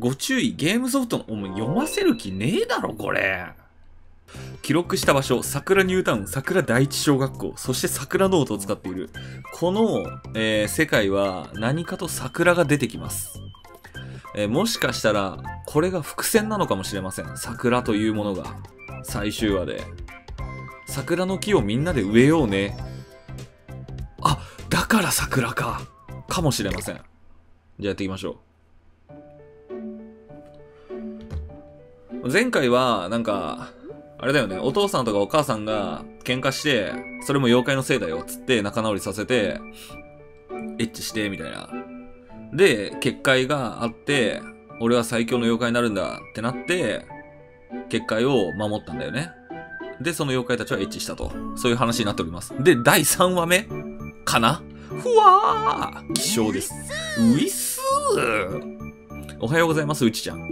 ご注意、ゲームソフトのお前読ませる気ねえだろ、これ。記録した場所、桜ニュータウン、桜第一小学校、そして桜ノートを使っている。この、世界は何かと桜が出てきます。もしかしたら、これが伏線なのかもしれません。桜というものが、最終話で。桜の木をみんなで植えようね。あ、だから桜か。かもしれません。じゃあやっていきましょう。前回は、なんか、あれだよね、お父さんとかお母さんが喧嘩して、それも妖怪のせいだよ、つって仲直りさせて、エッチして、みたいな。で、結界があって、俺は最強の妖怪になるんだってなって、結界を守ったんだよね。で、その妖怪たちはエッチしたと。そういう話になっております。で、第3話目かな？ふわー！気象です。ういっすー！おはようございます、うちちゃん。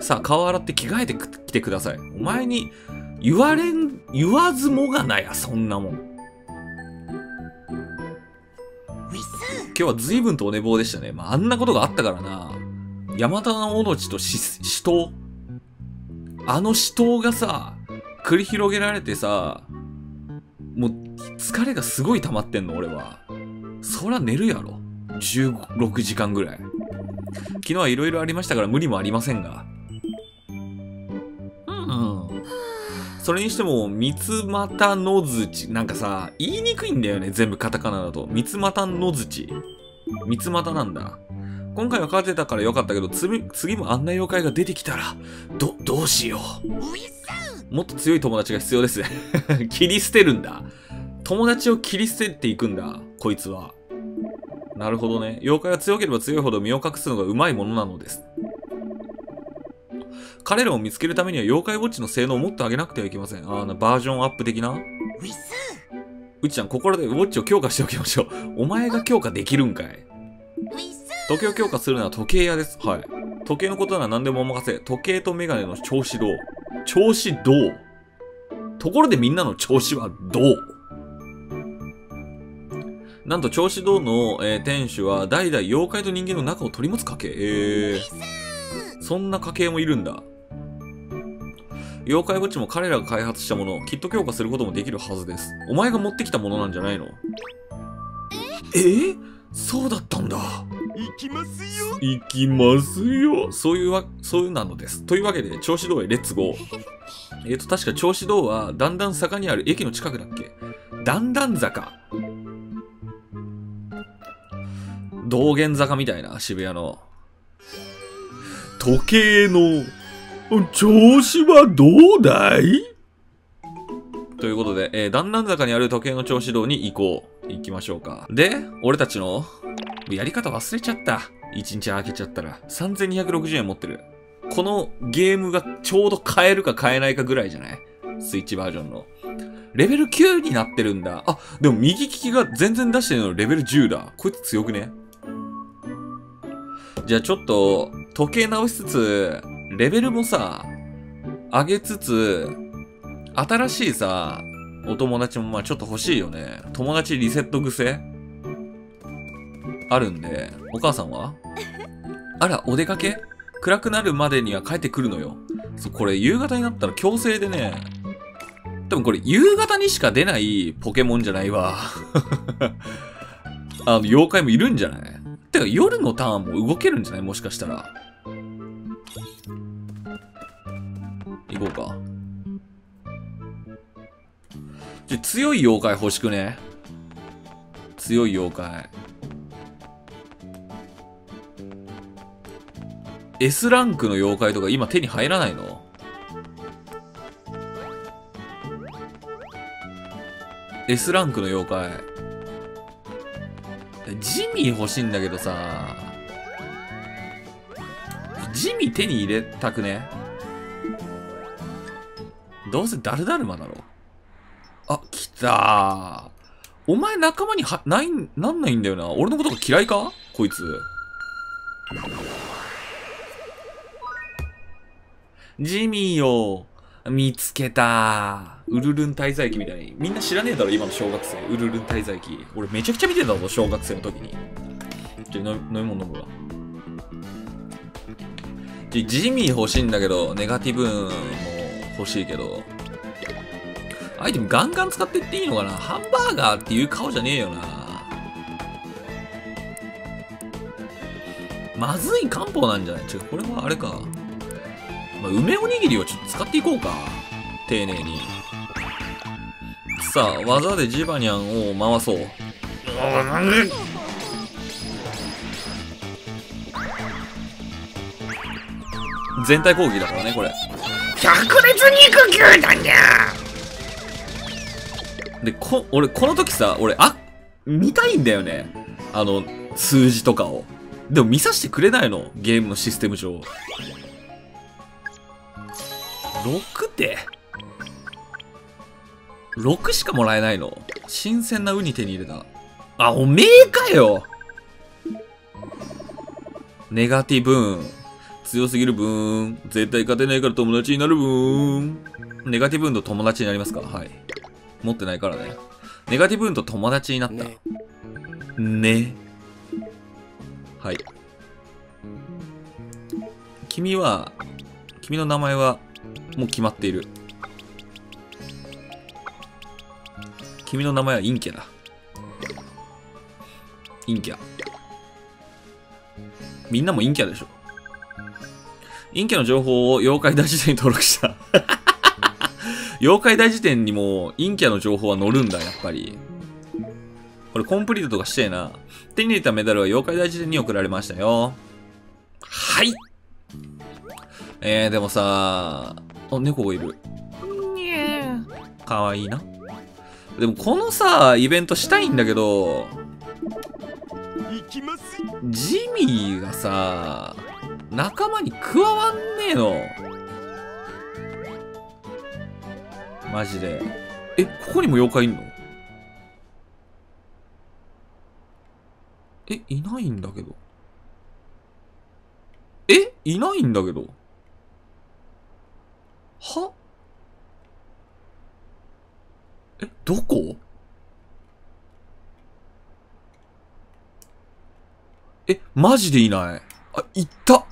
さあ、顔洗って着替えてきてください。お前に、言わずもがなや、そんなもん。今日は随分とお寝坊でしたね。まあ、あんなことがあったからな。ヤマタノオロチと死闘。あの死闘がさ、繰り広げられてさ、もう、疲れがすごい溜まってんの、俺は。そら寝るやろ。16時間ぐらい。昨日はいろいろありましたから無理もありませんが。それにしても、三つまたのづち。なんかさ、言いにくいんだよね。全部カタカナだと。三つまたのづち。三つまたなんだ。今回は勝てたからよかったけど、次もあんな妖怪が出てきたら、どうしよう。もっと強い友達が必要です。切り捨てるんだ。友達を切り捨てていくんだ。こいつは。なるほどね。妖怪は強ければ強いほど身を隠すのがうまいものなのです。彼らを見つけるためには妖怪ウォッチの性能をもっと上げなくてはいけません。あのバージョンアップ的な。うちちゃん、心でウォッチを強化しておきましょう。お前が強化できるんかい。時計を強化するのは時計屋です。はい。時計のことなら何でもお任せ。時計とメガネの調子どう？調子どう？ところでみんなの調子はどう？なんと調子どうの、店主は代々妖怪と人間の仲を取り持つ家系。そんな家系もいるんだ。妖怪ウォッチも彼らが開発したもの、きっと強化することもできるはずです。お前が持ってきたものなんじゃないの？そうだったんだ。行きますよ。そういうなのです。というわけで、銚子堂へレッツゴー。確か銚子堂はだんだん坂にある駅の近くだっけ？だんだん坂。道玄坂みたいな、渋谷の。時計の調子はどうだい？ということで、段々坂にある時計の調子堂に行こう。行きましょうか。で、俺たちの、やり方忘れちゃった。1日空けちゃったら。3260円持ってる。このゲームがちょうど買えるか買えないかぐらいじゃない？スイッチバージョンの。レベル9になってるんだ。あ、でも右利きが全然出してるのレベル10だ。こいつ強くね？じゃあちょっと、時計直しつつ、レベルもさ、上げつつ、新しいさ、お友達もまあちょっと欲しいよね。友達リセット癖あるんで、お母さんは？あら、お出かけ？暗くなるまでには帰ってくるのよ。これ夕方になったら強制でね、多分これ夕方にしか出ないポケモンじゃないわ。妖怪もいるんじゃない？てか夜のターンも動けるんじゃない？もしかしたら。行こうか。強い妖怪欲しくね？強い妖怪。S ランクの妖怪とか今手に入らないの？S ランクの妖怪。ジミー欲しいんだけどさ。ジミー手に入れたくね？どうせダルダルマだろ。あ、来たー。お前仲間になんないんだよな。俺のことが嫌いか？こいつ。ジミーよ。見つけた。ウルルン滞在記みたいに。みんな知らねえだろ、今の小学生。ウルルン滞在記。俺めちゃくちゃ見てたぞ、小学生の時に。ちょ、飲み物飲むわ。ジミー欲しいんだけど、ネガティブーンも欲しいけど。アイテムガンガン使っていっていいのかな。ハンバーガーっていう顔じゃねえよな。まずい漢方なんじゃない？違う、これはあれか。まあ、梅おにぎりをちょっと使っていこうか。丁寧に。さあ、技でジバニャンを回そう。全体攻撃だからね、これ。百裂肉球団じゃ。で、俺、この時さ、見たいんだよね。数字とかを。でも見させてくれないの、ゲームのシステム上。6って。6しかもらえないの。新鮮なウニ手に入れた。あ、おめえかよ。ネガティブーン。強すぎるブーン。絶対勝てないから友達になるブーン。ネガティブーンと友達になりますか？はい。持ってないからね。ネガティブーンと友達になった。ね。はい。君の名前は、もう決まっている。君の名前はインキャだ。インキャ。みんなもインキャでしょ。インキャの情報を妖怪大辞典に登録した。妖怪大辞典にもインキャの情報は載るんだ、やっぱり。これコンプリートとかしてえな。手に入れたメダルは妖怪大辞典に送られましたよ。はい。でもさ、あ、猫がいる。かわいいな。でもこのさ、イベントしたいんだけど、ジミーがさ、仲間に加わんねえの。マジで。え、ここにも妖怪いんの？え、いないんだけど。え、いないんだけど。は？え、どこ？え、マジでいない。あ、いた。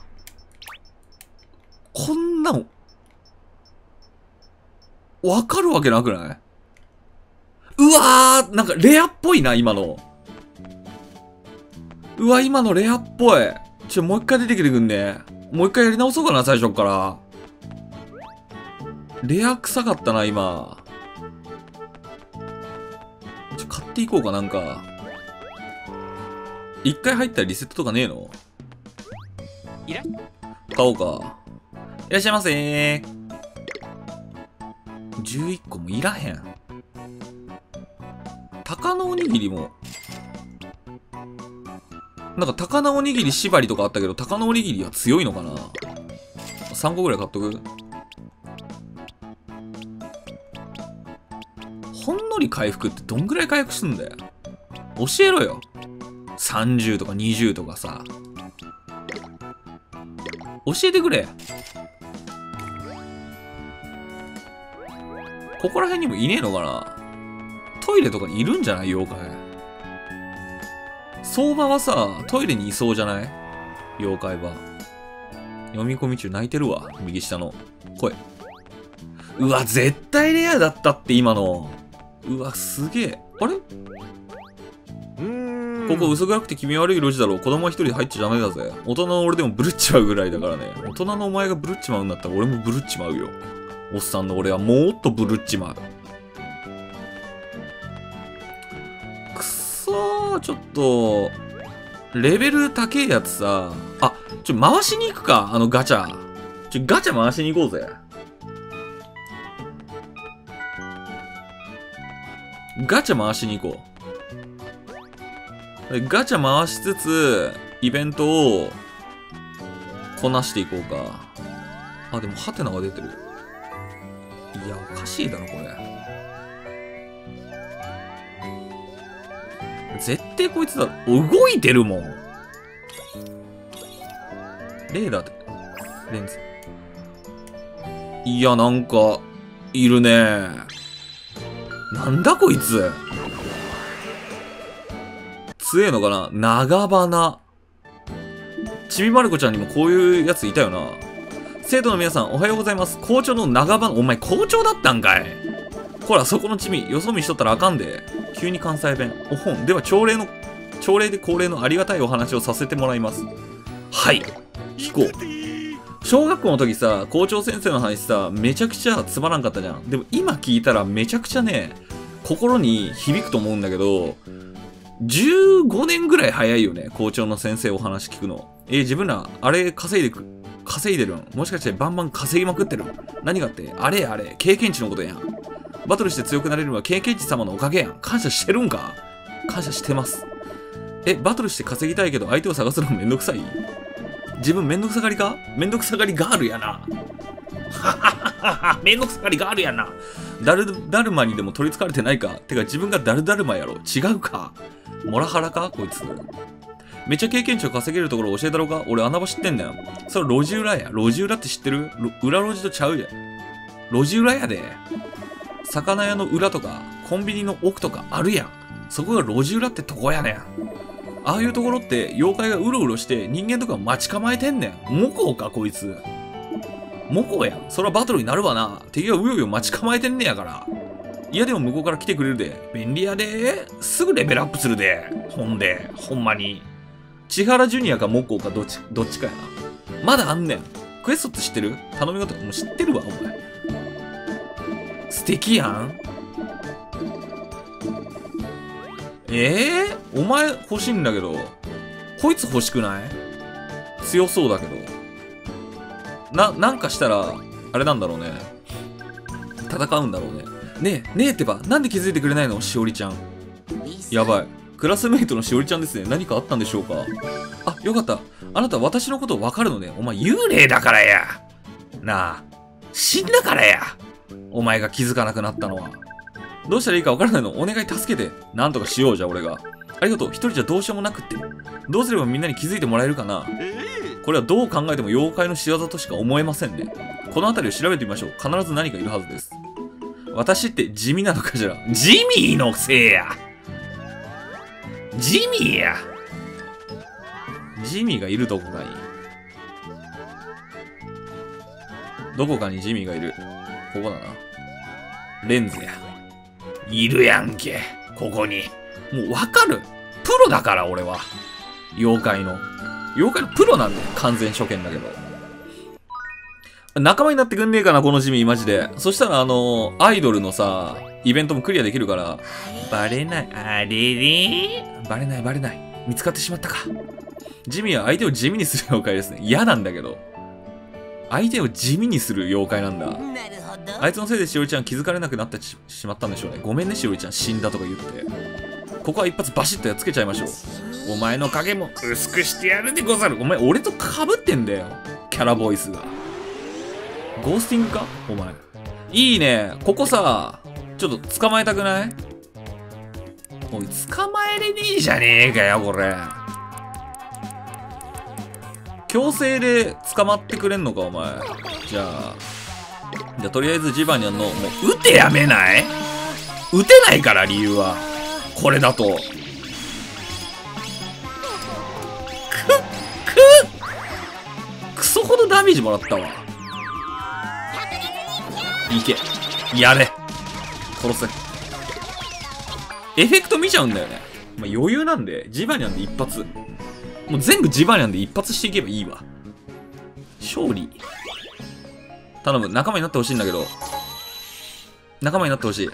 こんなの、わかるわけなくない？うわー、なんかレアっぽいな、今の。うわ、今のレアっぽい。もう一回出てきてくんね。もう一回やり直そうかな、最初から。レア臭かったな、今。買っていこうか、なんか。一回入ったらリセットとかねえの？買おうか。いらっしゃいませー。11個もいらへん。鷹のおにぎりも。なんか鷹のおにぎり縛りとかあったけど、鷹のおにぎりは強いのかな？ 3 個ぐらい買っとく。ほんのり回復ってどんぐらい回復すんだよ。教えろよ。30とか20とかさ。教えてくれ。ここら辺にもいねえのかな。トイレとかにいるんじゃない妖怪。相場はさ、トイレにいそうじゃない妖怪は。読み込み中泣いてるわ。右下の声。うわ、絶対レアだったって今の。うわ、すげえ。あれ？ここ薄暗くて気味悪い路地だろう。子供は一人で入っちゃダメだぜ。大人の俺でもブルっちまうぐらいだからね。大人のお前がブルっちまうんだったら俺もブルっちまうよ。おっさんの俺はもっとブルっちまう。くそー、ちょっと、レベル高えやつさ。あ、回しに行くか、あのガチャ。ガチャ回しに行こうぜ。ガチャ回しに行こう。ガチャ回しつつ、イベントをこなしていこうか。あ、でもハテナが出てる。いや、おかしいだろ、これ。絶対こいつだろ。動いてるもん。レーダーって、レンズ。いや、なんか、いるね。なんだこいつ。強えのかな。長花。ちびまる子ちゃんにもこういうやついたよな。生徒の皆さんおはようございます。校長の長番、お前校長だったんかい。ほらそこのちび、よそ見しとったらあかんで。急に関西弁。おほん。では朝礼で恒例のありがたいお話をさせてもらいます。はい。聞こう。小学校の時さ、校長先生の話さ、めちゃくちゃつまらんかったじゃん。でも今聞いたらめちゃくちゃね、心に響くと思うんだけど、15年ぐらい早いよね、校長の先生お話聞くの。自分ら、あれ稼いでるん？もしかしてバンバン稼ぎまくってるん？何がって、あれ、経験値のことやん。バトルして強くなれるのは経験値様のおかげやん。感謝してるんか？感謝してます。バトルして稼ぎたいけど相手を探すのめんどくさい？自分めんどくさがりか？めんどくさがりガールやな。はははは、めんどくさがりガールやな。だるまにでも取り憑かれてないか？てか自分がだるまやろ。違うか？モラハラかこいつ。めっちゃ経験値を稼げるところ教えたろか？俺穴場知ってんだよ。それ路地裏や。路地裏って知ってる？裏路地とちゃうや。路地裏やで。魚屋の裏とか、コンビニの奥とかあるやん。そこが路地裏ってとこやねん。ああいうところって妖怪がうろうろして人間とか待ち構えてんねん。モコかこいつ。モコやん。そらバトルになるわな。敵がうようよ待ち構えてんねやから。いやでも向こうから来てくれるで。便利やで。すぐレベルアップするで。ほんで、ほんまに。千原ジュニアかモコかどっちかやな。まだあんねん。クエストって知ってる？頼み事もう知ってるわ、お前。素敵やん。お前欲しいんだけど。こいつ欲しくない？強そうだけど。なんかしたら、あれなんだろうね。戦うんだろうね。ねえってば、なんで気づいてくれないの？しおりちゃん。やばい。クラスメイトのしおりちゃんですね。何かあったんでしょうか？あ、よかった。あなた私のことわかるのね。お前幽霊だからや。なあ、死んだからや。お前が気づかなくなったのは。どうしたらいいかわからないの。お願い助けて。なんとかしようじゃ、俺が。ありがとう。一人じゃどうしようもなくって。どうすればみんなに気づいてもらえるかな。これはどう考えても妖怪の仕業としか思えませんね。この辺りを調べてみましょう。必ず何かいるはずです。私って地味なのかしら。ジミーのせいや。ジミーや。ジミーがいる。どこかにジミーがいる。ここだな。レンズや。いるやんけ。ここに。もうわかる。プロだから俺は。妖怪のプロなんだよ。完全初見だけど。仲間になってくんねえかな、このジミーマジで。そしたらアイドルのさ、イベントもクリアできるから。バレない。あれれ？バレない。見つかってしまったか。ジミーは相手を地味にする妖怪ですね。嫌なんだけど。相手を地味にする妖怪なんだ。あいつのせいでしおりちゃん気づかれなくなってしまったんでしょうね。ごめんね、しおりちゃん死んだとか言って。ここは一発バシッとやっつけちゃいましょう。お前の影も薄くしてやるでござる。お前、俺とかぶってんだよ。キャラボイスが。ゴースティングかお前。いいね。ここさ、ちょっと捕まえたくない？おい、捕まえれねえじゃねえかよ、これ。強制で捕まってくれんのか、お前。じゃあとりあえずジバニャンの、もう、撃てやめない？撃てないから、理由は。これだと。クソほどダメージもらったわ。いけ。やれ。殺せ。エフェクト見ちゃうんだよね。まあ、余裕なんで、ジバニャンで一発。もう全部ジバニャンで一発していけばいいわ。勝利。頼む。仲間になってほしいんだけど。仲間になってほしい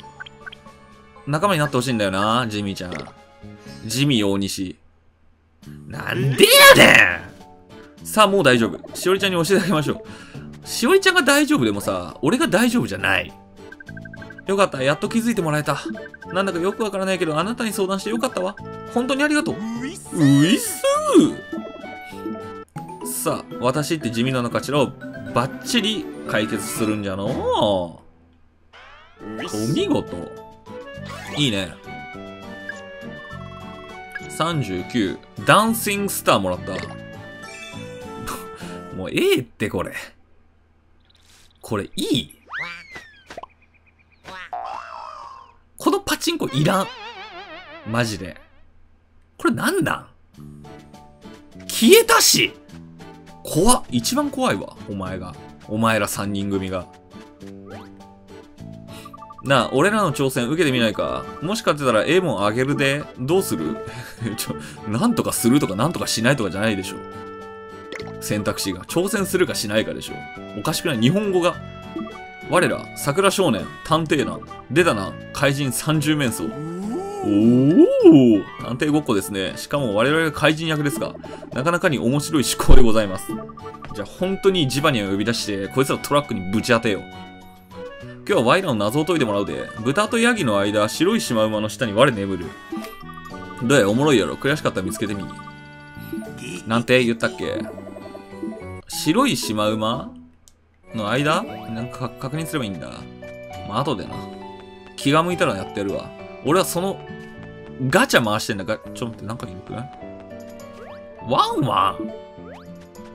んだよな、ジミーちゃん。ジミー大西。なんでやねん！さあ、もう大丈夫。しおりちゃんに教えてあげましょう。しおりちゃんが大丈夫でもさ、俺が大丈夫じゃない。よかった。やっと気づいてもらえた。なんだかよくわからないけど、あなたに相談してよかったわ。本当にありがとう。ういっすー。さあ、私って地味なのかしらをバッチリ解決するんじゃのう。お見事。いいね。39。ダンシングスターもらった。もうええってこれ。これいい？このパチンコいらん。マジで。これなんだ？消えたし。怖っ。一番怖いわ、お前が。お前ら3人組が。なあ、俺らの挑戦受けてみないか。もし勝てたら A もあげるで。どうする？なんとかするとかなんとかしないとかじゃないでしょ。選択肢が。挑戦するかしないかでしょ。おかしくない？日本語が。我ら、桜少年、探偵団、出たな、怪人30面相。おー、探偵ごっこですね。しかも我々が怪人役ですが、なかなかに面白い思考でございます。じゃあ本当にジバニャを呼び出して、こいつらをトラックにぶち当てよう。今日はワイラの謎を解いてもらうで。豚とヤギの間、白いシマウマの下に我眠る。どうや、おもろいやろ。悔しかったら見つけてみ。なんて言ったっけ？白いシマウマの間なんか確認すればいいんだ。まあ、後でな。気が向いたらやってるわ。俺はその、ガチャ回してんだが、ちょっと待って、なんかいるくない？ワンワン！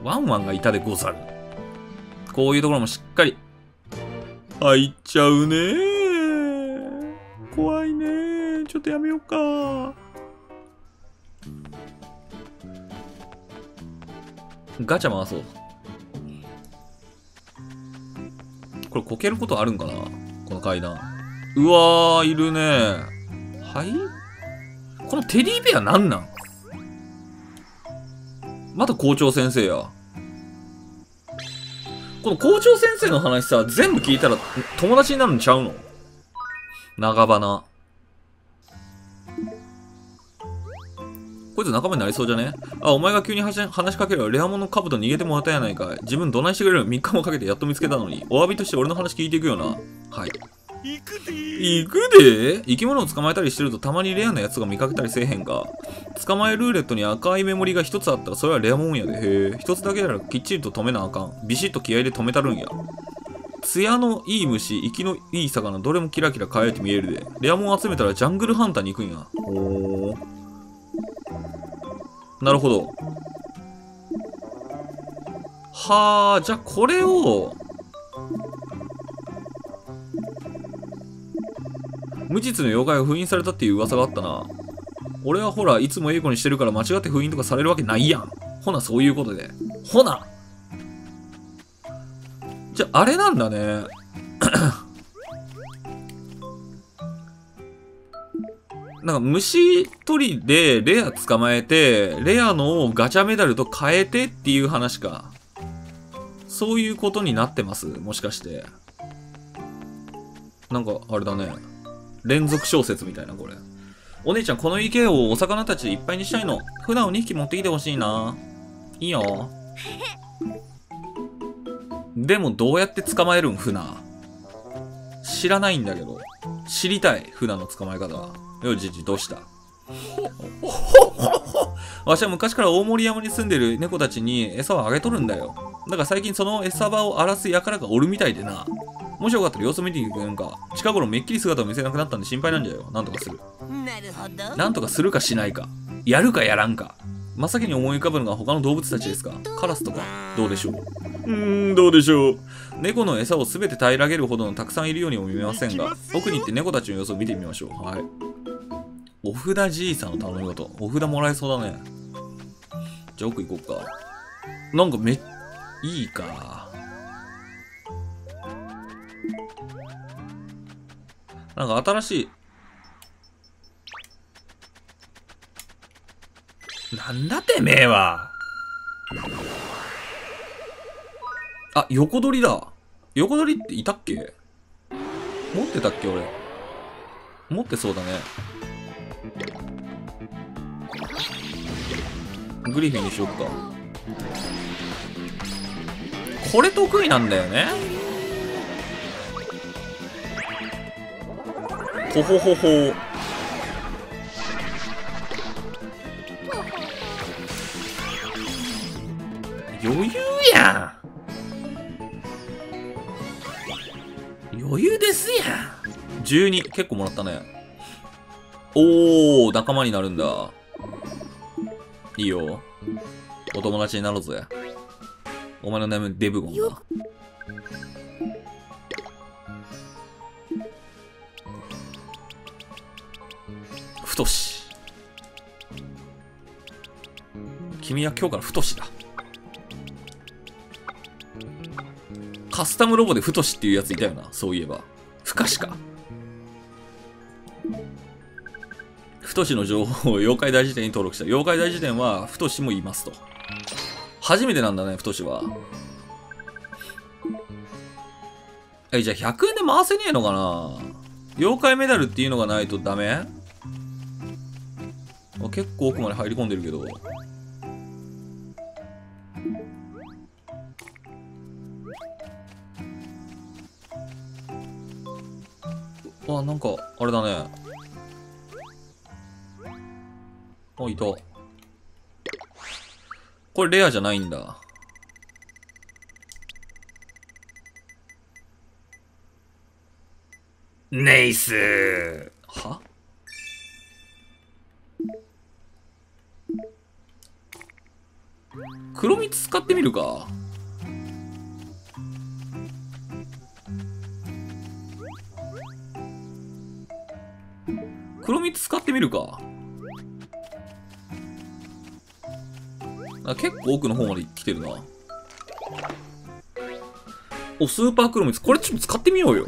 ワンワンがいたでござる。こういうところもしっかり、入っちゃうねー。怖いねー。ちょっとやめようかー。ガチャ回そう。これこけることあるんかな？この階段。うわー、いるねー。はい？このテディベアなんなん？また校長先生や。この校長先生の話さ、全部聞いたら友達になるんちゃうの？長花。こいつ仲間になりそうじゃね？あ、お前が急に話しかける。レアモンのカブと逃げてもらったやないかい。自分どないしてくれる？3日もかけてやっと見つけたのに。お詫びとして俺の話聞いていくよな。はい。行くでー。行くでー。生き物を捕まえたりしてるとたまにレアなやつが見かけたりせえへんか。捕まえルーレットに赤いメモリが1つあったらそれはレアモンやで。へえ。1つだけならきっちりと止めなあかん。ビシッと気合で止めたるんや。艶のいい虫、息のいい魚、どれもキラキラ輝いて見えるで。レアモン集めたらジャングルハンターに行くんや。おー。なるほど。はあ、じゃあこれを、無実の妖怪が封印されたっていう噂があったな。俺はほら、いつもええ子にしてるから間違って封印とかされるわけないやん。ほな、そういうことで。ほな！じゃあ、あれなんだね。なんか虫取りでレア捕まえて、レアのガチャメダルと変えてっていう話か。そういうことになってます。もしかして。なんか、あれだね。連続小説みたいな、これ。お姉ちゃん、この池をお魚たちでいっぱいにしたいの。普段を2匹持ってきてほしいな。いいよ。でも、どうやって捕まえるん、船。知らないんだけど。知りたい、船の捕まえ方は。よじじ、どうした？わしは昔から大森山に住んでる猫たちに餌をあげとるんだよ。だから最近その餌場を荒らす輩がおるみたいでな。もしよかったら様子見ていくんか。近頃めっきり姿を見せなくなったんで心配なんじゃよ。なんとかする。なるほど。なんとかするかしないか。やるかやらんか。真っ先に思い浮かぶのが他の動物たちですか。カラスとか、どうでしょう？どうでしょう。猫の餌をすべて平らげるほどのたくさんいるようにも見えませんが、奥に行って猫たちの様子を見てみましょう。はい。お札じいさんの頼み事。お札もらえそうだね。じゃあ奥行こうか。なんかいいか。なんか新しい。なんだてめえは。あ、横取りだ。横取りっていたっけ？持ってたっけ俺。持ってそうだね。グリフィンにしよっか。これ得意なんだよね。とほほほ。余裕やん。余裕ですやん。12結構もらったね。おお、仲間になるんだ。いいよ。お友達になろうぜ。お前の名前デブゴンだ。太し。君は今日から太しだ。カスタムロボでフトシっていうやついたよな、そういえば。フカシか。フトシの情報を妖怪大辞典に登録した。妖怪大辞典はフトシもいますと。初めてなんだね、フトシは。え、じゃあ100円で回せねえのかな。妖怪メダルっていうのがないとダメ？結構奥まで入り込んでるけど。あ、なんかあれだね。あ、いた。これレアじゃないんだ。ネイスー。は？黒蜜使ってみるか。黒蜜使ってみるか。あ、結構奥の方まで来てるな。お、スーパー黒蜜。これちょっと使ってみようよ。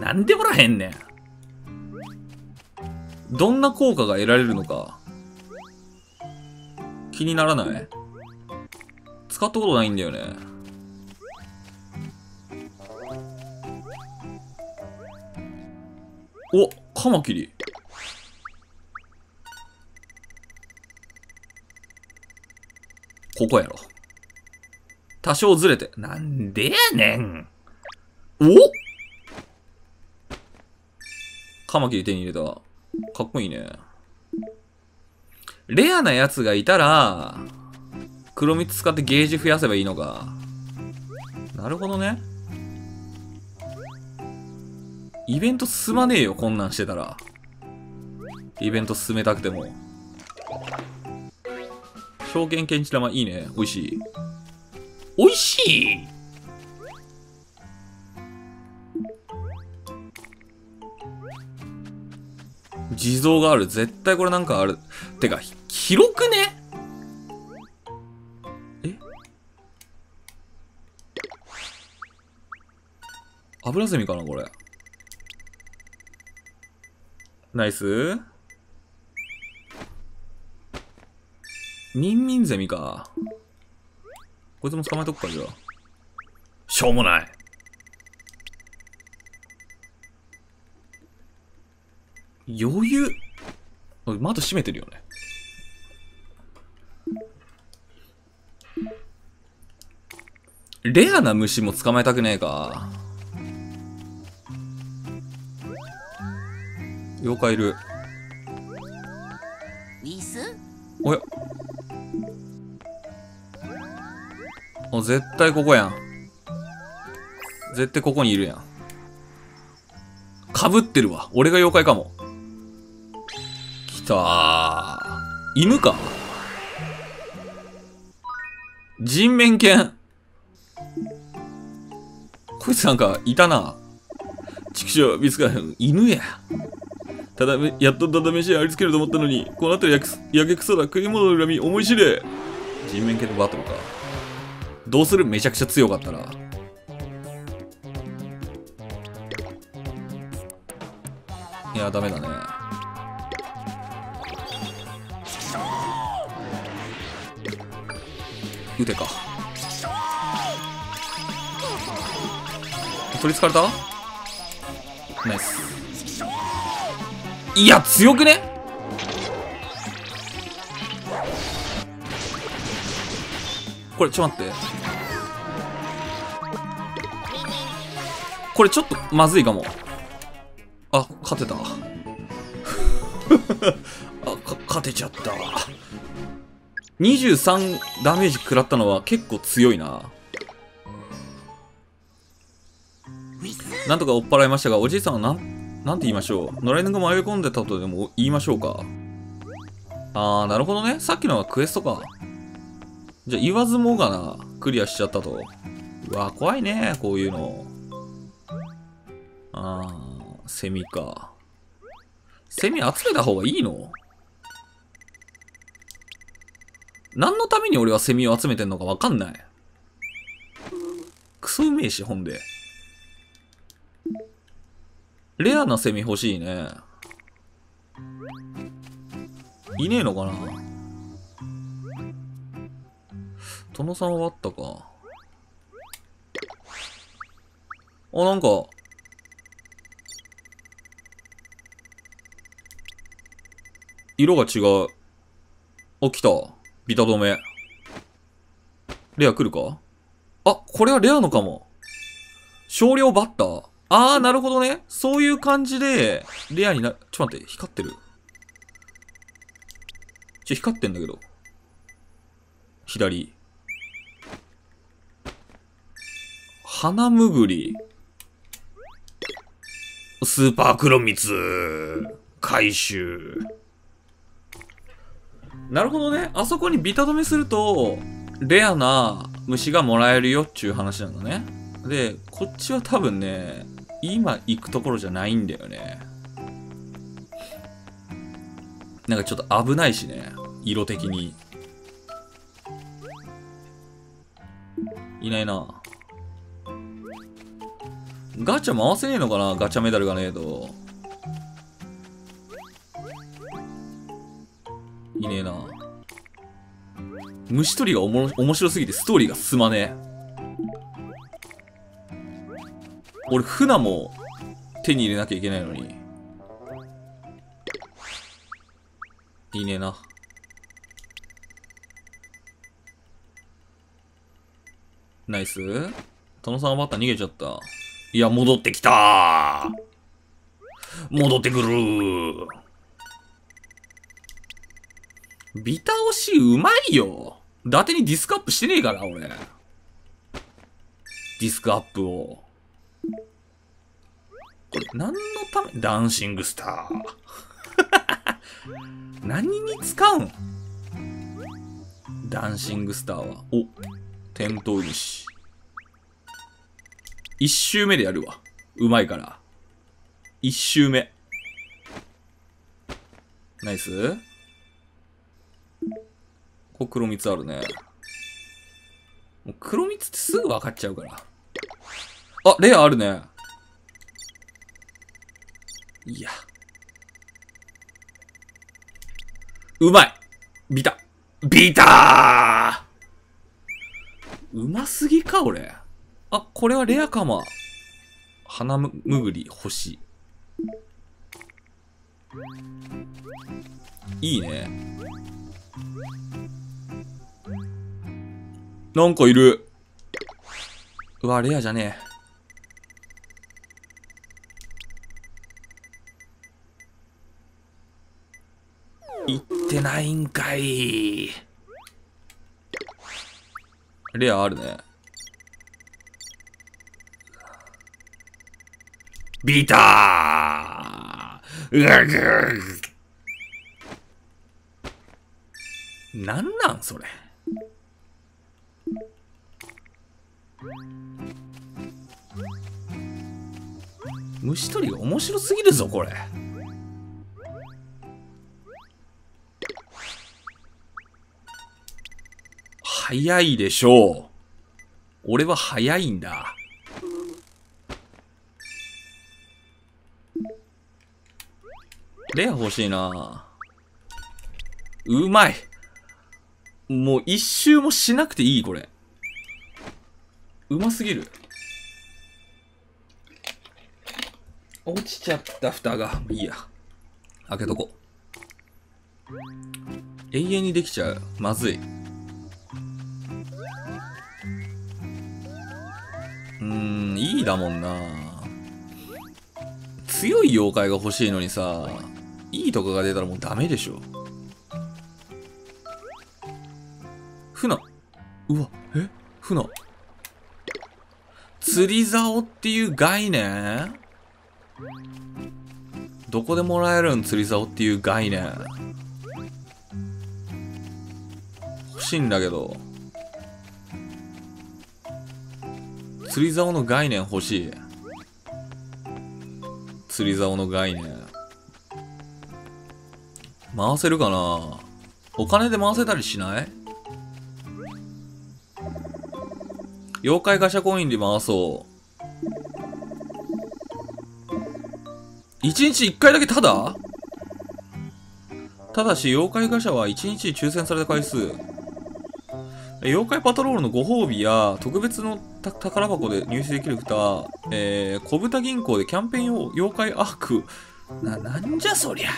なんでもらへんねん。どんな効果が得られるのか気にならない。使ったことないんだよね。お、カマキリ。ここやろ。多少ずれて。なんでやねん。お、カマキリ手に入れた。かっこいいね。レアなやつがいたら黒蜜使ってゲージ増やせばいいのか。なるほどね。イベント進まねえよ、こんなんしてたら。イベント進めたくても。証券検知玉いいね。おいしい。おいしい。地蔵がある。絶対これなんかある。てか、広くね？え？油ゼミかな、これ。ナイス。ミンミンゼミか。こいつも捕まえとくか、じゃあ。しょうもない。余裕。窓閉めてるよね。レアな虫も捕まえたくねえか。妖怪いる。おや。あ、絶対ここやん。絶対ここにいるやん。かぶってるわ。俺が妖怪かも。さあ、犬か。人面犬。こいつなんかいたな。畜生、見つからへん。犬や。ただめ、やっとただ飯ありつけると思ったのに、こうなったらやけくそだ。食い物の恨み、思い知れ。人面犬とバトルか。どうする？めちゃくちゃ強かったら。いや、ダメだね。撃てか。取りつかれた。ナイス。いや、強くね。これちょっと待って。これちょっとまずいかも。あ、勝てた。あ、勝てちゃった。23ダメージ食らったのは結構強いな。なんとか追っ払いましたが、おじいさんはなんて言いましょう。野良犬が迷い込んでたとでも言いましょうか。あー、なるほどね。さっきのはクエストか。じゃあ言わずもがな、クリアしちゃったと。うわ、怖いね、こういうの。あー、セミか。セミ集めた方がいいの？何のために俺はセミを集めてんのかわかんない。クソうめえし、ほんで。レアなセミ欲しいね。いねえのかな。殿さんはあったか。あ、なんか。色が違う。あ、来た。ビタ止め。レア来るか？あ、これはレアのかも。少量バッター。あー、なるほどね。そういう感じで、レアになる。ちょっと待って、光ってる。光ってんだけど。左。花むぐり。スーパー黒蜜。回収。なるほどね。あそこにビタ止めすると、レアな虫がもらえるよっちゅう話なんだね。で、こっちは多分ね、今行くところじゃないんだよね。なんかちょっと危ないしね。色的に。いないな。ガチャ回せねえのかな？ガチャメダルがねえと。いねえな。虫取りが面白すぎてストーリーが進まねえ。俺、船も手に入れなきゃいけないのに。いねえな。ナイス。殿さんはまた逃げちゃった。いや、戻ってきたー。戻ってくるー。ビタ押しうまいよ。伊達にディスクアップしてねえから、俺。ディスクアップを。これ、何のため？ダンシングスター。何に使うん？ダンシングスターは。お、テントウムシ。一周目でやるわ。うまいから。一周目。ナイス。ここ黒蜜あるね。もう黒蜜ってすぐ分かっちゃうから。あ、レアあるね。いや。うまい！ビタ！ビター！うますぎか、俺。あ、これはレアかも。花むぐり、星。いいね。なんかいる。うわ、レアじゃねえ。行ってないんかい。レアあるね。ビター！なんなんそれ。虫取りが面白すぎるぞこれ。早いでしょう。俺は早いんだ。レア欲しいな。うまい。もう一周もしなくていい、これ。うますぎる。落ちちゃった、蓋が。いいや。開けとこ。永遠にできちゃう。まずい。いいだもんな。強い妖怪が欲しいのにさ、いいとかが出たらもうダメでしょ。船。うわ、え？船。釣り竿っていう概念？どこでもらえるん？釣り竿っていう概念。欲しいんだけど。釣り竿の概念欲しい。釣り竿の概念。回せるかな？お金で回せたりしない？妖怪ガシャコインで回そう。1日1回だけタダ？ただし、妖怪ガシャは1日抽選された回数。妖怪パトロールのご褒美や、特別の宝箱で入手できる蓋、小豚銀行でキャンペーン用妖怪アーク。なんじゃそりゃ。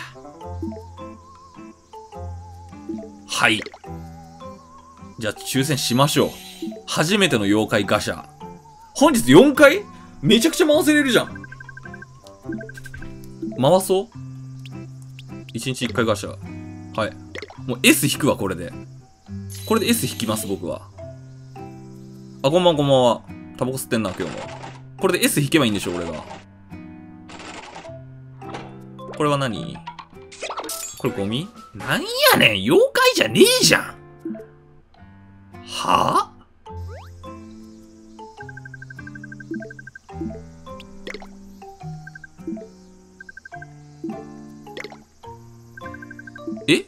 はい。じゃあ、抽選しましょう。初めての妖怪ガシャ。本日4回？めちゃくちゃ回せれるじゃん。回そう。1日1回ガシャ。はい。もう S 引くわ、これで。これで S 引きます、僕は。あ、こんばんは、こんばんは。タバコ吸ってんな、今日も。これで S 引けばいいんでしょ、俺が。これは何？これゴミ？なんやねん、妖怪じゃねえじゃん。はぁ？え？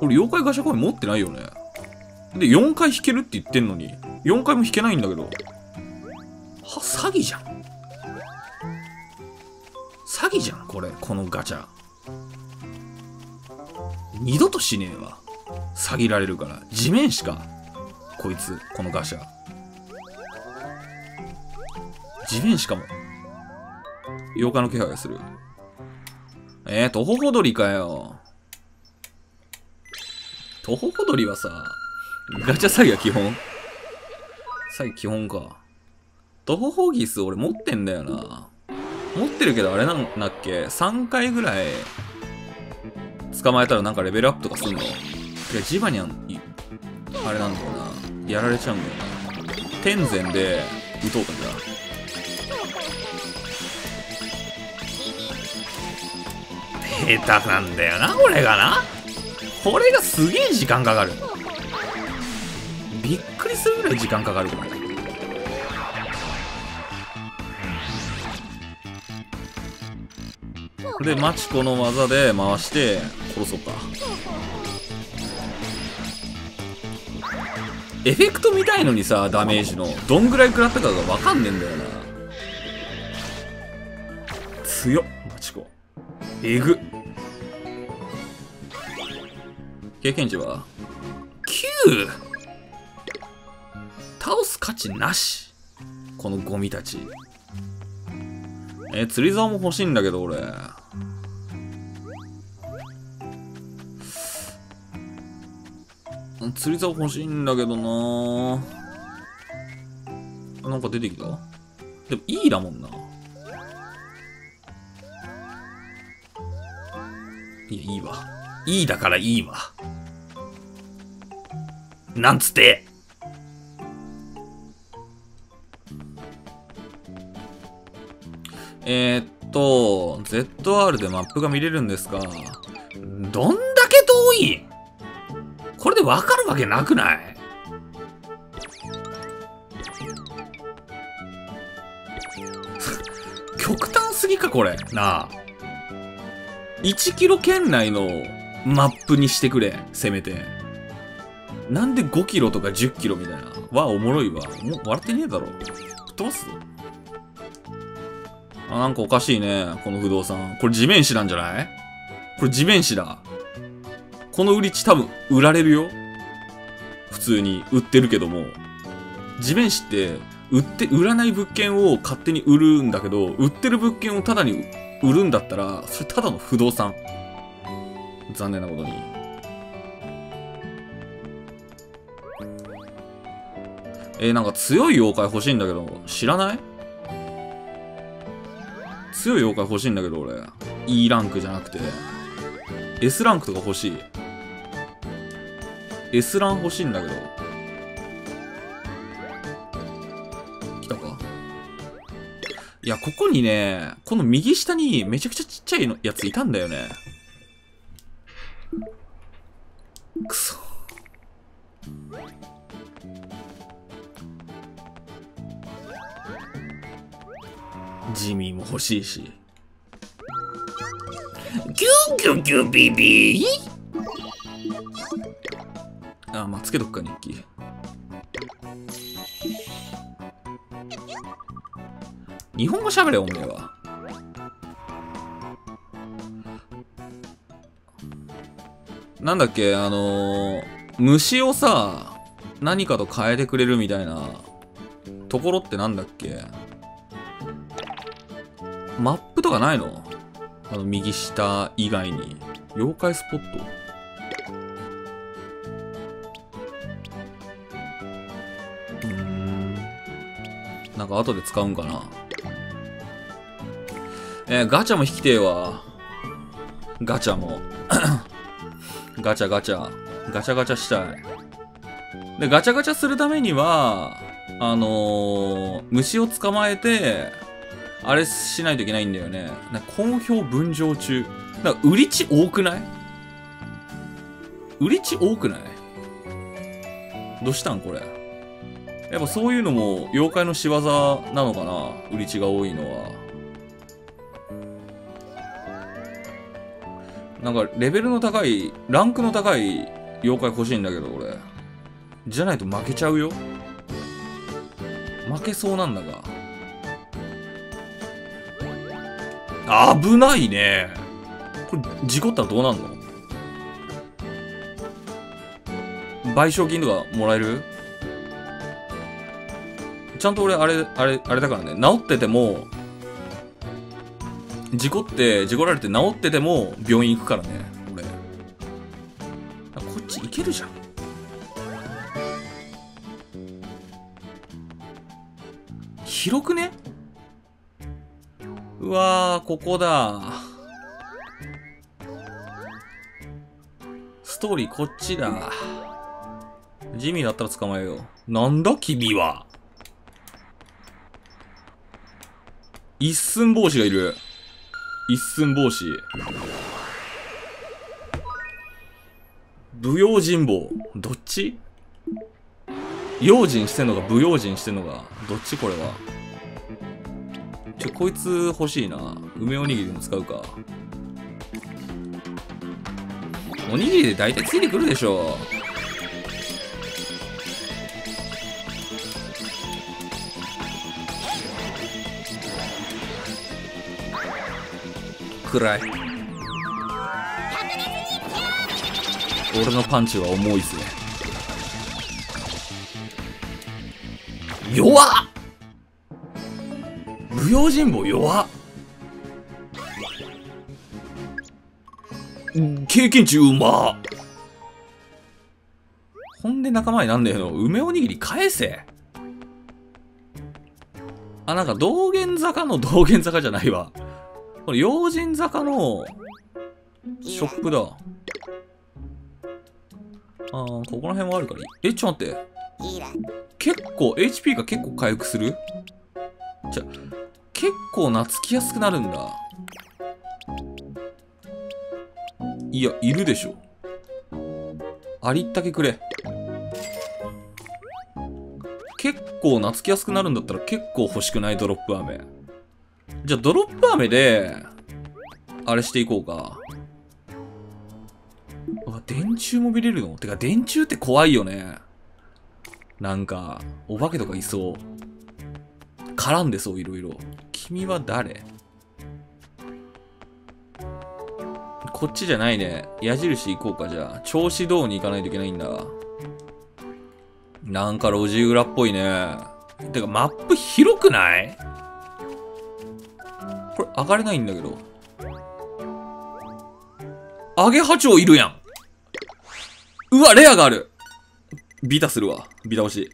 俺妖怪ガシャコイン持ってないよね。で、4回引けるって言ってんのに、4回も引けないんだけど。は、詐欺じゃん。詐欺じゃん、これ、このガチャ。二度としねえわ。詐欺られるから。地面しか。こいつ、このガシャ。地面しかも。妖怪の気配がする。トホホドリかよ。トホホドリはさ、ガチャ詐欺は基本？詐欺基本か。トホホギス俺持ってんだよな。持ってるけどあれなんだっけ？ 3 回ぐらい捕まえたらなんかレベルアップとかすんの？てかジバニャン、あれなんだよな。やられちゃうんだよな。天然で撃とうかじゃあ。下手なんだよな、これがな。これがすげえ時間かかる。びっくりするぐらい時間かかるから。で、マチコの技で回して殺そうか。エフェクト見たいのにさ、ダメージのどんぐらい食らったかが分かんねえんだよな。強っ、マチコえぐ。経験値は 9！ 倒す価値なし、このゴミたち。釣り竿も欲しいんだけど俺。釣り竿欲しいんだけどな。なんか出てきた。でもいいだもんな。いいわ。いいだからいいわ。なんつって。ZR でマップが見れるんですか。どんだけ遠い？これでわかるわけなくない？極端すぎか、これ。なあ。1キロ圏内のマップにしてくれ、せめて。なんで5キロとか10キロみたいな。わ、おもろいわ。もう笑ってねえだろ。どうする？あ、なんかおかしいね、この不動産。これ地面師なんじゃない？これ地面師だ。この売り地多分売られるよ。普通に売ってるけども。地面師って、売らない物件を勝手に売るんだけど、売ってる物件をただに売るんだったら、それただの不動産。残念なことに。なんか強い妖怪欲しいんだけど、知らない？強い妖怪欲しいんだけど、俺。E ランクじゃなくて、S ランクとか欲しい。S ラン欲しいんだけど。来たか？いや、ここにね、この右下にめちゃくちゃちっちゃいのやついたんだよね。くそ。ジミーも欲しいし。キュンキュンキュンビビー。あ、まあ、つけとくか、日記。日本語しゃべれ、おめえは。なんだっけ、虫をさ、何かと変えてくれるみたいなところってなんだっけ。マップとかないの？右下以外に。妖怪スポット。なんか後で使うんかな。ガチャも引きてえわ。ガチャも。ガチャガチャ。ガチャガチャしたい。で、ガチャガチャするためには、虫を捕まえて、あれしないといけないんだよね。なんか好評分譲中。なんか売り値多くない？売り値多くない？どうしたんこれ。やっぱそういうのも妖怪の仕業なのかな、売り地が多いのは。なんかレベルの高い、ランクの高い妖怪欲しいんだけど、俺。じゃないと負けちゃうよ。負けそうなんだが。危ないね。これ、事故ったらどうなんの？賠償金とかもらえる？ちゃんと俺、あれだからね、治ってても、事故られて治ってても、病院行くからね、俺。こっち行けるじゃん。広くね？うわー、ここだ。ストーリーこっちだ。ジミーだったら捕まえよう。なんだ、君は。一寸法師がいる。一寸法師。武用心棒。どっち？用心してんのか、武用心してんのか。どっちこれは。こいつ欲しいな。梅おにぎりでも使うか。おにぎりで大体ついてくるでしょ。暗い。俺のパンチは重いっすね。弱っ。不用心棒弱っ。経験値うまっ。ほんで仲間になんねえの。梅おにぎり返せ。あ、なんか道玄坂の道玄坂じゃないわ。これ、用心坂のショップだ。あー、ここら辺はあるからいい。え、ちょっと待って。結構、HP が結構回復する？じゃ、結構懐きやすくなるんだ。いや、いるでしょ。ありったけくれ。結構懐きやすくなるんだったら結構欲しくないドロップ飴。じゃあ、ドロップ飴で、あれしていこうか。うわ、電柱も見れるの？てか、電柱って怖いよね。なんか、お化けとかいそう。絡んでそう、いろいろ。君は誰？こっちじゃないね。矢印行こうか、じゃあ。銚子堂に行かないといけないんだ。なんか、路地裏っぽいね。てか、マップ広くない？これ、上がれないんだけど。アゲハチョウいるやん。うわ、レアがある。ビタするわ。ビタ欲しい。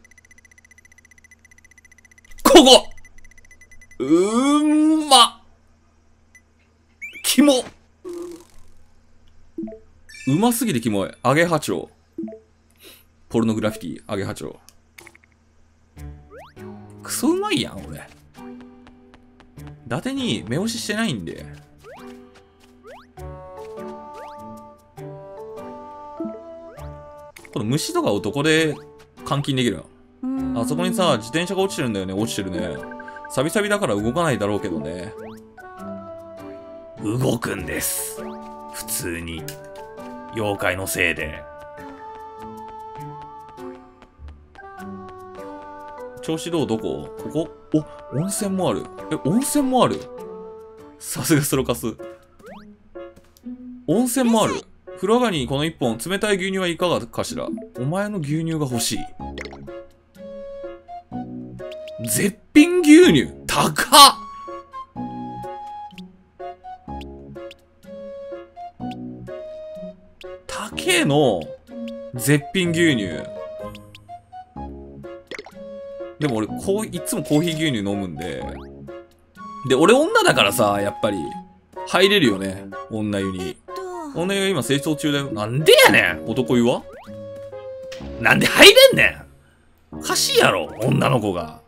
ここ！うんま！キモ！うますぎてキモい。アゲハチョウ。ポルノグラフィティ、アゲハチョウ。クソうまいやん、俺。伊達に目押ししてないんで。この虫とかをどこで監禁できるの？あそこにさ、自転車が落ちてるんだよね。落ちてるね。サビサビだから動かないだろうけどね。動くんです、普通に。妖怪のせいで。調子どう？どこ？ここ？お、温泉もある。え、温泉もある。さすがスロカス。温泉もある。風呂上がりにこの1本、冷たい牛乳はいかがかしら。お前の牛乳が欲しい。絶品牛乳高っ。高えの絶品牛乳。でも俺いつもコーヒー牛乳飲むんで。で、俺女だからさ、やっぱり入れるよね、女湯に。女湯は今成長中だよ。なんでやねん、男湯は。なんで入れんねん。おかしいやろ、女の子が。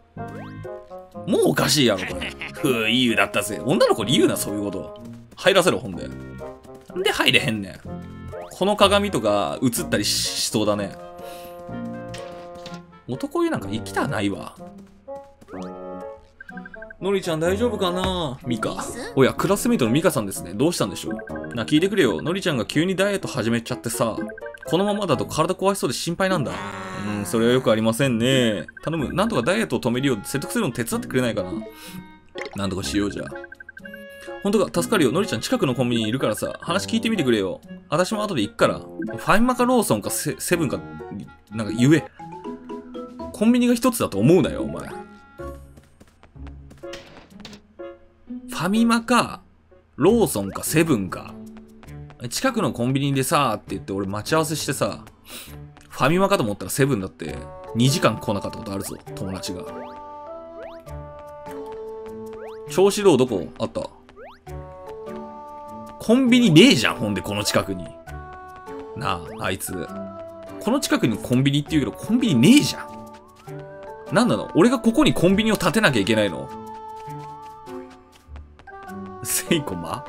もうおかしいやろ、これ。ふう、いい湯だったぜ。女の子に言うな、そういうこと。入らせろ、ほんで。なんで入れへんねん。この鏡とか映ったりしそうだね。男湯なんか行きたないわ。のりちゃん大丈夫かな。ミカ。おや、クラスメイトのミカさんですね。どうしたんでしょう。な、聞いてくれよ。のりちゃんが急にダイエット始めちゃってさ。このままだと体壊しそうで心配なんだ。うん、それはよくありませんね。頼む、なんとかダイエットを止めるよう説得するの手伝ってくれないかな。なんとかしようじゃ。ほんとか、助かるよ。のりちゃん近くのコンビニにいるからさ、話聞いてみてくれよ。私も後で行くから。ファインマカローソンかセブンか、なんか言え。コンビニが一つだと思うなよ、お前。ファミマか、ローソンか、セブンか。近くのコンビニでさーって言って俺待ち合わせしてさ、ファミマかと思ったらセブンだって2時間来なかったことあるぞ、友達が。調子どう？どこ？あった。コンビニねえじゃん、ほんでこの近くに。なあ、あいつ。この近くにコンビニって言うけどコンビニねえじゃん。なんなの？俺がここにコンビニを建てなきゃいけないの？セイコマ？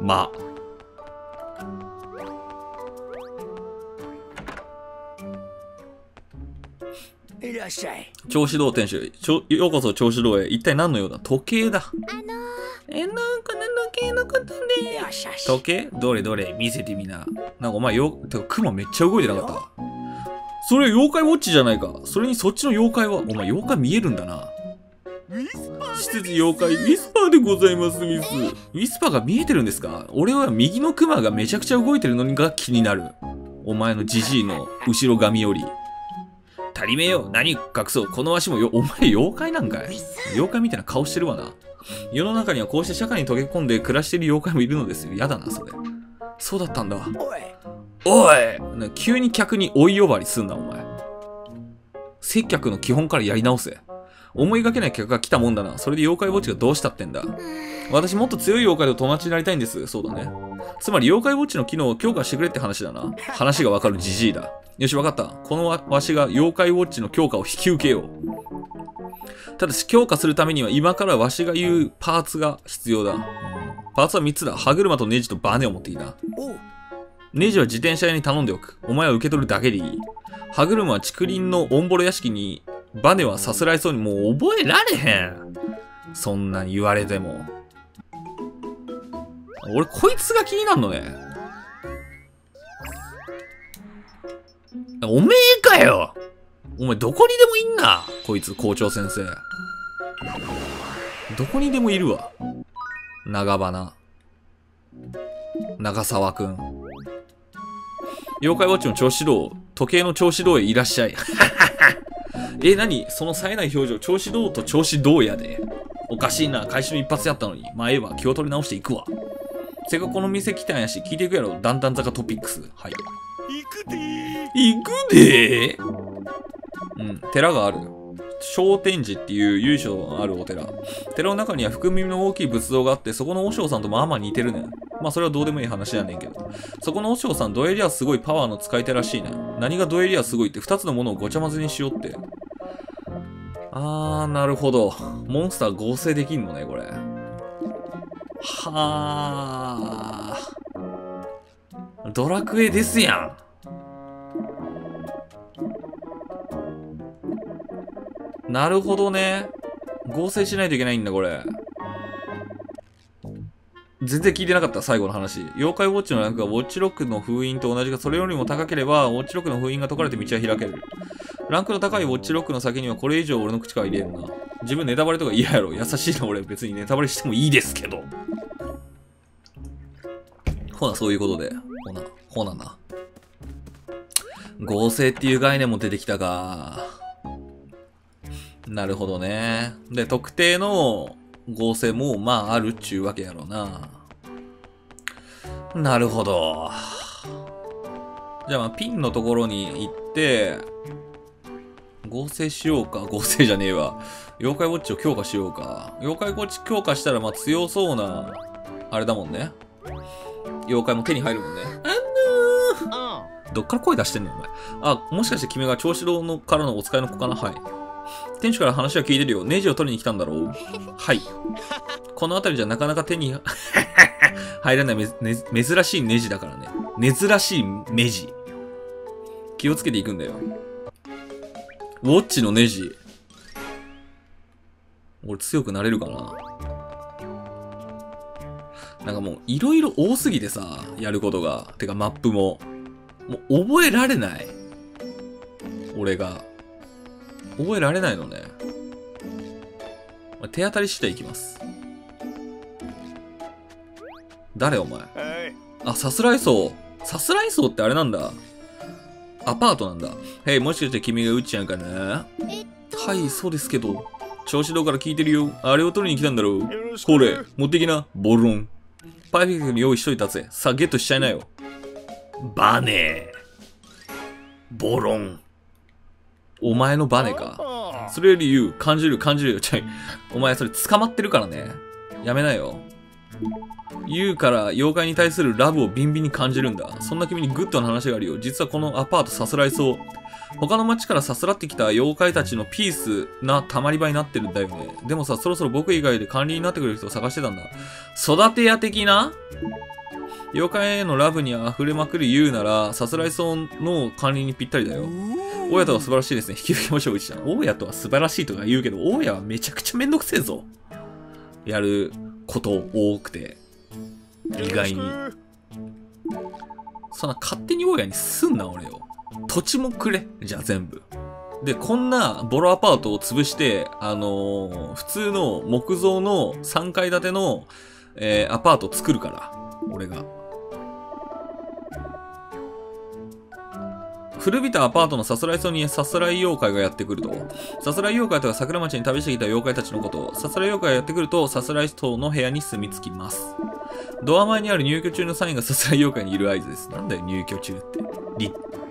ま。いらっしゃい。調子堂店主、ようこそ調子堂へ。一体何の用だ。時計だ。なんか時計のことで。時計どれどれ見せてみな。なんかお前てかクマめっちゃ動いてなかった。それ妖怪ウォッチじゃないか。それにそっちの妖怪は。お前妖怪見えるんだな。施設妖怪ウィスパーでございますミス。ウィスパーが見えてるんですか。俺は右のクマがめちゃくちゃ動いてるのが気になる。お前のジジイの後ろ髪より。足りめよ。何隠そう。この足もよ、お前妖怪なんかい。妖怪みたいな顔してるわな。世の中にはこうして社会に溶け込んで暮らしてる妖怪もいるのですよ。やだな、それ。そうだったんだ。おいな、急に客に追い呼ばわりすんな、お前。接客の基本からやり直せ。思いがけない客が来たもんだな。それで妖怪ウォッチがどうしたってんだ。私もっと強い妖怪と友達になりたいんです。そうだね。つまり妖怪ウォッチの機能を強化してくれって話だな。話がわかるジジイだ。よし、わかった。このわしが妖怪ウォッチの強化を引き受けよう。ただし、強化するためには今からわしが言うパーツが必要だ。パーツは3つだ。歯車とネジとバネを持ってきな。ネジは自転車屋に頼んでおく。お前は受け取るだけでいい。歯車は竹林のオンボロ屋敷に、バネはさすらいそうにもう覚えられへん。そんなに言われても。俺、こいつが気になるのね。おめえかよ。お前どこにでもいんな、こいつ校長先生。どこにでもいるわ。長花。長沢くん。妖怪ウォッチの調子どう？時計の調子どうへいらっしゃい。何その冴えない表情。調子どうと調子どうやで。おかしいな、回収一発やったのに。まあええわ、気を取り直していくわ。せっかくこの店来たんやし、聞いていくやろ。だんだん坂トピックス。はい。行くでー。うん、寺がある。昇天寺っていう由緒あるお寺。寺の中には福耳の大きい仏像があって、そこの和尚さんとまあまあ似てるね。まあそれはどうでもいい話やねんけど。そこの和尚さん、ドエリアすごいパワーの使い手らしいね。何がドエリアすごいって、2つのものをごちゃ混ぜにしようって。あー、なるほど。モンスター合成できんのね、これ。はー。ドラクエですやん。なるほどね。合成しないといけないんだ、これ。全然聞いてなかった、最後の話。妖怪ウォッチのランクはウォッチロックの封印と同じが、それよりも高ければ、ウォッチロックの封印が解かれて道は開ける。ランクの高いウォッチロックの先にはこれ以上俺の口から入れるな。自分ネタバレとか嫌やろ。優しいな俺。別にネタバレしてもいいですけど。ほな、そういうことで。ほな。合成っていう概念も出てきたか。なるほどね。で、特定の合成もまああるっちゅうわけやろな。なるほど。じゃあまあピンのところに行って、合成しようか。合成じゃねえわ。妖怪ウォッチを強化しようか。妖怪ウォッチ強化したらまあ強そうな、あれだもんね。妖怪も手に入るもんね。どっから声出してんのお前。あ、もしかして君が長四郎のからのお使いの子かな。はい。店主から話は聞いてるよ。ネジを取りに来たんだろう。はい。この辺りじゃなかなか手に入らない珍しいネジだからね。珍しいネジ。気をつけていくんだよ。ウォッチのネジ。俺強くなれるかな。なんかもういろいろ多すぎてさ、やることが。てかマップも。もう覚えられない。俺が。覚えられないのね。手当たり次第いきます。誰お前。あ、さすらい層。さすらい層ってあれなんだ。アパートなんだ。へい、もしかして君がうっちゃんかな。はい、そうですけど。調子どうから聞いてるよ。あれを取りに来たんだろう。これ、持ってきな。ボロン。パーフェクトに用意しといたぜ。さあ、ゲットしちゃいなよ。バネ。ボロン。お前のバネか。それより言う。感じるよ。ちょい。お前それ捕まってるからね。やめなよ。言うから妖怪に対するラブをビンビンに感じるんだ。そんな君にグッドな話があるよ。実はこのアパートさすらいそう。他の町からさすらってきた妖怪たちのピースなたまり場になってるんだよね。でもさ、そろそろ僕以外で管理になってくれる人を探してたんだ。育て屋的な妖怪へのラブに溢れまくる言うなら、さすらいそうの管理にぴったりだよ。大家とは素晴らしいですね。引き受けましょう、うちちゃん。大家とは素晴らしいとか言うけど、大家はめちゃくちゃめんどくせえぞ。やること多くて。意外に。そんな勝手に大家にすんな、俺よ。土地もくれ。じゃあ全部。で、こんなボロアパートを潰して、普通の木造の3階建ての、アパート作るから。俺が。古びたアパートのさすらい層にさすらい妖怪がやってくると。さすらい妖怪とは桜町に旅してきた妖怪たちのこと。さすらい妖怪がやってくると、さすらい層の部屋に住み着きます。ドア前にある入居中のサインがさすらい妖怪にいる合図です。なんだよ、入居中って。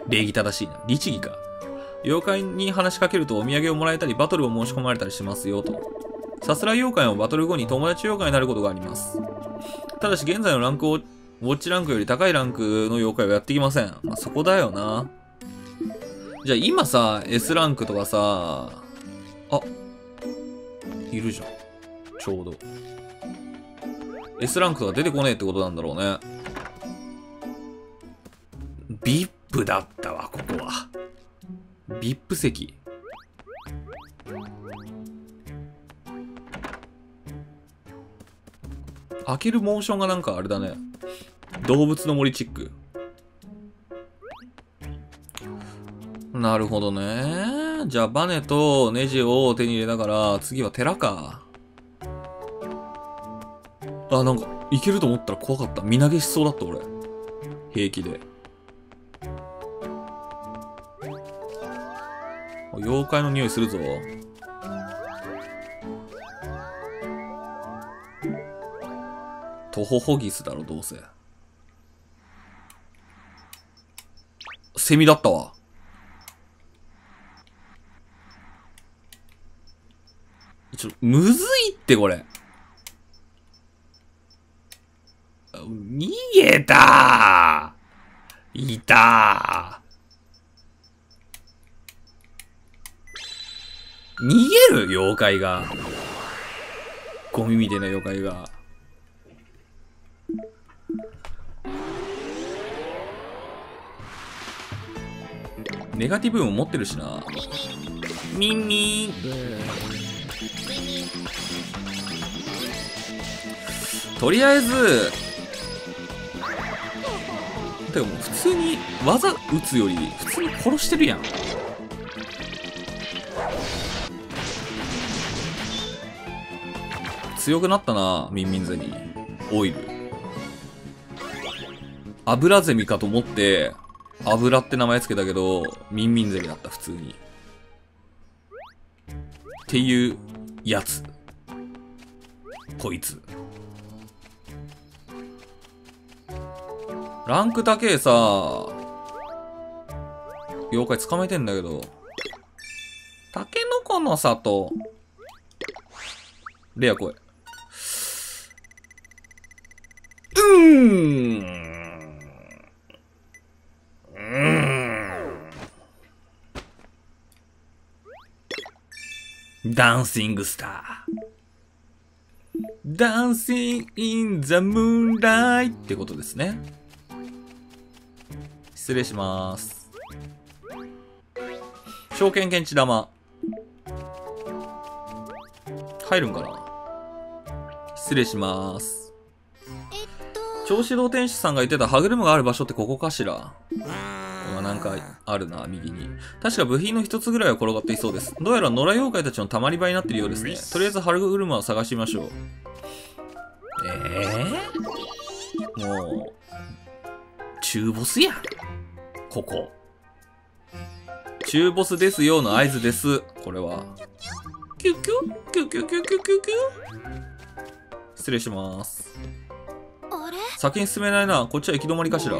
礼儀正しいな。律儀か。妖怪に話しかけるとお土産をもらえたり、バトルを申し込まれたりしますよ、と。さすらい妖怪もバトル後に友達妖怪になることがあります。ただし、現在のランクを、ウォッチランクより高いランクの妖怪はやってきません。まあ、そこだよな。じゃあ今さ、S ランクとかさ、あ、いるじゃん。ちょうど。S ランクとか出てこねえってことなんだろうね。VIP だったわ、ここは。VIP 席。開けるモーションがなんかあれだね。動物の森チック。なるほどね。じゃあ、バネとネジを手に入れながら、次は寺か。あ、なんか、いけると思ったら怖かった。身投げしそうだった、俺。平気で。妖怪の匂いするぞ。トホホギスだろ、どうせ。セミだったわ。むずいってこれ。逃げたー。いたー。逃げる妖怪が。ゴミみたいな妖怪が。ネガティブ運を持ってるしな。ミンミン。とりあえず、てかもう普通に技打つより普通に殺してるやん。強くなったな、ミンミンゼニー。オイル。油ゼミかと思って、油って名前つけたけど、ミンミンゼミだった、普通に。っていう、やつ。こいつ。ランク高えさ、妖怪捕まえてんだけど。タケノコの里。レア声。ダンシングスター。ダンシング・イン・ザ・ムーンライトってことですね。失礼します。証券検知玉。入るんかな。失礼します。銚子堂天使さんが言ってた歯車がある場所ってここかしら。なんかあるな、右に。確か部品の一つぐらいは転がっていそうです。どうやら野良妖怪たちのたまり場になっているようですね。とりあえずハルグウルマを探しましょう。もう、中ボスやん。ここ。中ボスですよの合図です。これは。キュキュキュキュキュキュキュキュ。失礼します。先に進めないな。こっちは行き止まりかしら。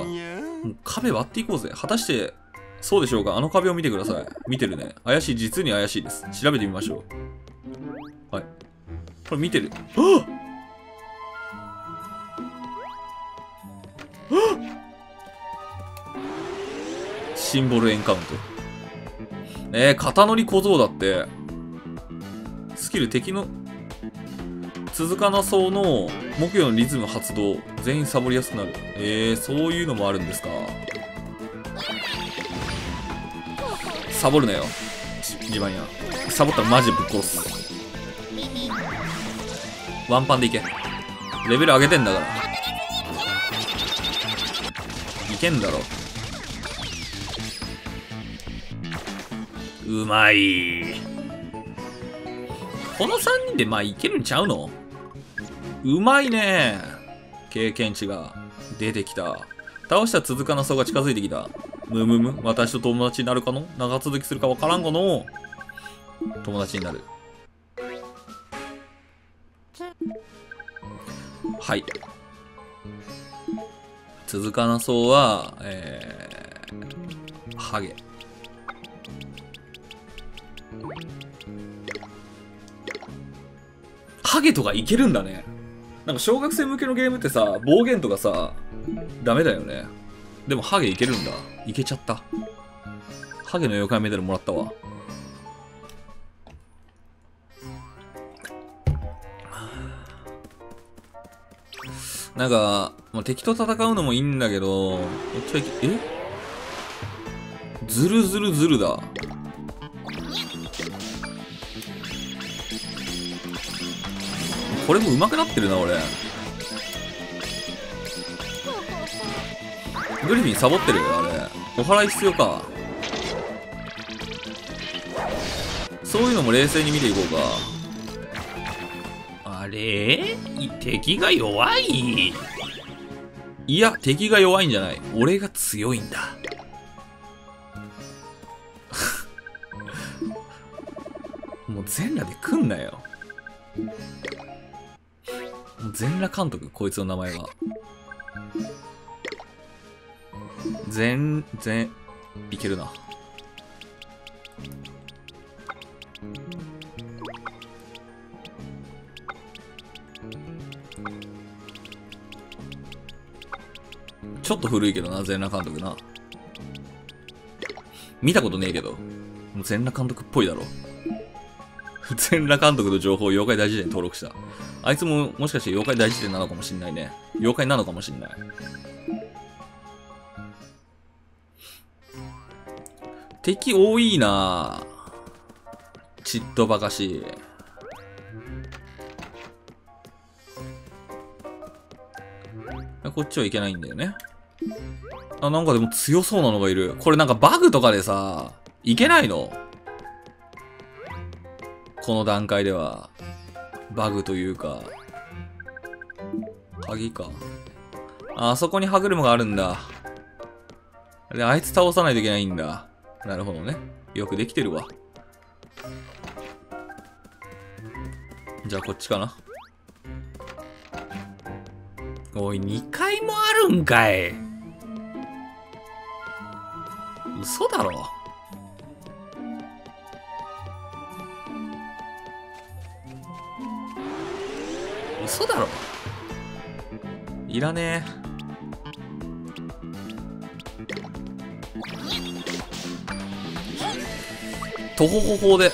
壁割っていこうぜ。果たして、そうでしょうか。あの壁を見てください。見てるね。怪しい、実に怪しいです。調べてみましょう。はい。これ見てる。はっ！シンボルエンカウント。肩乗り小僧だって。スキル敵の、続かなそうの木曜のリズム発動、全員サボりやすくなる。そういうのもあるんですか。サボるなよ、自慢や。サボったらマジぶっ殺す。ワンパンでいけ。レベル上げてんだから。いけんだろ。うまい。この3人でまあいけるんちゃうの。うまいね。経験値が出てきた。倒した続かなそうが近づいてきた。むむむ、私と友達になるかの。長続きするかわからんこの。友達になる。はい。続かなそうは、ハゲ。ハゲとかいけるんだね。なんか小学生向けのゲームってさ、暴言とかさ、ダメだよね。でもハゲいけるんだ。いけちゃった。ハゲの妖怪メダルもらったわ。なんか、もう敵と戦うのもいいんだけど、ずるずるずるだ。これも上手くなってるな、俺。グリフィンサボってるよ、あれ。お祓い必要か。そういうのも冷静に見ていこうか。あれ？敵が弱い？いや、敵が弱いんじゃない。俺が強いんだ。もう全裸で来んなよ。全裸監督、こいつの名前は。いけるな。ちょっと古いけどな、全裸監督な。見たことねえけど、全裸監督っぽいだろ。全裸監督の情報を妖怪大辞典に登録した。あいつももしかして妖怪大辞典なのかもしんないね。妖怪なのかもしんない。敵多いなぁ。ちっとばかしい。こっちはいけないんだよね。あ、なんかでも強そうなのがいる。これなんかバグとかでさ、いけないの？この段階ではバグというか。鍵か。あそこに歯車があるんだ。で、あいつ倒さないといけないんだ。なるほどね。よくできてるわ。じゃあこっちかな。おい、2階もあるんかい。嘘だろ。嘘だろ。いらねえ。トホホホで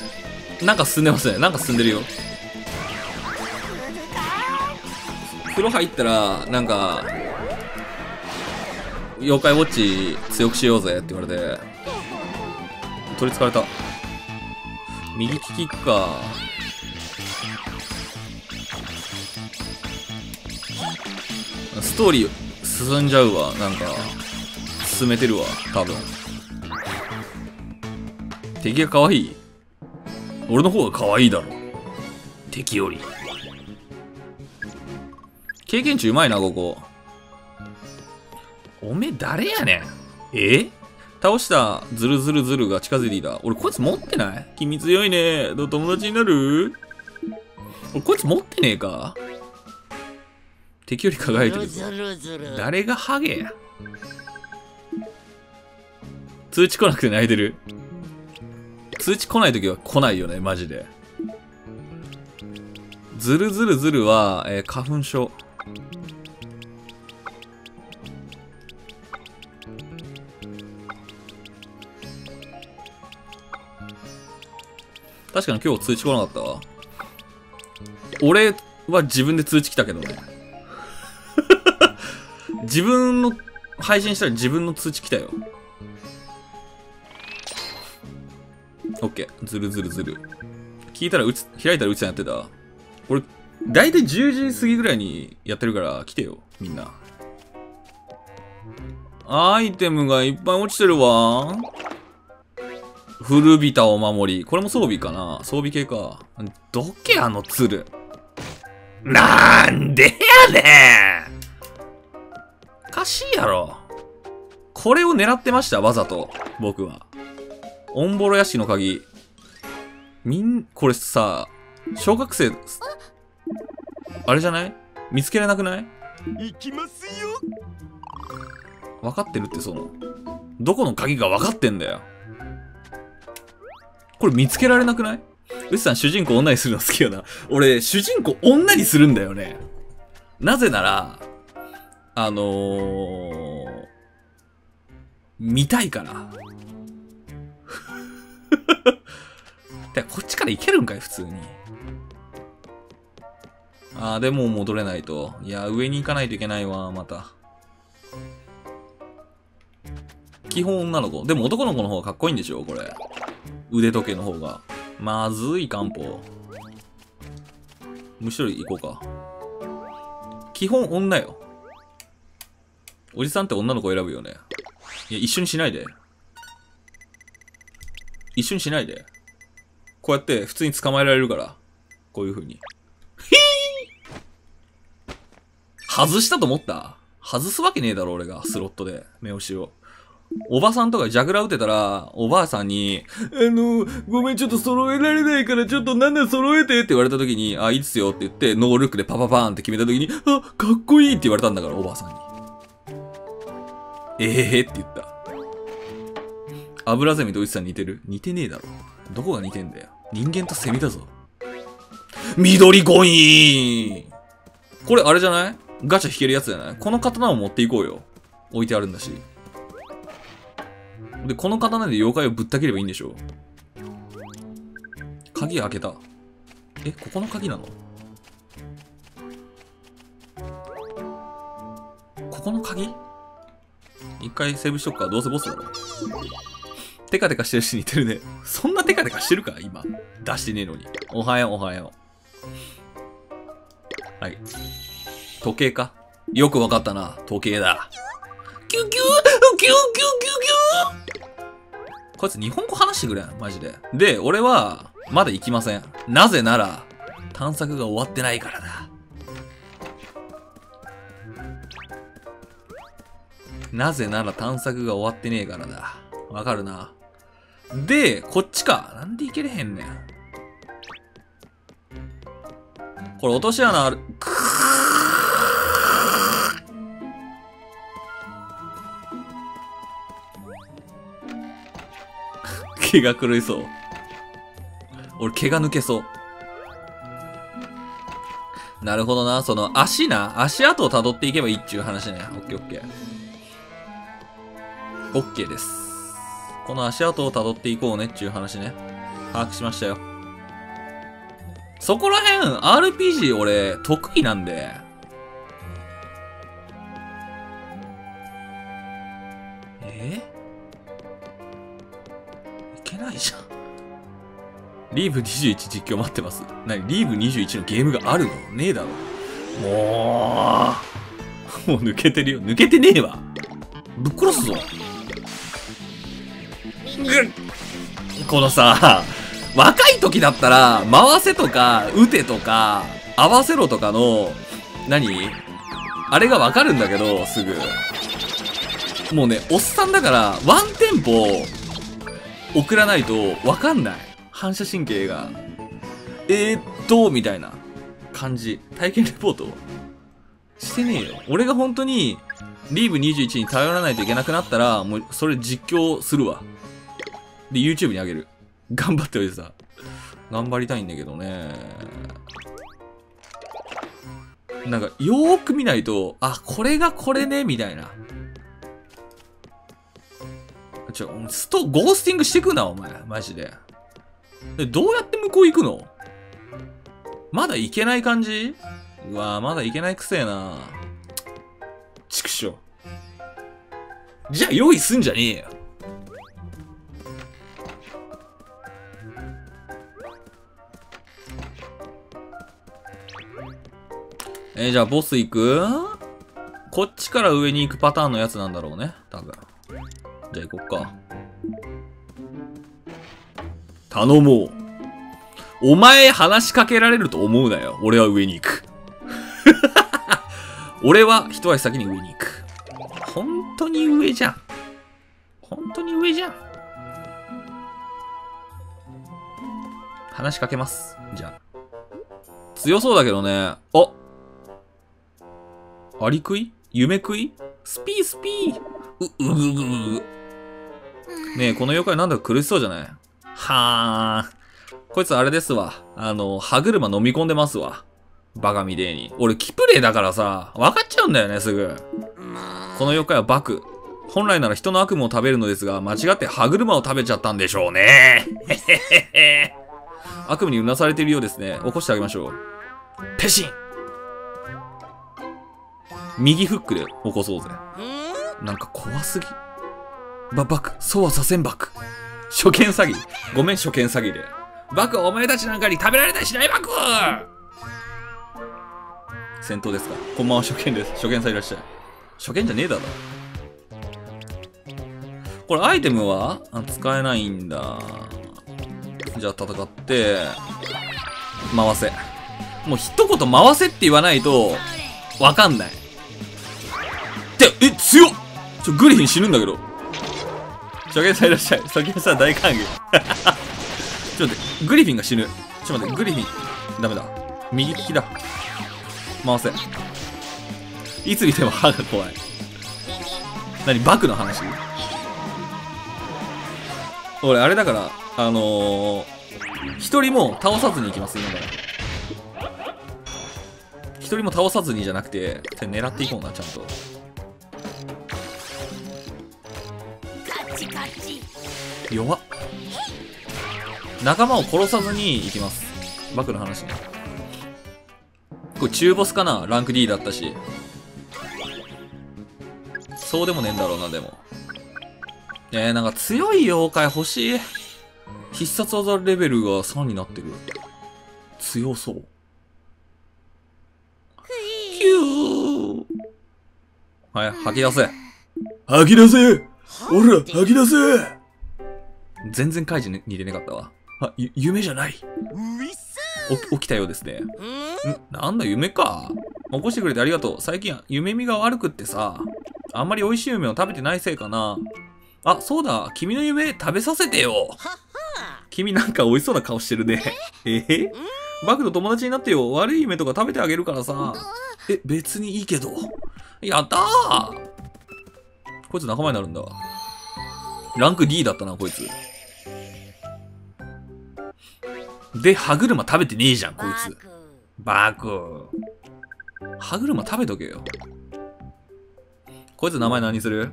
なんか進んでますね。なんか進んでるよ。風呂入ったらなんか妖怪ウォッチ強くしようぜって言われて取りつかれた。右利きか。ストーリー進んじゃうわ。なんか進めてるわ多分。敵が可愛い。俺の方が可愛いだろ。敵より。経験値うまいな、ここ。おめえ誰やねん。倒したズルズルズルが近づいていた。俺こいつ持ってない？君強いね。どう友達になる？俺こいつ持ってねえか。敵より輝いてるぞ。誰がハゲや。通知来なくて泣いてる。通知来ないときは来ないよね、マジで。ズルズルズルは、花粉症。確かに今日通知来なかったわ。俺は自分で通知来たけどね。自分の配信したら自分の通知来たよ。オッケー、ずるずるずる。聞いたら開いたらうちさんやってた。俺、だいたい10時過ぎぐらいにやってるから来てよ、みんな。アイテムがいっぱい落ちてるわ。古びたお守り。これも装備かな。装備系か。どけ、あの鶴。なんでやねん。おかしいやろ。これを狙ってました、わざと。僕は。オンボロ屋敷の鍵。これさ、小学生、あれじゃない？見つけられなくない？行きますよ。分かってるって、どこの鍵か分かってんだよ。これ見つけられなくない？うちさん、主人公女にするの好きよな。俺、主人公女にするんだよね。なぜなら、見たいから。こっちから行けるんかい普通に。ああ、でも戻れないと。いや、上に行かないといけないわ、また。基本女の子。でも男の子の方がかっこいいんでしょこれ。腕時計の方が。まずい、漢方。むしろ行こうか。基本女よ。おじさんって女の子選ぶよね。いや、一緒にしないで。一緒にしないで。こうやって普通に捕まえられるから。こういう風に。ヒー！外したと思った？外すわけねえだろ、俺が。スロットで。目押しを。おばさんとかジャグラー打てたら、おばあさんに、ごめん、ちょっと揃えられないから、ちょっとなんだ揃えてって言われた時に、あ、いいっすよって言って、ノールックでパパパーンって決めた時に、あ、かっこいいって言われたんだから、おばあさんに。って言った。アブラゼミとウチさん似てる？似てねえだろ。どこが似てんだよ。人間とセミだぞ。緑コイン！これあれじゃない？ガチャ引けるやつじゃない？この刀を持っていこうよ。置いてあるんだし。で、この刀で妖怪をぶった切ればいいんでしょ。鍵開けた。ここの鍵なの？ここの鍵？一回セーブしとくか。どうせボスだろ。テカテカしてるし似てるね。そんなテカテカしてるか今。出してねえのに。おはようおはよう。はい。時計か。よくわかったな。時計だ。キュキューキュキュキュキュ。こいつ日本語話してくれん。マジで。で、俺は、まだ行きません。なぜなら、探索が終わってないからだ。なぜなら探索が終わってねえからだ。わかるな。で、こっちか。なんで行けれへんねん。これ落とし穴ある。く気が狂いそう。俺、毛が抜けそう。なるほどな。その、足跡を辿っていけばいいっちゅう話ね。オッケーオッケー。オッケーです。この足跡を辿っていこうねっちゅう話ね。把握しましたよ。そこら辺、RPG 俺、得意なんで。いけないじゃん。リーブ21実況待ってます。何リーブ21のゲームがあるのねえだろ。もう抜けてるよ。抜けてねえわ。ぶっ殺すぞ。このさ、若い時だったら、回せとか、打てとか、合わせろとかの、あれがわかるんだけど、すぐ。もうね、おっさんだから、ワンテンポ、送らないと、わかんない。反射神経が、みたいな感じ。体験レポートしてねえよ。俺が本当に、リーブ21に頼らないといけなくなったら、もう、それ実況するわ。で、YouTube にあげる。頑張っておいてさ。頑張りたいんだけどね。なんか、よーく見ないと、あ、これがこれね、みたいな。ゴースティングしてくな、お前。マジで。どうやって向こう行くの？まだ行けない感じ？うわぁ、まだ行けないくせえな。ちくしょう。じゃあ用意すんじゃねえよ。じゃあボス行く？こっちから上に行くパターンのやつなんだろうね。多分。じゃあ行こっか。頼もう。お前話しかけられると思うなよ。俺は上に行く。俺は一足先に上に行く。本当に上じゃん。本当に上じゃん。話しかけます。じゃあ。強そうだけどね。あアリ食い夢食いスピースピーねえ、この妖怪なんだか苦しそうじゃないはあ。こいつあれですわ。歯車飲み込んでますわ。バカみてえに。俺、キプレイだからさ、分かっちゃうんだよね、すぐ。この妖怪はバク。本来なら人の悪夢を食べるのですが、間違って歯車を食べちゃったんでしょうね。悪夢にうなされているようですね。起こしてあげましょう。ペシン！右フックで起こそうぜ。なんか怖すぎ。バク、そうはさせんバク。初見詐欺。ごめん、初見詐欺で。バク、お前たちなんかに食べられたりしないバク！戦闘ですか？こんばんは、初見です。初見さんいらっしゃい。初見じゃねえだろ。これ、アイテムは使えないんだ。じゃあ、戦って、回せ。もう、一言回せって言わないと、わかんない。って、強っ！グリフィン死ぬんだけど。初見さんいらっしゃい。初見さん大歓迎。ちょっと待って、グリフィンが死ぬ。ちょっと待って、グリフィン。ダメだ。右利きだ。回せ。いつ見ても歯が怖い。何バクの話？俺、あれだから、一人も倒さずに行きます、今から。一人も倒さずにじゃなくて、狙っていこうな、ちゃんと。弱っ。仲間を殺さずに行きます。バクの話ね。これ中ボスかな？ランク D だったし。そうでもねえんだろうな、でも。なんか強い妖怪欲しい。必殺技レベルが3になってる。強そう。キュー！はい、吐き出せ。吐き出せ！おら、吐き出せ！全然カイジに似てなかったわ。あ、夢じゃない。起きたようですね。なんだ夢か。起こしてくれてありがとう。最近夢見が悪くってさ、あんまり美味しい夢を食べてないせいかな。あ、そうだ、君の夢食べさせてよ。君なんか美味しそうな顔してるね。バクと友達になってよ。悪い夢とか食べてあげるからさ。え、別にいいけど。やったー。こいつ仲間になるんだ。ランク D だったな、こいつ。で、歯車食べてねえじゃん、こいつ。バク。歯車食べとけよ。こいつ名前何する？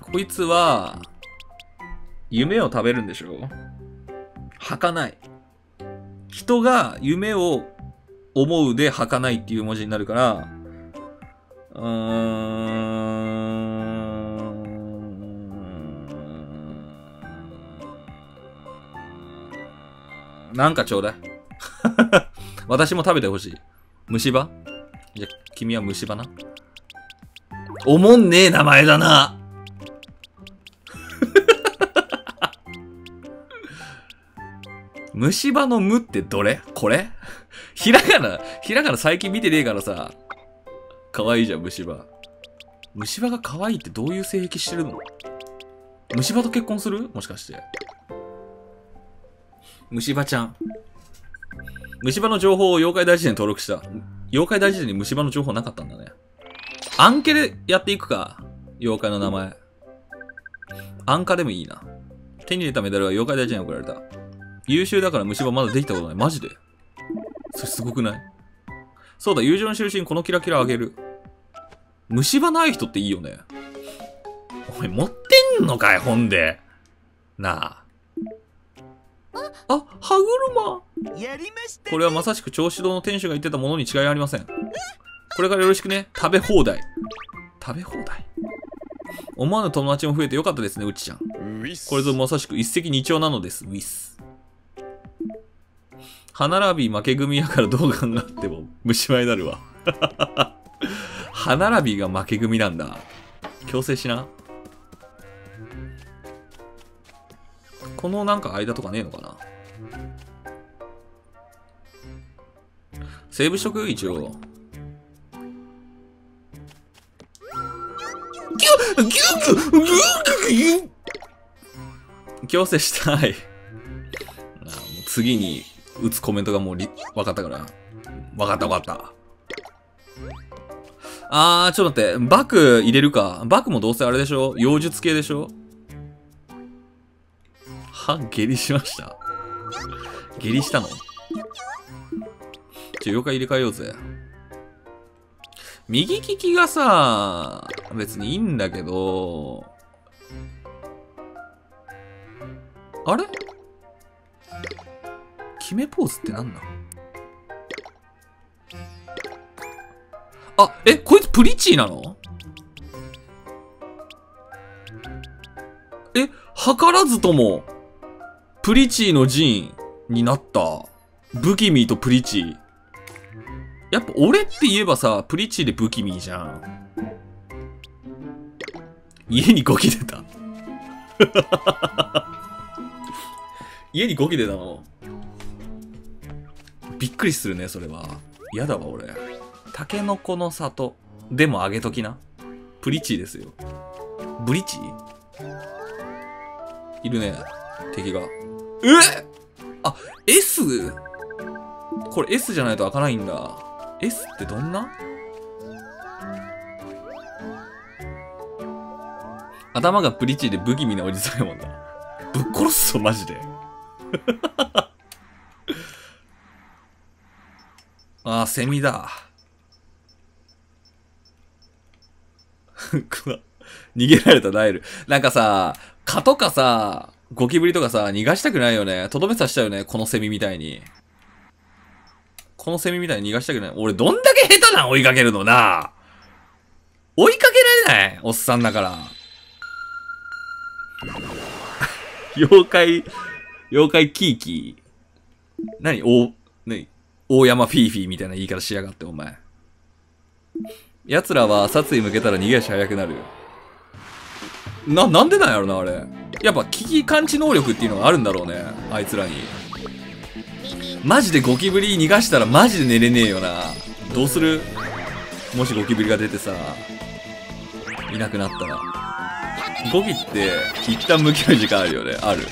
こいつは、夢を食べるんでしょ？吐かない。人が夢を思うで吐かないっていう文字になるから、なんかちょうだい。私も食べてほしい。虫歯？じゃ、君は虫歯な。おもんねえ名前だな。虫歯の無ってどれ？これ？ひらがな最近見てねえからさ。可愛いじゃん、虫歯。虫歯が可愛いってどういう性癖してるの？虫歯と結婚する？もしかして。虫歯ちゃん。虫歯の情報を妖怪大辞典に登録した。妖怪大辞典に虫歯の情報なかったんだね。アンケでやっていくか。妖怪の名前。アンカでもいいな。手に入れたメダルは妖怪大辞典に送られた。優秀だから虫歯まだできたことない。マジで。それすごくない？そうだ、友情の印にこのキラキラあげる。虫歯ない人っていいよね。おい、持ってんのかい、本で。なあ。あ、歯車。やりましたね。これはまさしく銚子堂の店主が言ってたものに違いありません。これからよろしくね。食べ放題。食べ放題。思わぬ友達も増えてよかったですね、うちちゃん。これぞまさしく一石二鳥なのです。ウィス。歯並び負け組やからどう考えても虫歯になるわ。歯並びが負け組なんだ。強制しな。このなんか間とかねえのかな。セーブしとく一応。強制したい。次に打つコメントがもう分かったから。分かった。あー、ちょっと待って。バク入れるか。バクもどうせあれでしょ？妖術系でしょ？は？下痢しました。下痢したの？妖怪入れ替えようぜ。右利きがさ、別にいいんだけど、あれ？決めポーズってなんだ？あ、え、こいつプリチーなの？え、図らずとも、プリチーの陣になった。ブキミーとプリチー。やっぱ俺って言えばさ、プリチーでブキミーじゃん。家にゴキ出た。家にゴキ出たの？びっくりするね、それは。やだわ、俺。タケノコの里でもあげときな。プリチーですよ。ブリチーいるね、敵が。え？あ、S？ これ S じゃないと開かないんだ。S ってどんな？頭がプリチーで不気味なおじさんやもんな。ぶっ殺すぞ、マジで。ああ、セミだ。逃げられたナイル。なんかさ、蚊とかさ、ゴキブリとかさ、逃がしたくないよね。とどめさせたよね。このセミみたいに逃がしたくない。俺どんだけ下手なん追いかけるのな。追いかけられないおっさんだから。妖怪キーキー。大山フィーフィーみたいな言い方しやがって、お前。奴らは殺意向けたら逃げ足早くなる。なんでなんやろな、あれ。やっぱ危機感知能力っていうのがあるんだろうね、あいつらに。マジでゴキブリ逃がしたらマジで寝れねえよな。どうする？もしゴキブリが出てさ、いなくなったら。ゴキって一旦向き合う時間あるよね。ある。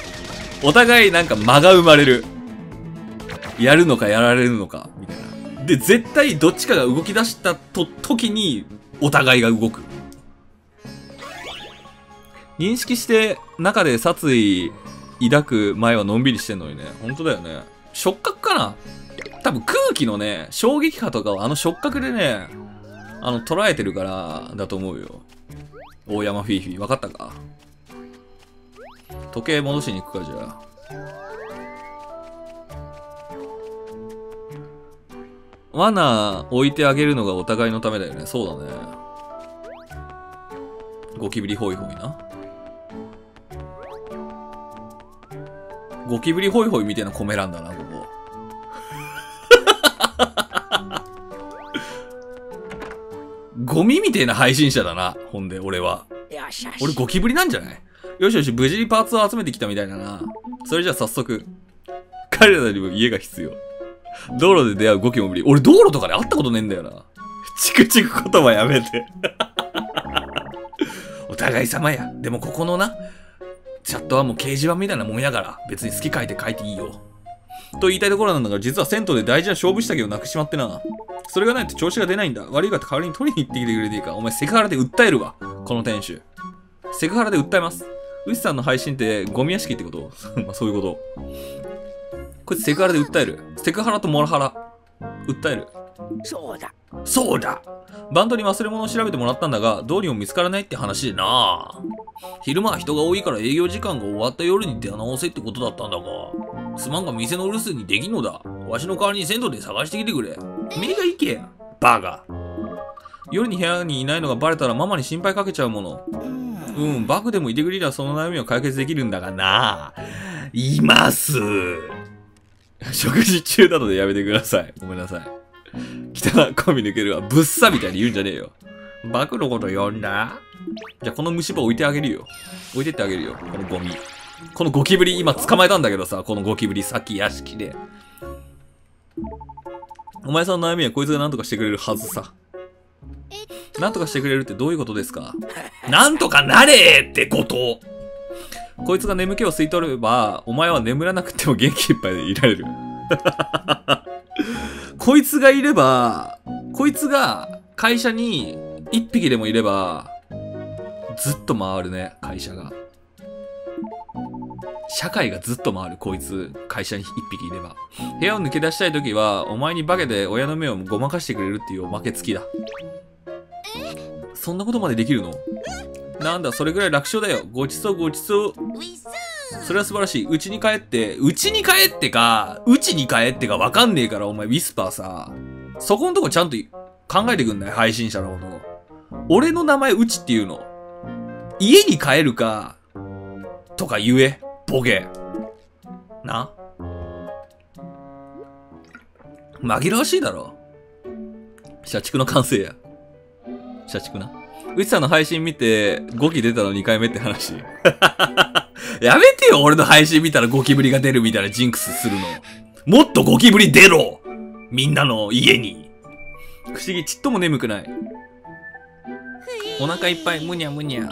お互いなんか間が生まれる。やるのかやられるのか、みたいな。で、絶対どっちかが動き出した時に、お互いが動く。認識して、中で殺意抱く前はのんびりしてんのにね。本当だよね。触覚かな？多分空気のね、衝撃波とかをあの触覚でね、捉えてるからだと思うよ。大山フィーフィー、わかったか？時計戻しに行くか、じゃあ。罠置いてあげるのがお互いのためだよね。そうだね。ゴキブリホイホイな。ゴキブリホイホイみたいなコメ欄だな、ここ。ゴミみたいな配信者だな。ほんで、俺は。俺ゴキブリなんじゃない？よしよし、無事にパーツを集めてきたみたいだな。それじゃあ早速。彼らにも家が必要。道路で出会うゴキも無理。俺道路とかで会ったことねえんだよな。チクチク言葉やめて。お互い様や。でもここのな、チャットはもう掲示板みたいなもんやから、別に好き書いて書いていいよ。と言いたいところなんだが、実は銭湯で大事な勝負下着をなくしまってな。それがないと調子が出ないんだ。悪いが代わりに取りに行ってきてくれていいか。お前セクハラで訴えるわ。この店主。セクハラで訴えます。ウシさんの配信ってゴミ屋敷ってこと？まあそういうこと。こいつセクハラで訴える。セクハラとモラハラ。訴える。そうだ。そうだ。バンドに忘れ物を調べてもらったんだが、どうにも見つからないって話でな。昼間は人が多いから営業時間が終わった夜に出直せってことだったんだが、すまんが店の留守にできんのだ。わしの代わりに銭湯で探してきてくれ。目がいけや。バカ。夜に部屋にいないのがバレたらママに心配かけちゃうもの。うん、バクでもいてくれりゃその悩みを解決できるんだがな。います。食事中なのでやめてください。ごめんなさい。汚い込み抜けるわ。ぶっさみたいに言うんじゃねえよ。バクのこと呼んだ？じゃあこの虫歯置いてあげるよ。置いてってあげるよ。このゴミ。このゴキブリ、今捕まえたんだけどさ、このゴキブリ、さっき屋敷で。お前さんの悩みはこいつが何とかしてくれるはずさ。何とかしてくれるってどういうことですか？なんとかなれってこと。こいつが眠気を吸い取れば、お前は眠らなくても元気いっぱいでいられる。こいつがいれば、こいつが会社に一匹でもいれば、ずっと回るね、会社が。社会がずっと回る、こいつ、会社に一匹いれば。部屋を抜け出したいときは、お前に化けて親の目をごまかしてくれるっていうおまけ付きだ。そんなことまでできるの？なんだ、それぐらい楽勝だよ。ごちそうごちそう。それは素晴らしい。うちに帰って、うちに帰ってかわかんねえから、お前、ウィスパーさ。そこんとこちゃんと考えてくんない？配信者のこと。俺の名前、うちっていうの。家に帰るか、とか言え。ボケ。な？紛らわしいだろ。社畜の完成や。社畜な。うちさんの配信見て、ゴキ出たの2回目って話。やめてよ、俺の配信見たらゴキブリが出るみたいなジンクスするの。もっとゴキブリ出ろ！みんなの家に。不思議、ちっとも眠くない。お腹いっぱい、むにゃむにゃ。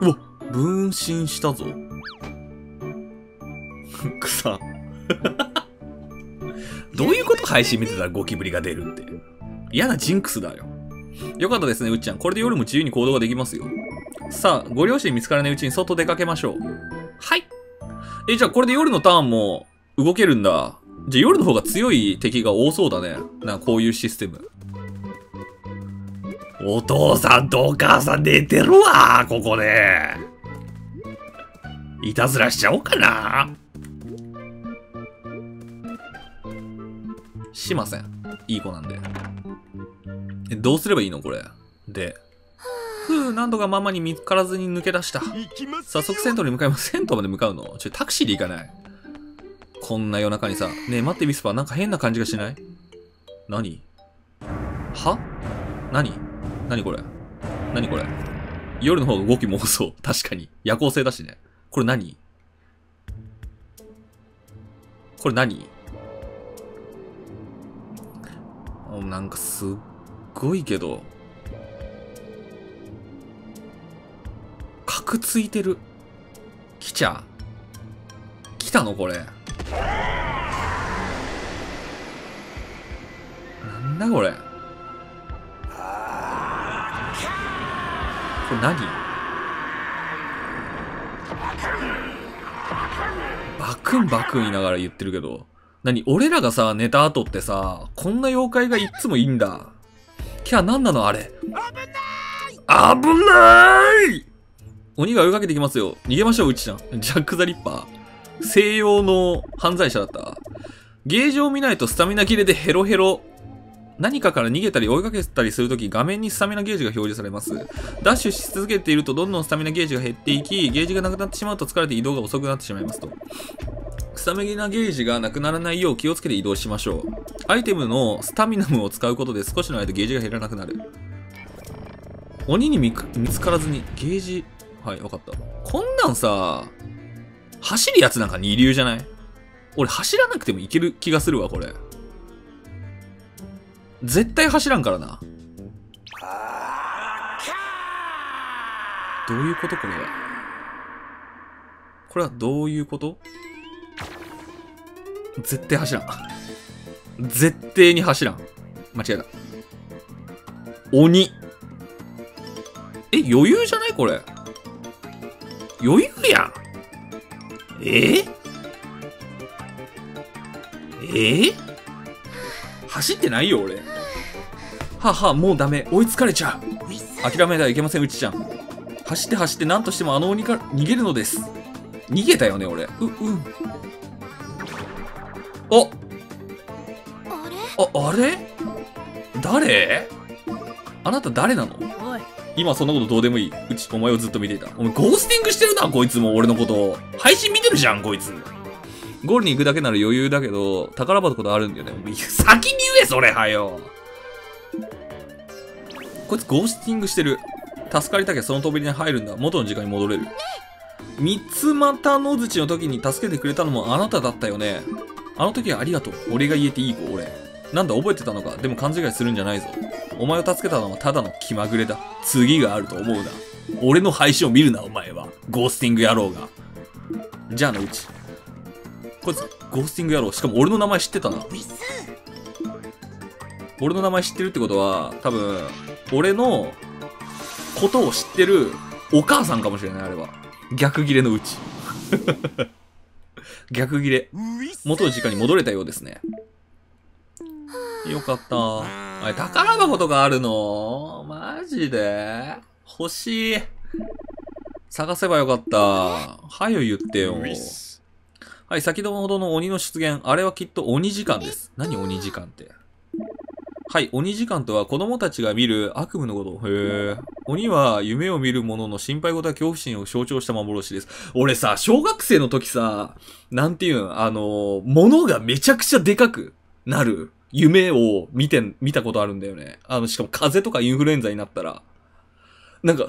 うわ、分身したぞ。草。どういうこと？配信見てたらゴキブリが出るって。嫌なジンクスだよ。よかったですね、うっちゃん。これで夜も自由に行動ができますよ。さあ、ご両親見つからないうちに外出かけましょう。はい。じゃあこれで夜のターンも動けるんだ。じゃあ夜の方が強い敵が多そうだね。なんかこういうシステム。お父さんとお母さん寝てるわ、ここで。いたずらしちゃおうかな。しません。いい子なんで。どうすればいいのこれ。で。何度かママに見つからずに抜け出した。早速銭湯に向かいます。銭湯まで向かうの？ちょ、タクシーで行かない？こんな夜中にさ。ねえ、待って、ウィスパー。なんか変な感じがしない？何？は？何？何これ？何これ？夜の方が動きも多そう。確かに。夜行性だしね。これ何？これ何？なんかすっごいけど。角ついてる。来たのこれ。なんだこれ。これ何？バクン言いながら言ってるけど。何？俺らがさ、寝た後ってさ、こんな妖怪がいっつもいいんだ。キャー、なんなのあれ。危ない鬼が追いかけてきますよ。逃げましょう、うちちゃん。ジャック・ザ・リッパー。西洋の犯罪者だった。ゲージを見ないとスタミナ切れでヘロヘロ。何かから逃げたり追いかけたりするとき、画面にスタミナゲージが表示されます。ダッシュし続けているとどんどんスタミナゲージが減っていき、ゲージがなくなってしまうと疲れて移動が遅くなってしまいますと。スタミナゲージがなくならないよう気をつけて移動しましょう。アイテムのスタミナムを使うことで少しの間ゲージが減らなくなる。鬼に見つからずに、ゲージ、はい、わかった。こんなんさ、走るやつなんか二流じゃない？俺走らなくてもいける気がするわ、これ。絶対走らんからな。どういうことこれは。これはどういうこと？絶対走らん。絶対に走らん。間違えた。鬼。え、余裕じゃないこれ。余裕やん。走ってないよ俺。はあ、もうダメ、追いつかれちゃう。諦めてはいけません、うちちゃん。走って何としてもあの鬼から逃げるのです。逃げたよね俺。おっ、あれ誰？あなた誰なの？今そんなことどうでもいい。うちお前をずっと見ていた。お前ゴースティングしてるな、こいつも。俺のこと配信見てるじゃんこいつ。ゴールに行くだけなら余裕だけど、宝箱とかあるんだよね。先に言え、それはよ。こいつゴースティングしてる。助かりたきゃその扉に入るんだ。元の時間に戻れる。三つ股の槌の時に助けてくれたのもあなただったよね。あの時はありがとう。俺が言えていい子、俺。なんだ覚えてたのか。でも勘違いするんじゃないぞ。お前を助けたのはただの気まぐれだ。次があると思うな。俺の配信を見るな、お前は。ゴースティング野郎が。じゃあな、うち。こいつゴースティング野郎。しかも俺の名前知ってたな。俺の名前知ってるってことは、多分俺のことを知ってるお母さんかもしれない。あれは逆ギレのうち。逆ギレ。元の時間に戻れたようですね。よかった。あれ宝箱とかあるの？マジで欲しい。探せばよかった。はよ言ってよ。はい、先ほどの鬼の出現。あれはきっと鬼時間です。何鬼時間って。はい、鬼時間とは子供たちが見る悪夢のこと。へえ。鬼は夢を見るものの心配事や恐怖心を象徴した幻です。俺さ、小学生の時さ、なんていうん、物がめちゃくちゃでかくなる夢を見たことあるんだよね。しかも風邪とかインフルエンザになったら。なんか、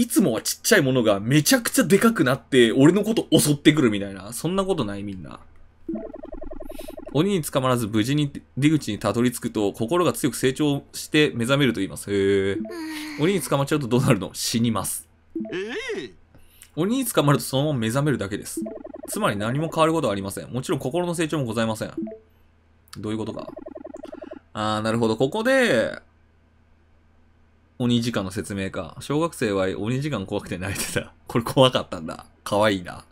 いつもはちっちゃいものがめちゃくちゃでかくなって、俺のこと襲ってくるみたいな。そんなことないみんな。鬼に捕まらず無事に出口にたどり着くと、心が強く成長して目覚めると言います。へえ。鬼に捕まっちゃうとどうなるの？死にます。鬼に捕まるとそのまま目覚めるだけです。つまり何も変わることはありません。もちろん心の成長もございません。どういうことか。なるほど。ここで、鬼時間の説明か。小学生は鬼時間怖くて泣いてた。これ怖かったんだ。かわいいな。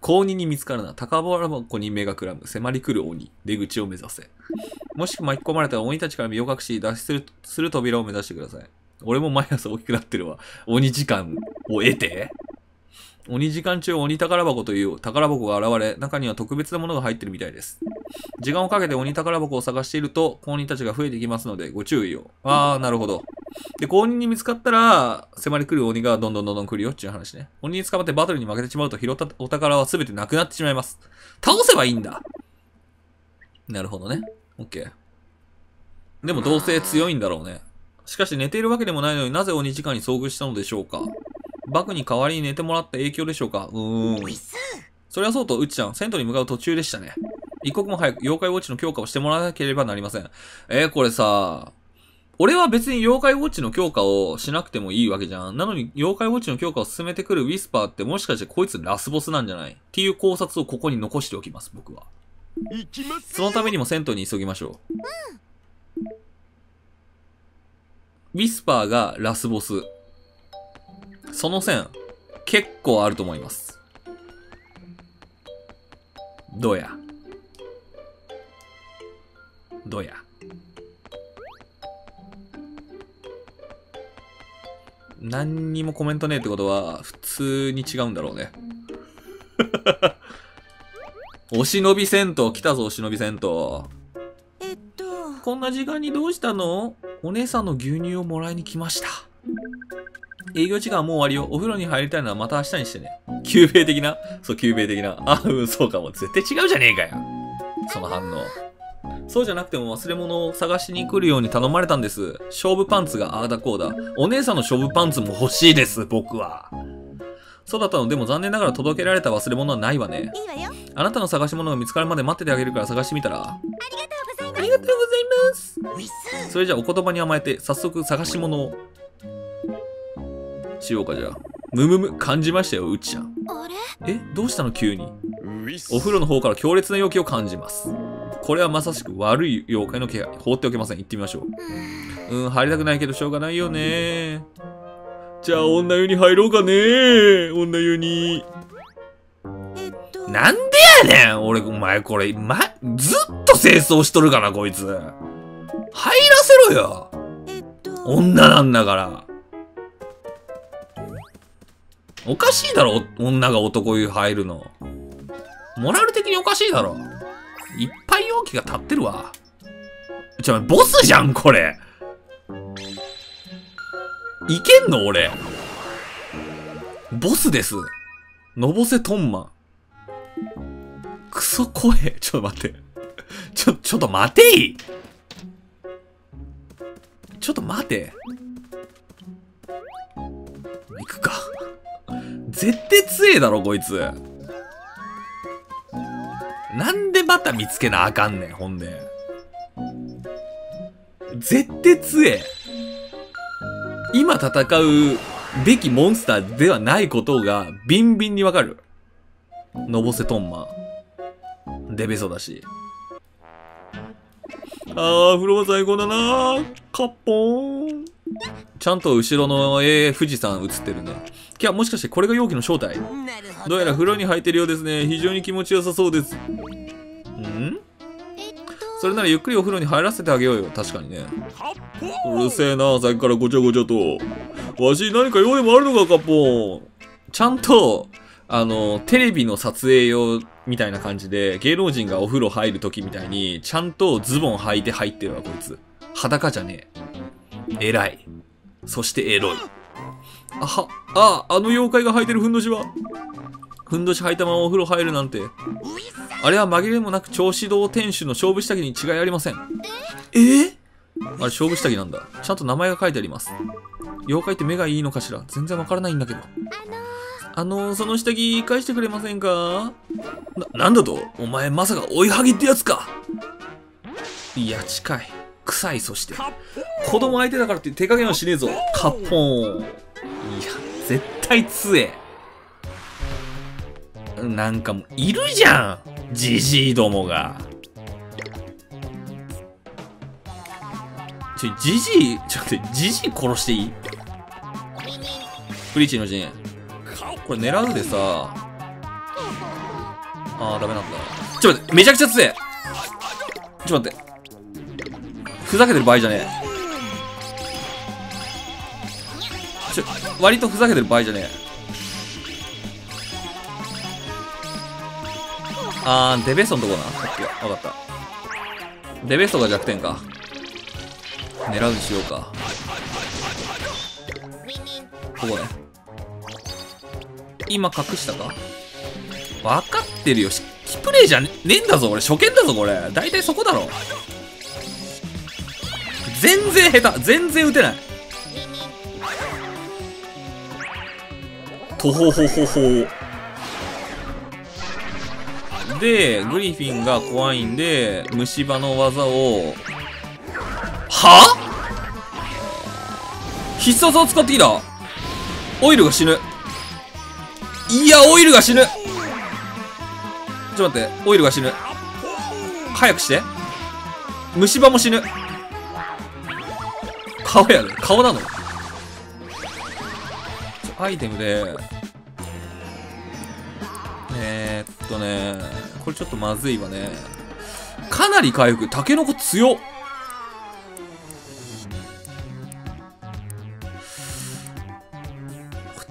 高2に見つかるな。高原箱に目がくらむ。迫り来る鬼。出口を目指せ。もし巻き込まれたら鬼たちから身を隠し、脱出する扉を目指してください。俺も毎朝大きくなってるわ。鬼時間を得て。鬼時間中、鬼宝箱という宝箱が現れ、中には特別なものが入ってるみたいです。時間をかけて鬼宝箱を探していると、高人たちが増えてきますので、ご注意を。なるほど。で、高人に見つかったら、迫り来る鬼がどんどん来るよっていう話ね。鬼に捕まってバトルに負けてしまうと、拾ったお宝は全てなくなってしまいます。倒せばいいんだ。なるほどね。オッケー。でも、どうせ強いんだろうね。しかし寝ているわけでもないのになぜ鬼時間に遭遇したのでしょうか。バクに代わりに寝てもらった影響でしょうか。それはそうと、うちちゃん、銭湯に向かう途中でしたね。一刻も早く妖怪ウォッチの強化をしてもらわなければなりません。これさ、俺は別に妖怪ウォッチの強化をしなくてもいいわけじゃん。なのに妖怪ウォッチの強化を進めてくるウィスパーってもしかしてこいつラスボスなんじゃないっていう考察をここに残しておきます、僕は。そのためにも銭湯に急ぎましょう。ウィスパーがラスボス。その線、結構あると思います。どうや。何にもコメントねえってことは、普通に違うんだろうね。お忍び銭湯来たぞ、お忍び銭湯。こんな時間にどうしたの？お姉さんの牛乳をもらいに来ました。営業時間はもう終わりよ。お風呂に入りたいのはまた明日にしてね。休憩的な？そう、休憩的な。あ、うん、そうかも。絶対違うじゃねえかよ。その反応。そうじゃなくても忘れ物を探しに来るように頼まれたんです。勝負パンツがああだこうだ。お姉さんの勝負パンツも欲しいです、僕は。そうだったのでも残念ながら届けられた忘れ物はないわね。いいわよ。あなたの探し物が見つかるまで待っててあげるから探してみたら。ありがとうございます。それじゃあお言葉に甘えて早速探し物を。しようかじゃあ。感じましたよ、うちちゃん。どうしたの急に。お風呂の方から強烈な要求を感じます。これはまさしく悪い妖怪の気配。放っておけません。行ってみましょう。入りたくないけどしょうがないよね。じゃあ、女湯に入ろうかね。女湯に。なんでやねん俺、お前これ、ずっと清掃しとるかな、こいつ。入らせろよ。女なんだから。おかしいだろ、女が男湯入るの。モラル的におかしいだろ。いっぱい容器が立ってるわ。ボスじゃん、これ。いけんの俺。ボスです。のぼせとんま。クソ怖え。ちょっと待って。ちょっと待てい。ちょっと待て。行くか。絶対強えだろ、こいつ。なんでまた見つけなあかんねん、ほんで。絶対強え。今戦うべきモンスターではないことがビンビンにわかる。のぼせとんま。デベソだし。風呂は最高だな。カッポーン。ちゃんと後ろの、富士山映ってるね。いや、もしかしてこれが容器の正体。どうやら風呂に入ってるようですね。非常に気持ちよさそうです。それならゆっくりお風呂に入らせてあげようよ。確かにね。うるせえな、さっきからごちゃごちゃと。わし、何か用でもあるのか、カッポン。ちゃんと、テレビの撮影用みたいな感じで、芸能人がお風呂入るときみたいに、ちゃんとズボン履いて入ってるわ、こいつ。裸じゃねえ。偉い。そしてエロい。あの妖怪が履いてるふんどしは。ふんどし履いたままお風呂入るなんて。あれは紛れもなく調子堂店主の勝負下着に違いありません。あれ勝負下着なんだ。ちゃんと名前が書いてあります。妖怪って目がいいのかしら。全然わからないんだけど。その下着返してくれませんか？なんだと？お前まさか追いはぎってやつか？いや、近い。臭い、そして。子供相手だからって手加減はしねえぞ。カッポーン。いや、絶対強え。なんかもう、いるじゃんじじいどもが。じじい殺していい？フリーチーの陣。これ狙うでさ。ダメなんだ。ちょっと待って、めちゃくちゃ強え。ちょっと待って。ふざけてる場合じゃねえ。割とふざけてる場合じゃねえ。デベストのとこな。分かった。デベストが弱点か。狙うにしようか。ここね。今隠したか？分かってるよ。キプレイじゃねえんだぞ、俺。初見だぞ、これ。大体そこだろ。全然下手、全然打てない。とほほほほで、グリフィンが怖いんで虫歯の技を、はぁ？必殺を使ってきた。オイルが死ぬ。いや、オイルが死ぬ。ちょっと待って、オイルが死ぬ。早くして。虫歯も死ぬ。顔やで、顔なの。アイテムで、これちょっとまずいわね。かなり回復。タケノコ強っ。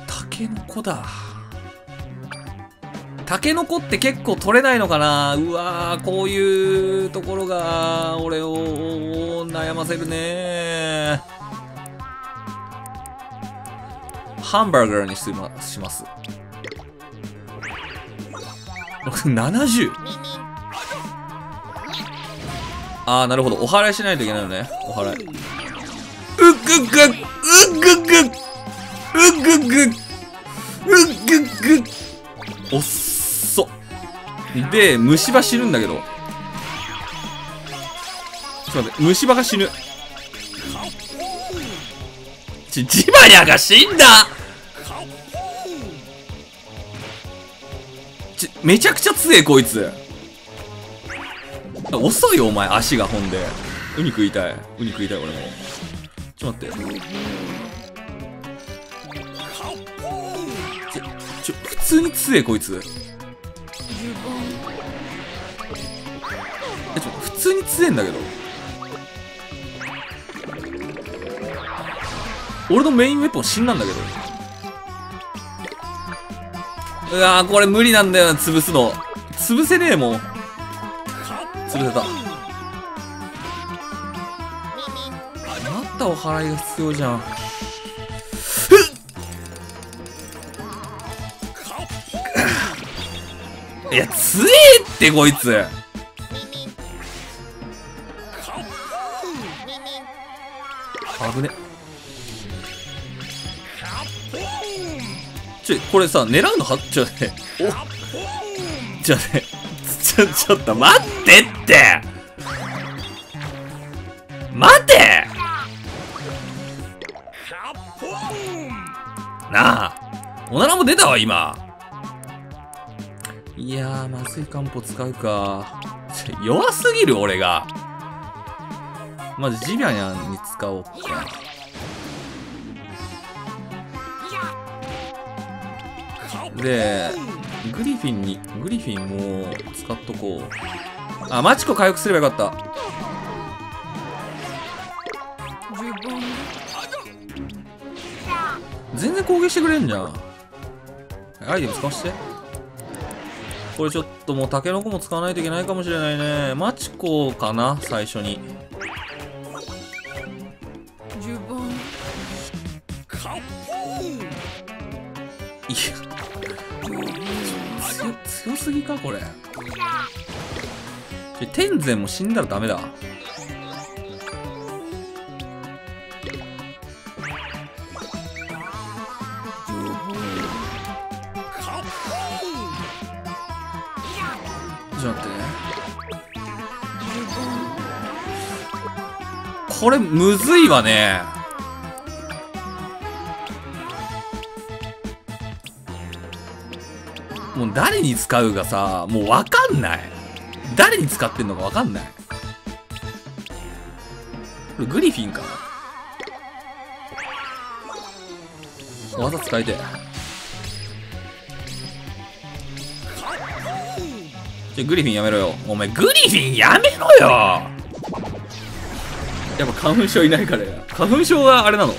タケノコだ。タケノコって結構取れないのかな。うわー、こういうところが俺を悩ませるね。ハンバーガーにします。70？ あー、なるほど。お祓いしないといけないのね。お祓い。うっぐっぐっうっぐっぐっうっぐっぐっうっぐっぐっおっそ。で、虫歯死ぬんだけど。ちょっと待って、虫歯が死ぬ。ジバニャが死んだ。めちゃくちゃ強えこいつ。遅いよお前、足が。ほんでウニ食いたい、ウニ食いたい俺も。ちょっと待って、普通に強えこいつ。普通に強えんだけど。俺のメインウェポン死んだんだけど。うわー、これ無理なんだよな、潰すの。潰せねえもん。潰せた。あなた、お祓いが必要じゃん。いや、強えってこいつ。危ね。これさ、狙うのは、ちょっとね、お、ちょっとね、ちょっと待ってって待てなあ、おならも出たわ今。いやー、まずい。漢方使うか。弱すぎる俺が。まずジビャニャンに使おうか。で、グリフィンも使っとこう。あ、マチコ回復すればよかった。全然攻撃してくれんじゃん。アイテム使わして。これちょっともうタケノコも使わないといけないかもしれないね。マチコかな最初に。いや、強すぎかこれ。天然も死んだらダメだ。ちょっと待ってね、これむずいわね。もう誰に使うかさ、もう分かんない。誰に使ってんのか分かんない。これグリフィンかな。技使いて。じゃグリフィンやめろよ。お前グリフィンやめろよ。やっぱ花粉症いないからや。花粉症はあれなの。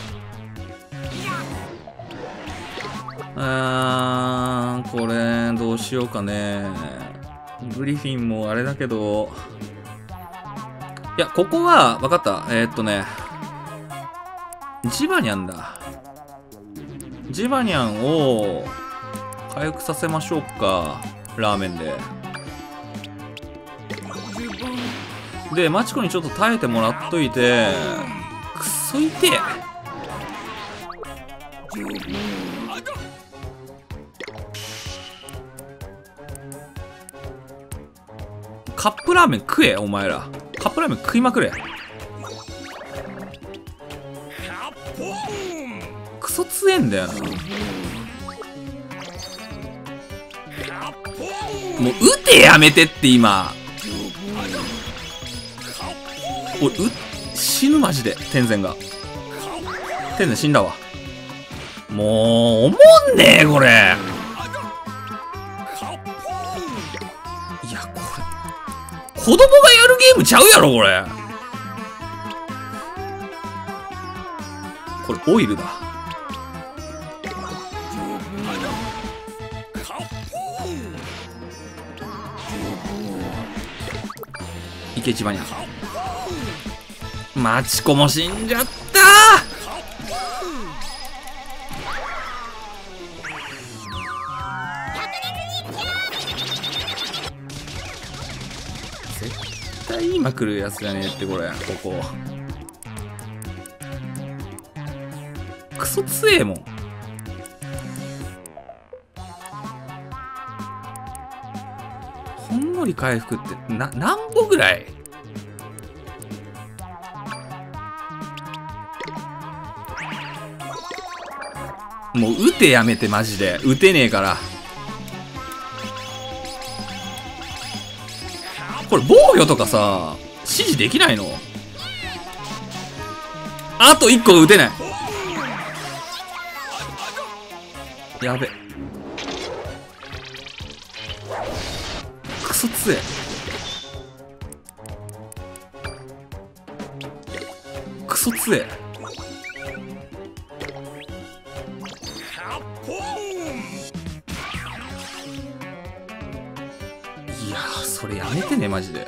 これどうしようかね。グリフィンもあれだけど、いや、ここは分かった。ジバニャンだ。ジバニャンを回復させましょうか、ラーメンで。でマチコにちょっと耐えてもらっといて、最低。カップラーメン食え、お前ら。カップラーメン食いまくれ。クソ強えんだよな。もう撃てやめてって今。俺死ぬマジで。天然が天然死んだわ。もうおもんねえこれ。いやこれ子供がやるゲームちゃうやろこれ。これオイルだ。池千葉にゃマチコも死んじゃった。絶対今来るやつじゃねえってこれ。ここクソ強えもん。ほんのり回復って何歩ぐらい。もう打てやめてマジで。打てねえから。これ防御とかさ指示できないの。あと1個打てない。やべクソ強え。クソ強え。それやめてねマジで。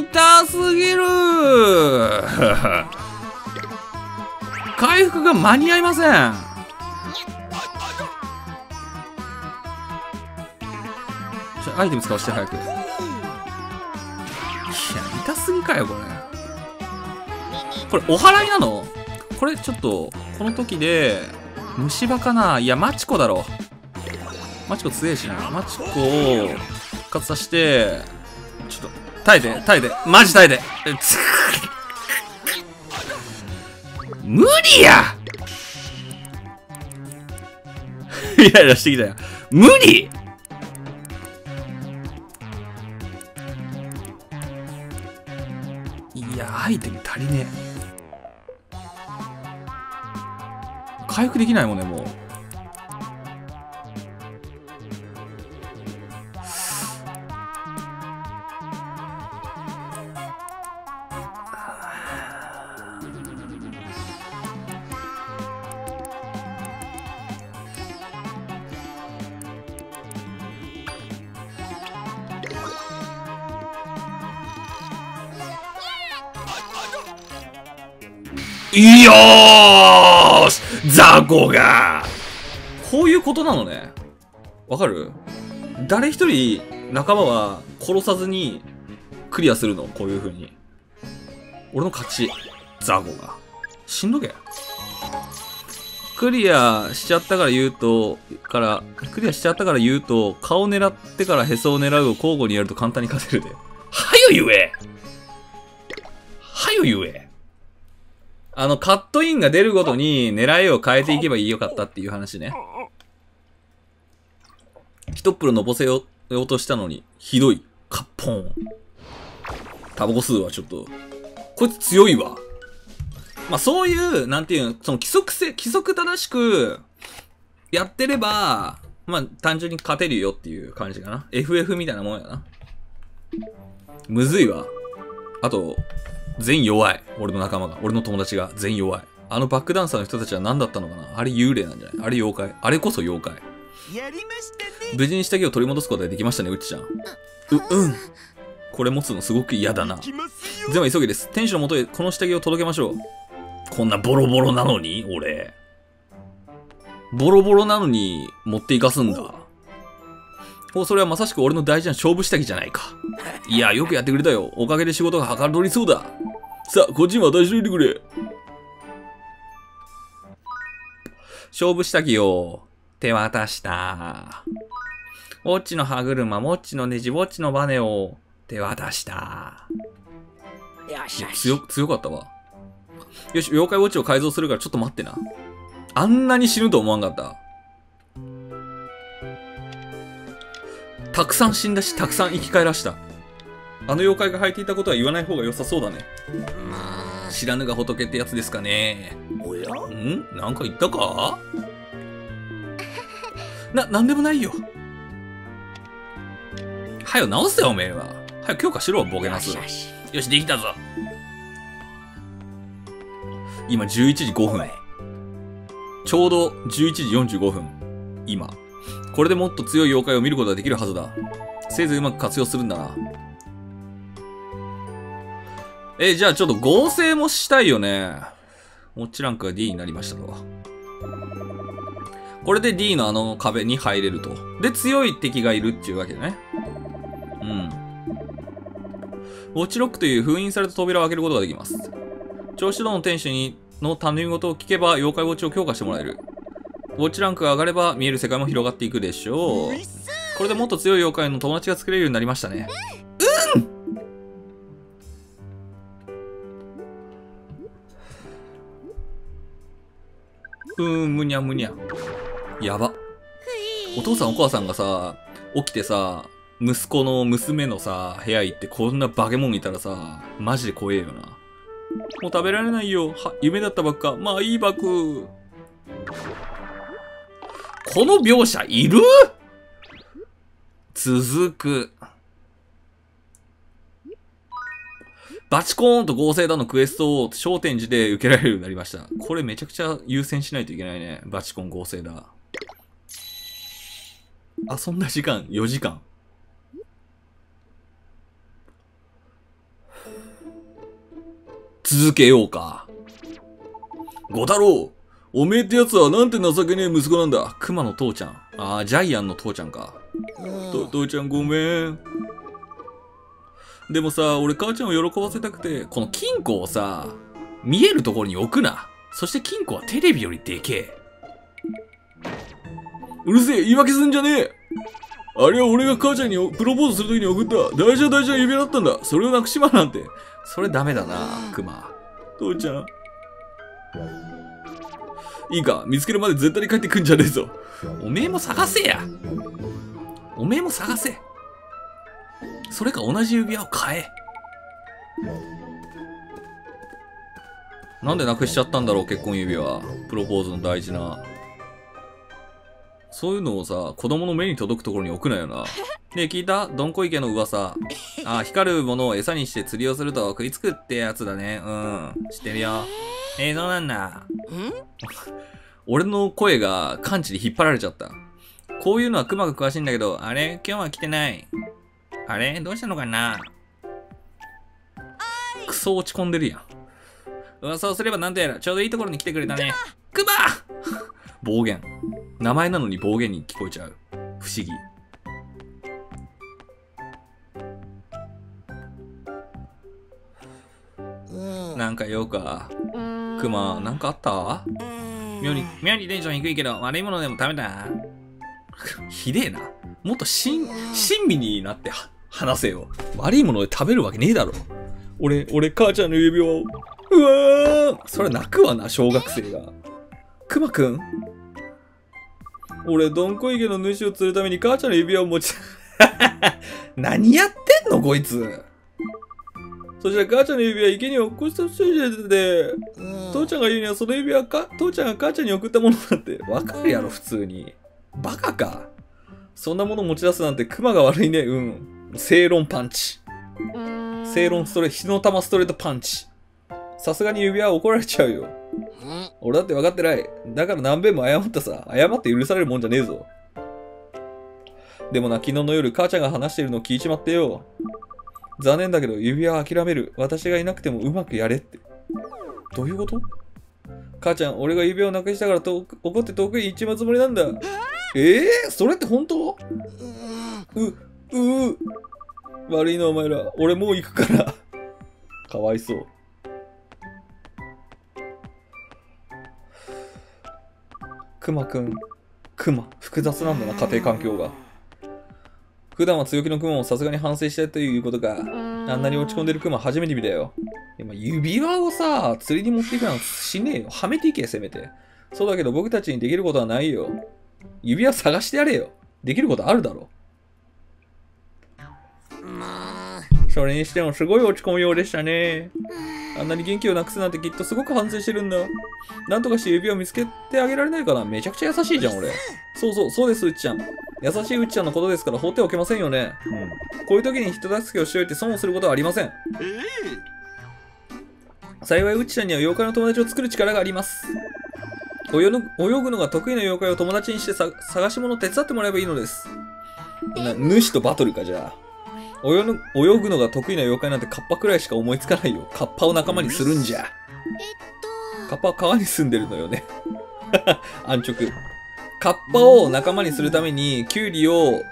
痛すぎる回復が間に合いません。アイテム使わせて早く。いや痛すぎかよこれ。これお祓いなのこれ。ちょっとこの時で虫歯かな。いやマチコだろ。マチコ強えしな。マチコを復活させてちょっと耐えて耐えてマジ耐えて無理やイライラしてきたよ。無理。いやアイテム足りねえ。回復できないもんねもう。いよーし雑魚がこういうことなのね。わかる。誰一人仲間は殺さずにクリアするの。こういうふうに俺の勝ち。雑魚がしんどけ。クリアしちゃったから言うとクリアしちゃったから言うと顔狙ってからへそを狙うを交互にやると簡単に勝てるで。はよ言えはよ言え。カットインが出るごとに狙いを変えていけばいいよかったっていう話ね。一っぷろのぼせようとしたのに、ひどい。カッポーン。タバコ吸うわ、ちょっと。こいつ強いわ。まあ、そういう、なんていうの、その規則正しく、やってれば、まあ、単純に勝てるよっていう感じかな。FF みたいなもんやな。むずいわ。あと、全弱い。俺の仲間が。俺の友達が全弱い。あのバックダンサーの人たちは何だったのかな。あれ幽霊なんじゃない。あれ妖怪。あれこそ妖怪。やりましたね。無事に下着を取り戻すことができましたね、うっちゃん。うん。これ持つのすごく嫌だな。では急ぎです。天使のもとへこの下着を届けましょう。こんなボロボロなのに俺。ボロボロなのに持っていかすんだ。もうそれはまさしく俺の大事な勝負下着じゃないか。いや、よくやってくれたよ。おかげで仕事がはかどりそうだ。さあ、こっちに渡しといてくれ。勝負下着を手渡した。ウォッチの歯車、ウォッチのネジ、ウォッチのバネを手渡した。よしよし。強かったわ。よし、妖怪ウォッチを改造するからちょっと待ってな。あんなに死ぬと思わんかった。たくさん死んだし、たくさん生き返らした。あの妖怪が履いていたことは言わない方が良さそうだね。まあ、知らぬが仏ってやつですかね。おや？ん？なんか言ったか？なんでもないよ。はよ、直せよ、おめえは。はよ、強化しろ、ボケナス。よし、できたぞ。今、11時5分。ちょうど11時45分。今。これでもっと強い妖怪を見ることができるはずだ。せいぜいうまく活用するんだな。じゃあちょっと合成もしたいよね。ウォッチランクが D になりましたと。これで D のあの壁に入れると。で、強い敵がいるっていうわけだね。うん。ウォッチロックという封印された扉を開けることができます。調子堂の店主の頼み事を聞けば妖怪ウォッチを強化してもらえる。ウォッチランクが上がれば見える世界も広がっていくでしょう。これでもっと強い妖怪の友達が作れるようになりましたね。うん、むにゃむにゃ。やば。お父さんお母さんがさ、起きてさ、息子の娘のさ、部屋行ってこんな化け物いたらさ、マジで怖えよな。もう食べられないよ。は、夢だったばっか。まあいいバク。この描写いる？続く。バチコーンと合成だのクエストを商店寺で受けられるようになりました。これめちゃくちゃ優先しないといけないね。バチコン合成だ。遊んだ時間4時間。続けようか。ご太郎！おめえってやつはなんて情けねえ息子なんだ。熊の父ちゃん。ああ、ジャイアンの父ちゃんか。父ちゃんごめん。でもさ、俺母ちゃんを喜ばせたくて、この金庫をさ、見えるところに置くな。そして金庫はテレビよりでけえ。うるせえ、言い訳すんじゃねえ。あれは俺が母ちゃんにプロポーズするときに送った大事な大事な指輪だったんだ。それをなくしまうなんて。それダメだな、熊。父ちゃん。いいか、見つけるまで絶対に帰ってくんじゃねえぞ。おめえも探せや。おめえも探せ。それか同じ指輪を買え。なんでなくしちゃったんだろう、結婚指輪。プロポーズの大事な。そういうのをさ、子供の目に届くところに置くなよな。ねえ、聞いた？どんこ池の噂。ああ、光るものを餌にして釣りをすると食いつくってやつだね。うん、知ってるよ。そうなんだ。俺の声が感知に引っ張られちゃった。こういうのはクマが詳しいんだけど、あれ今日は来てない。あれどうしたのかな？クソ落ち込んでるやん。噂をすればなんとやら、ちょうどいいところに来てくれたね。クマ暴言。名前なのに暴言に聞こえちゃう。不思議。なんか用か。クマ、なんかあった？妙にテンション低いけど、悪いものでも食べた？ひでえな。もっと親身になって話せよ。悪いもので食べるわけねえだろ。俺、母ちゃんの指輪を。うわー！それ泣くわな、小学生が。クマくん？俺、どんこ池の主を釣るために母ちゃんの指輪を持ち、何やってんの、こいつ。そしたら母ちゃんの指輪池に落っこちた人じゃて、父ちゃんが言うにはその指輪か、父ちゃんが母ちゃんに送ったものだって、わかるやろ、普通に。バカか。そんなもの持ち出すなんてクマが悪いね、うん。正論パンチ。正論ストレート、火の玉ストレートパンチ。さすがに指輪は怒られちゃうよ。俺だって分かってない。だから何べんも謝ったさ。謝って許されるもんじゃねえぞ。でもな、昨日の夜母ちゃんが話してるのを聞いちまってよ。残念だけど指輪諦める。私がいなくてもうまくやれって。どういうこと？母ちゃん、俺が指輪をなくしたから怒って遠くに行っちまうつもりなんだ。それって本当？悪いなお前ら、俺もう行くからかわいそう。クマくん、クマ複雑なんだな、家庭環境が。普段は強気のクマもさすがに反省したいということか。あんなに落ち込んでるクマ初めて見たよ。今指輪をさ釣りに持っていくなんてしねえよ。はめていけせめて。そうだけど僕たちにできることはないよ。指輪探してやれよ。できることあるだろ。それにしてもすごい落ち込むようでしたね。あんなに元気をなくすなんてきっとすごく反省してるんだ。なんとかして指を見つけてあげられないかな。めちゃくちゃ優しいじゃん俺。そうそうそうです、うっちゃん。優しいうっちゃんのことですから放っておけませんよね。こういう時に人助けをしておいて損をすることはありません。幸いうっちゃんには妖怪の友達を作る力があります。泳ぐのが得意な妖怪を友達にして探し物を手伝ってもらえばいいのです。主とバトルか。じゃあ泳ぐのが得意な妖怪なんてカッパくらいしか思いつかないよ。カッパを仲間にするんじゃ。カッパは川に住んでるのよね。安直。カッパを仲間にするためにキュウリを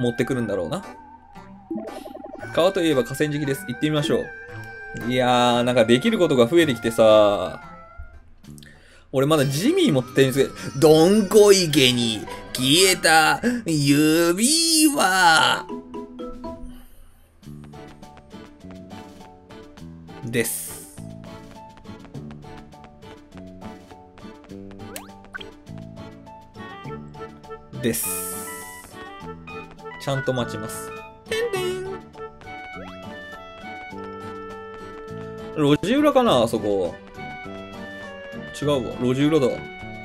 持ってくるんだろうな。川といえば河川敷です。行ってみましょう。いやーなんかできることが増えてきてさ、俺まだジミーも手につけどんこ池に消えた指輪です。ちゃんと待ちます。路地裏かなあそこ。違うわ、路地裏だ。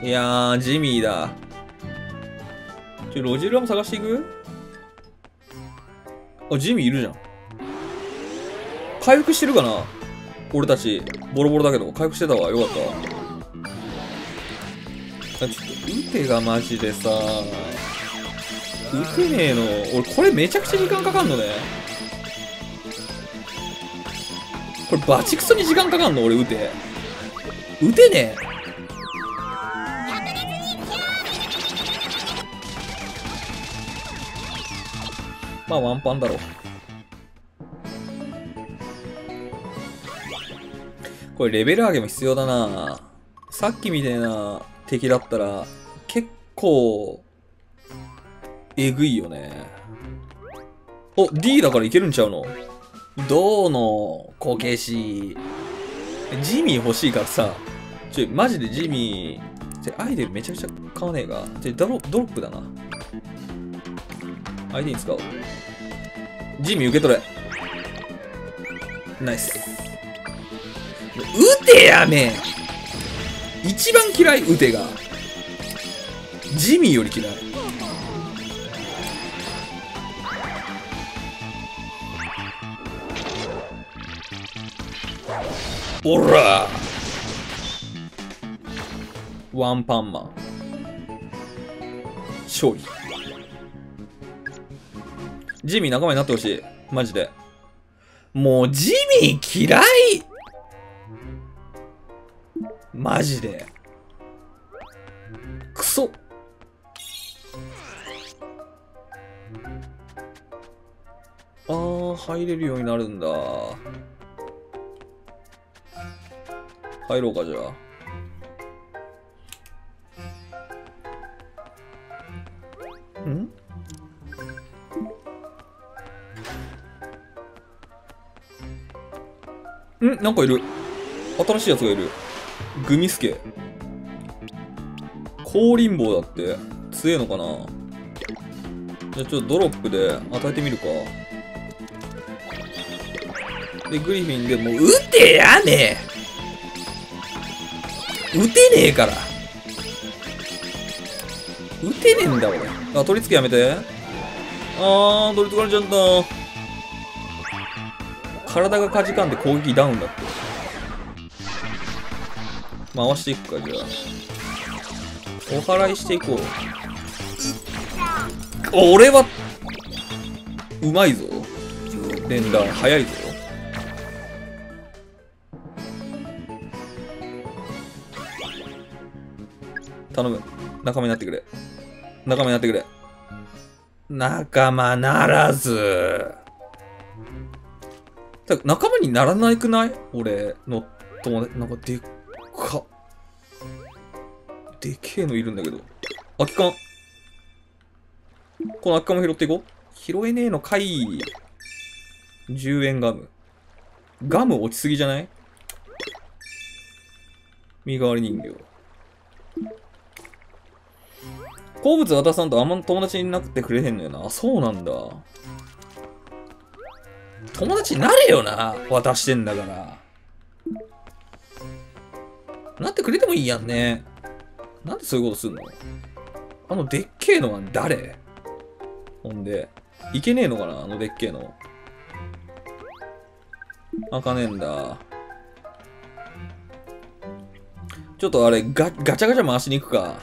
いやージミーだ。路地裏も探していく。あジミーいるじゃん。回復してるかな俺たち。ボロボロだけど回復してたわ。よかった。ちょっと撃てがマジでさ撃てねえの。俺これめちゃくちゃ時間かかんのね。これバチクソに時間かかんの俺。撃てねえ。まあワンパンだろ。これレベル上げも必要だな。さっきみたいな敵だったら結構えぐいよね。お D だからいけるんちゃうの。銅のこけしジミー欲しいからさ。マジでジミーアイデルめちゃくちゃ買わねえが。ドロップだな。アイデル使おう。ジミー受け取れ。ナイス。うてやめん。一番嫌いうてが。ジミーより嫌い。おらワンパンマン勝利。ジミー仲間になってほしいマジで。もうジミー嫌いマジで。クソ。あー入れるようになるんだ。入ろうかじゃあ。ん？ん？なんかいる。新しいやつがいる。グミスケ。降臨棒だって強えのかな。じゃあちょっとドロップで与えてみるか。でグリフィンでもう撃てやねえ。撃てねえから。撃てねえんだ俺。あ取り付けやめて。あー取り付かれちゃった。体がかじかんで攻撃ダウンだって。回していくかじゃあ。お祓いしていこう。俺はうまいぞ。連打早いぞ。頼む仲間になってくれ。仲間になってくれ。仲間ならず。仲間にならないくない？俺の友達、なんかでっか。でけえのいるんだけど。空き缶。この空き缶も拾っていこう。拾えねえのかい。10円ガム。ガム落ちすぎじゃない？身代わり人形。好物渡さんとあんま友達になってくれへんのよな。あ、そうなんだ。友達になれよな。渡してんだから。なってくれてもいいやんね。なんでそういうことすんの？あのでっけえのは誰？ほんで、いけねえのかな？あのでっけえの。開かねえんだ。ちょっとあれ、ガチャガチャ回しに行くか。うわっ！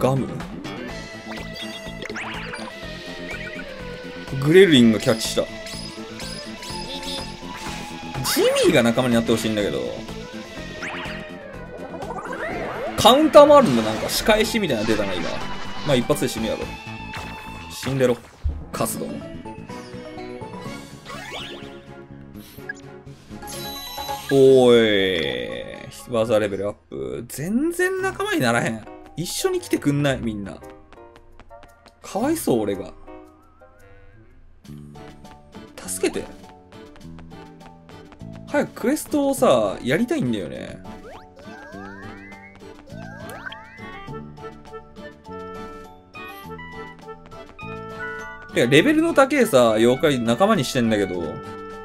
ガムグレリンがキャッチした。ジミーが仲間になってほしいんだけど。カウンターもあるんだ。なんか仕返しみたいなの出たな今。まあ一発で死ぬやろ。死んでろカスド。おーい、技レベルアップ。全然仲間にならへん。一緒に来てくんない？みんな。かわいそう、俺が。助けて。早くクエストをさ、やりたいんだよね。いや、レベルの高いさ、妖怪仲間にしてんだけど、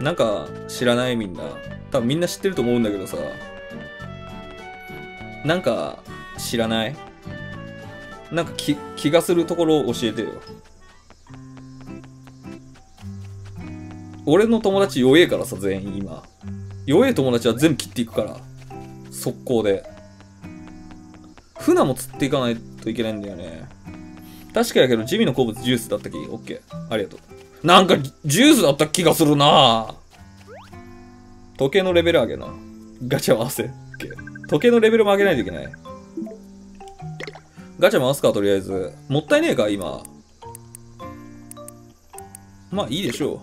なんか知らない？みんな。多分みんな知ってると思うんだけどさ、なんか知らない？なんか気がするところを教えてよ。俺の友達弱えからさ、全員今。弱え友達は全部切っていくから。速攻で。船も釣っていかないといけないんだよね。確かやけど、地味の好物ジュースだったっけ？オッケー。ありがとう。なんか、ジュースだった気がするな。時計のレベル上げな。ガチャ回せ。オッケー。時計のレベルも上げないといけない。ガチャ回すか、とりあえず。もったいねえか、今。まあ、いいでしょう。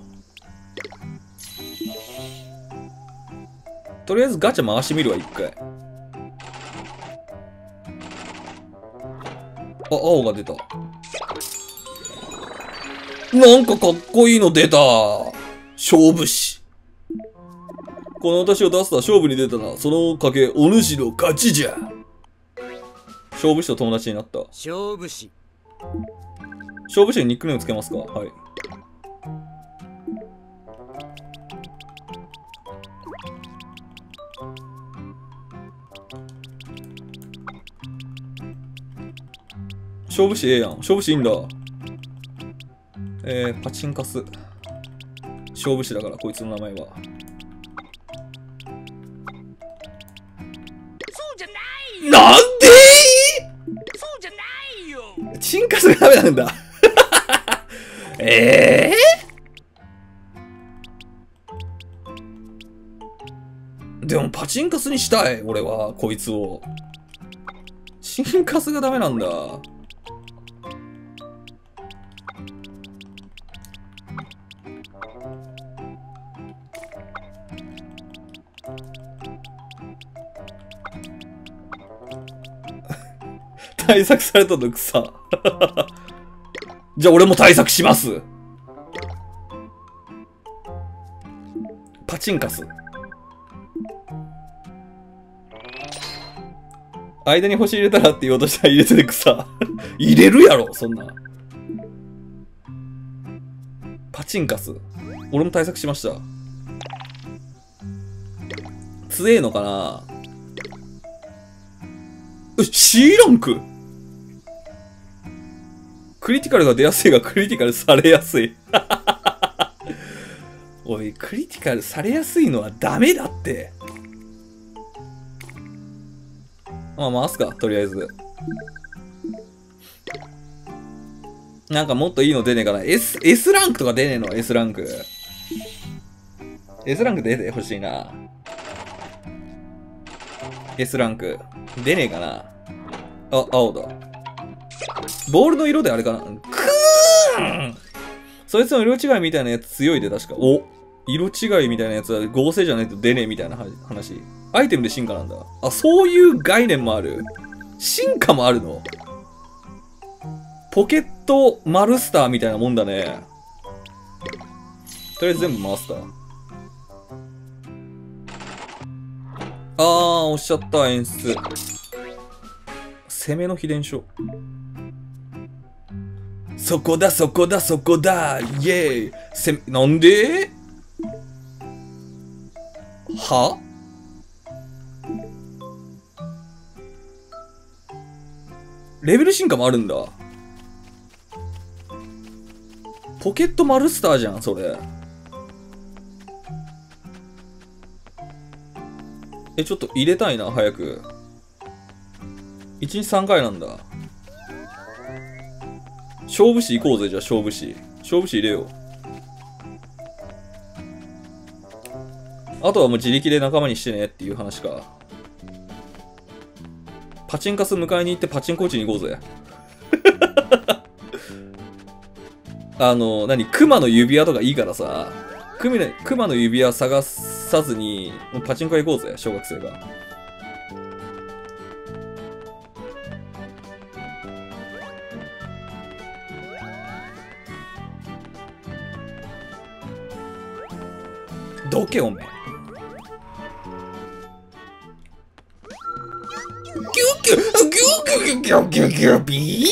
とりあえずガチャ回してみるわ、一回。あ、青が出た。なんかかっこいいの出た。勝負師。この私を出すとは勝負に出たな。その賭け、お主の勝ちじゃ。勝負師と友達になった。勝負師にニックネームつけますか？はい。勝負師ええやん。勝負師いいんだ。パチンカス。勝負師だから、こいつの名前は。そうじゃないよ。なん進化するためなんだ。でもパチンカスにしたい、俺は、こいつを。進化すがダメなんだ。対策されたの草じゃあ俺も対策します。パチンカス間に星入れたらって言おうとしたら入れてて草入れるやろそんな。パチンカス俺も対策しました。強えのかな。C ランククリティカルが出やすいがクリティカルされやすいおい、クリティカルされやすいのはダメだって。まあ回すか、とりあえず。なんかもっといいの出ねえかな。 S ランクとか出ねえの。 S ランク出てほしいな。S ランク。出ねえかな。あ、青だ。ボールの色であれかな。クーン！そいつの色違いみたいなやつ強いで、確か。お！色違いみたいなやつは合成じゃないと出ねえみたいな話。アイテムで進化なんだ。あ、そういう概念もある。進化もあるの？ポケットマルスターみたいなもんだね。とりあえず全部回すだ。あー、押しちゃった、演出。攻めの秘伝書。そこだ、そこだ、そこだ、イェーイ。なんで？は？レベル進化もあるんだ。ポケットマルスターじゃん、それ。え、ちょっと入れたいな、早く。1日3回なんだ。勝負師行こうぜ、じゃあ勝負師。勝負師入れよう。あとはもう自力で仲間にしてねっていう話か。パチンカス迎えに行ってパチンコ打ちに行こうぜ。熊の指輪とかいいからさ、熊の指輪探さずに、もうパチンコ屋行こうぜ、小学生が。どけおめえ。ギュギュギュギュギュギュギュビー。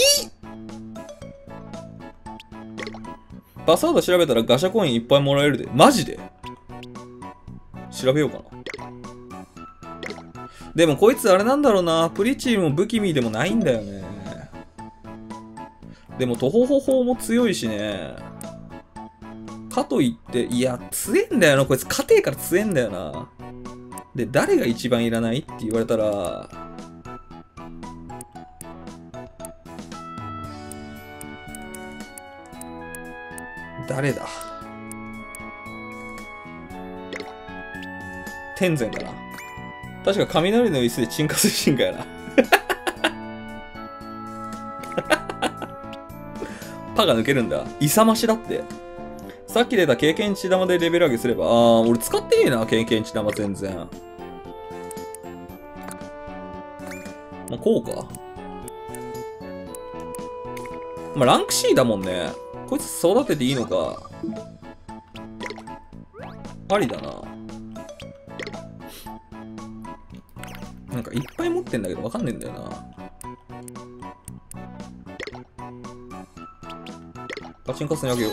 パスワード調べたらガシャコインいっぱいもらえるで。マジで調べようかな。でもこいつあれなんだろうな。プリチーも不気味でもないんだよね。でもトホホホも強いしね。かといって、いや、強えんだよな。こいつ家庭から強えんだよな。で、誰が一番いらないって言われたら、誰だ？天然かな。確か雷の椅子で沈下する進化やな。パが抜けるんだ。勇ましだって。さっき出た経験値玉でレベル上げすれば。ああ、俺使ってねえな、経験値玉全然。まあ、こうか。まあ、ランク C だもんね。こいつ育てていいのか。ありだな。なんかいっぱい持ってんだけどわかんねえんだよな。パチンカスにあげよう。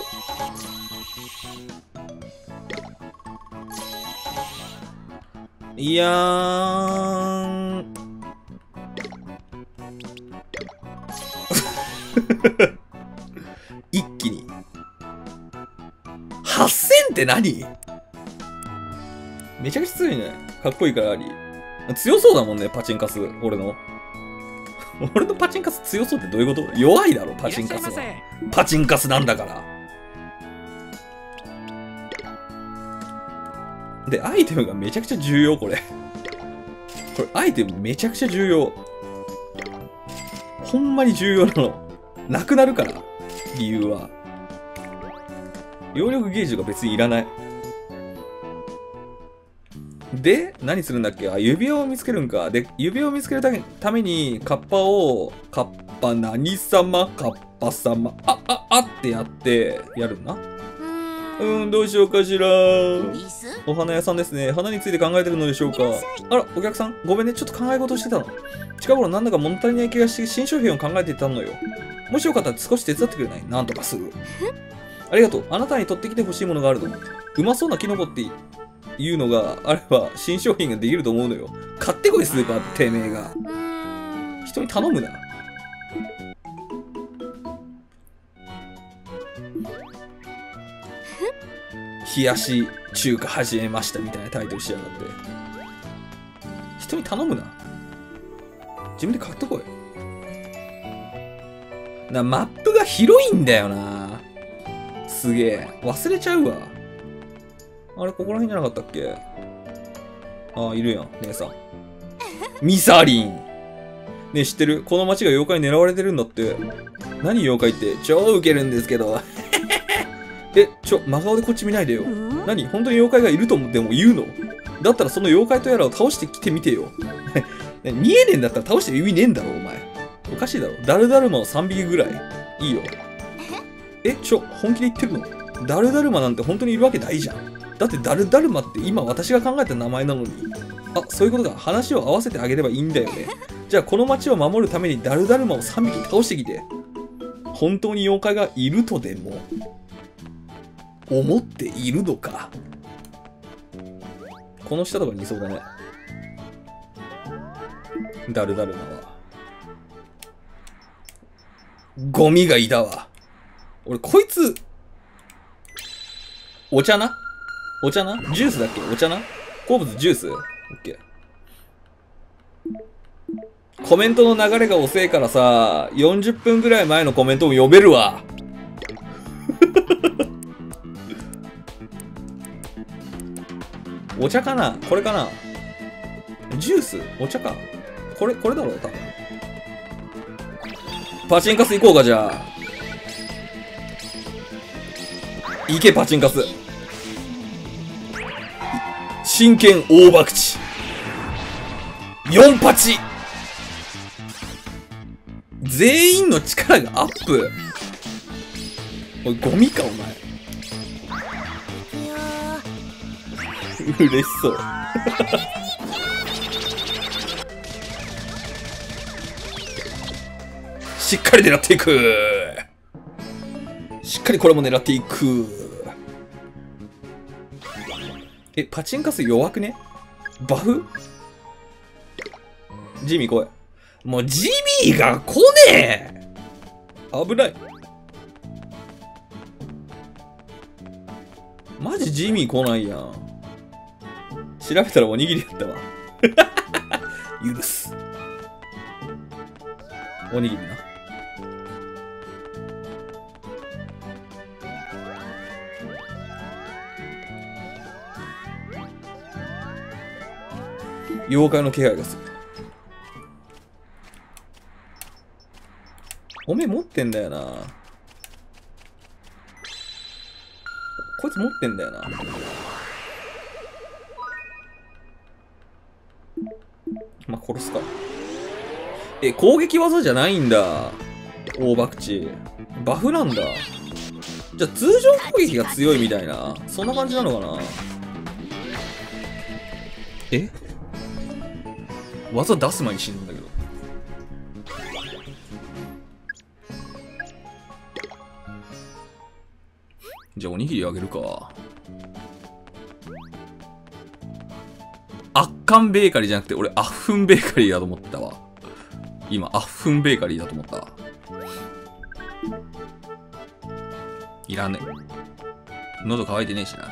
いやーん。って何？めちゃくちゃ強いね。かっこいいからあり。強そうだもんね、パチンカス。俺の。俺のパチンカス強そうってどういうこと？弱いだろ、パチンカスは。パチンカスなんだから。で、アイテムがめちゃくちゃ重要、これ。これ、アイテムめちゃくちゃ重要。ほんまに重要なの。なくなるから、理由は。揚力ゲージが別にいらない。で、何するんだっけ？あ、指輪を見つけるんか。で、指輪を見つけるために、カッパ何様、カッパ様、あ、あ、あってやるんな。どうしようかしら。お花屋さんですね。花について考えてるのでしょうか。あら、お客さん、ごめんね。ちょっと考え事してたの。近頃なんだか物足りない気がして、新商品を考えていたのよ。もしよかったら少し手伝ってくれない？なんとかする。ありがとう。あなたに取ってきて欲しいものがあるの。うまそうなキノコっていうのがあれば新商品ができると思うのよ。買ってこい、スーパーてめえが。人に頼むな。冷やし中華始めましたみたいなタイトルしやがって。人に頼むな。自分で買ってこい。マップが広いんだよな。すげえ。忘れちゃうわ。あれ、ここら辺じゃなかったっけ？ああ、いるやん、姉さん。ミサリン。ね、知ってる？この街が妖怪に狙われてるんだって。何妖怪って、超ウケるんですけど。え、真顔でこっち見ないでよ。何？本当に妖怪がいると思っても言うの？だったらその妖怪とやらを倒してきてみてよ。見えねえんだったら倒してる意味ねえんだろ、お前。おかしいだろ。ダルダルマを3匹ぐらい。いいよ。え、本気で言ってるの？ダルダルマなんて本当にいるわけないじゃん。だってダルダルマって今私が考えた名前なのに。あ、そういうことか。話を合わせてあげればいいんだよね。じゃあこの町を守るためにダルダルマを3匹倒してきて。本当に妖怪がいるとでも思っているのか。この下とかにいそうだね。ダルダルマはゴミがいたわ。俺こいつお茶なジュースだっけ？お茶な好物ジュース。オッケー。コメントの流れが遅いからさ、40分ぐらい前のコメントも呼べるわ。お茶かな？これかな？ジュース？お茶か。これだろう、多分。パチンカス行こうか、じゃあ。行け、パチンカス。真剣大博打。4パチ！全員の力がアップ。おい、ゴミか、お前。嬉しそう。しっかり狙っていく。しっかりこれも狙っていく。え、パチンカス弱くね？バフ？ジミー来い。もうジミーが来ねえ！危ない。マジジミー来ないやん。調べたらおにぎりやったわ。許す。おにぎりな。妖怪の気配がする。おめえ持ってんだよな。こいつ持ってんだよな。まあ、殺すか。え、攻撃技じゃないんだ。大爆打。バフなんだ。じゃあ、通常攻撃が強いみたいな。そんな感じなのかな。え？技出す前に死ぬんだけど。じゃあ、おにぎりあげるか。圧巻ベーカリーじゃなくて、俺、アッフンベーカリーだと思ったわ。今、アッフンベーカリーだと思った。いらねえ。喉乾いてねえしな。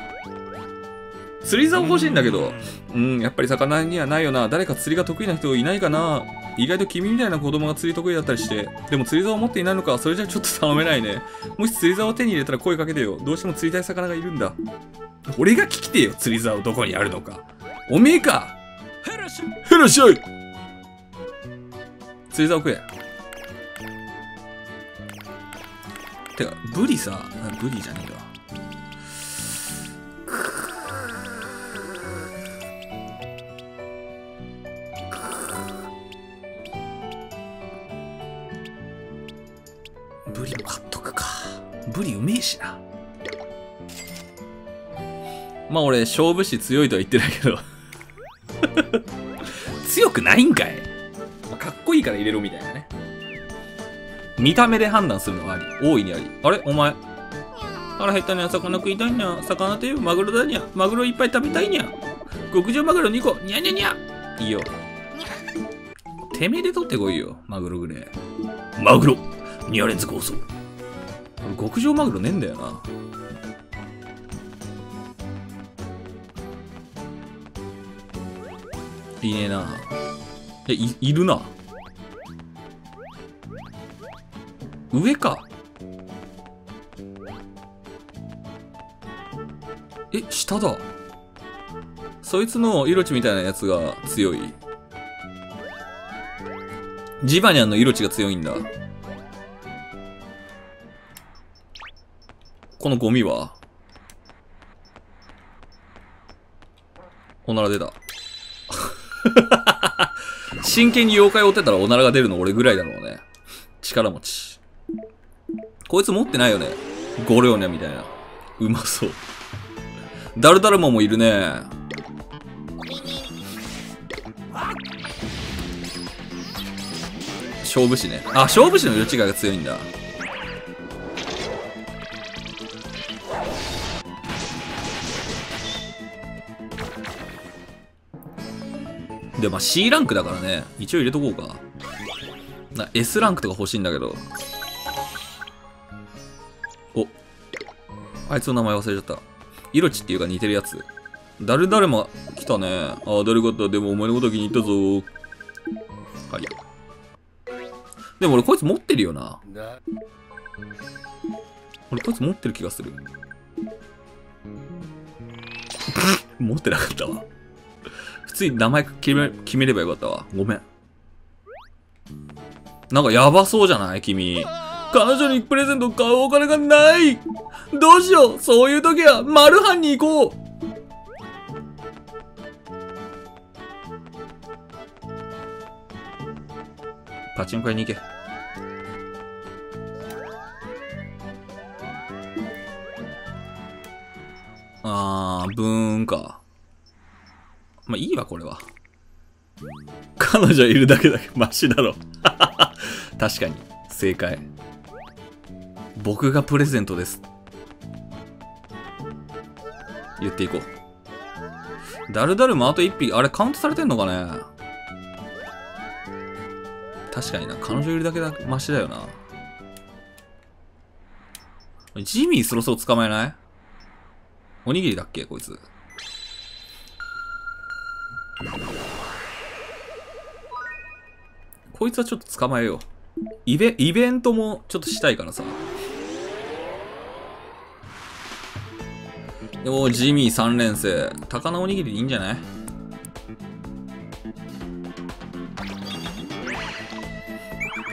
釣り竿欲しいんだけど、やっぱり魚にはないよな。誰か釣りが得意な人いないかな。意外と君みたいな子供が釣り得意だったりして。でも釣り竿を持っていないのか、それじゃちょっと頼めないね。もし釣り竿を手に入れたら声かけてよ。どうしても釣りたい魚がいるんだ。俺が聞きてよ、釣り竿どこにあるのか。おめえか。ヘラシャイ。釣り竿食え。てか、ブリさ、ブリじゃねえか。ブリも買っとくか。ブリうめえしな。まあ俺、勝負師強いとは言ってないけど。強くないんかい。かっこいいから入れろみたいなね。見た目で判断するのはあり。大いにあり。あれお前。腹減ったにゃ。魚食いたいにゃ。魚というマグロだにゃ。マグロいっぱい食べたいにゃ。極上マグロ2個。にゃにゃにゃ。いいよ。てめえで取ってこいよ。マグロぐれ。マグロ。2連続放送。俺極上マグロねえんだよな。いねえな。え、いるな。上か。え、下だ。そいつの色地みたいなやつが強い。ジバニャンの命が強いんだ。このゴミはおなら出た。真剣に妖怪を追ってたらおならが出るの俺ぐらいだろうね。力持ち。こいつ持ってないよね。ゴレオニャみたいな。うまそう。ダルダルマもいるね。勝負師ね。あ、勝負師の色違いが強いんだ。でもまあ C ランクだからね。一応入れとこうか。S ランクとか欲しいんだけど。お。あいつの名前忘れちゃった。イロチっていうか似てるやつ。ダルダルマ来たね。ああ、誰かだ。でもお前のことは気に入ったぞ。はい。でも俺こいつ持ってるよな。俺こいつ持ってる気がする。持ってなかったわ。普通に名前決めればよかったわ。ごめん。なんかやばそうじゃない君。彼女にプレゼント買うお金がない。どうしよう。そういう時はマルハンに行こう。パチンコ屋に行け。あー、ブーンか。まあいいわ、これは。彼女いるだけだけマシだろ。確かに正解。僕がプレゼントです言っていこう。ダルダルもあと1匹。あれカウントされてんのかね。確かにな。彼女いるだけだマシだよな。ジミーそろそろ捕まえない？おにぎりだっけこいつ。こいつはちょっと捕まえよう。イベントもちょっとしたいからさ。でもジミー3連生。高菜おにぎりでいいんじゃない？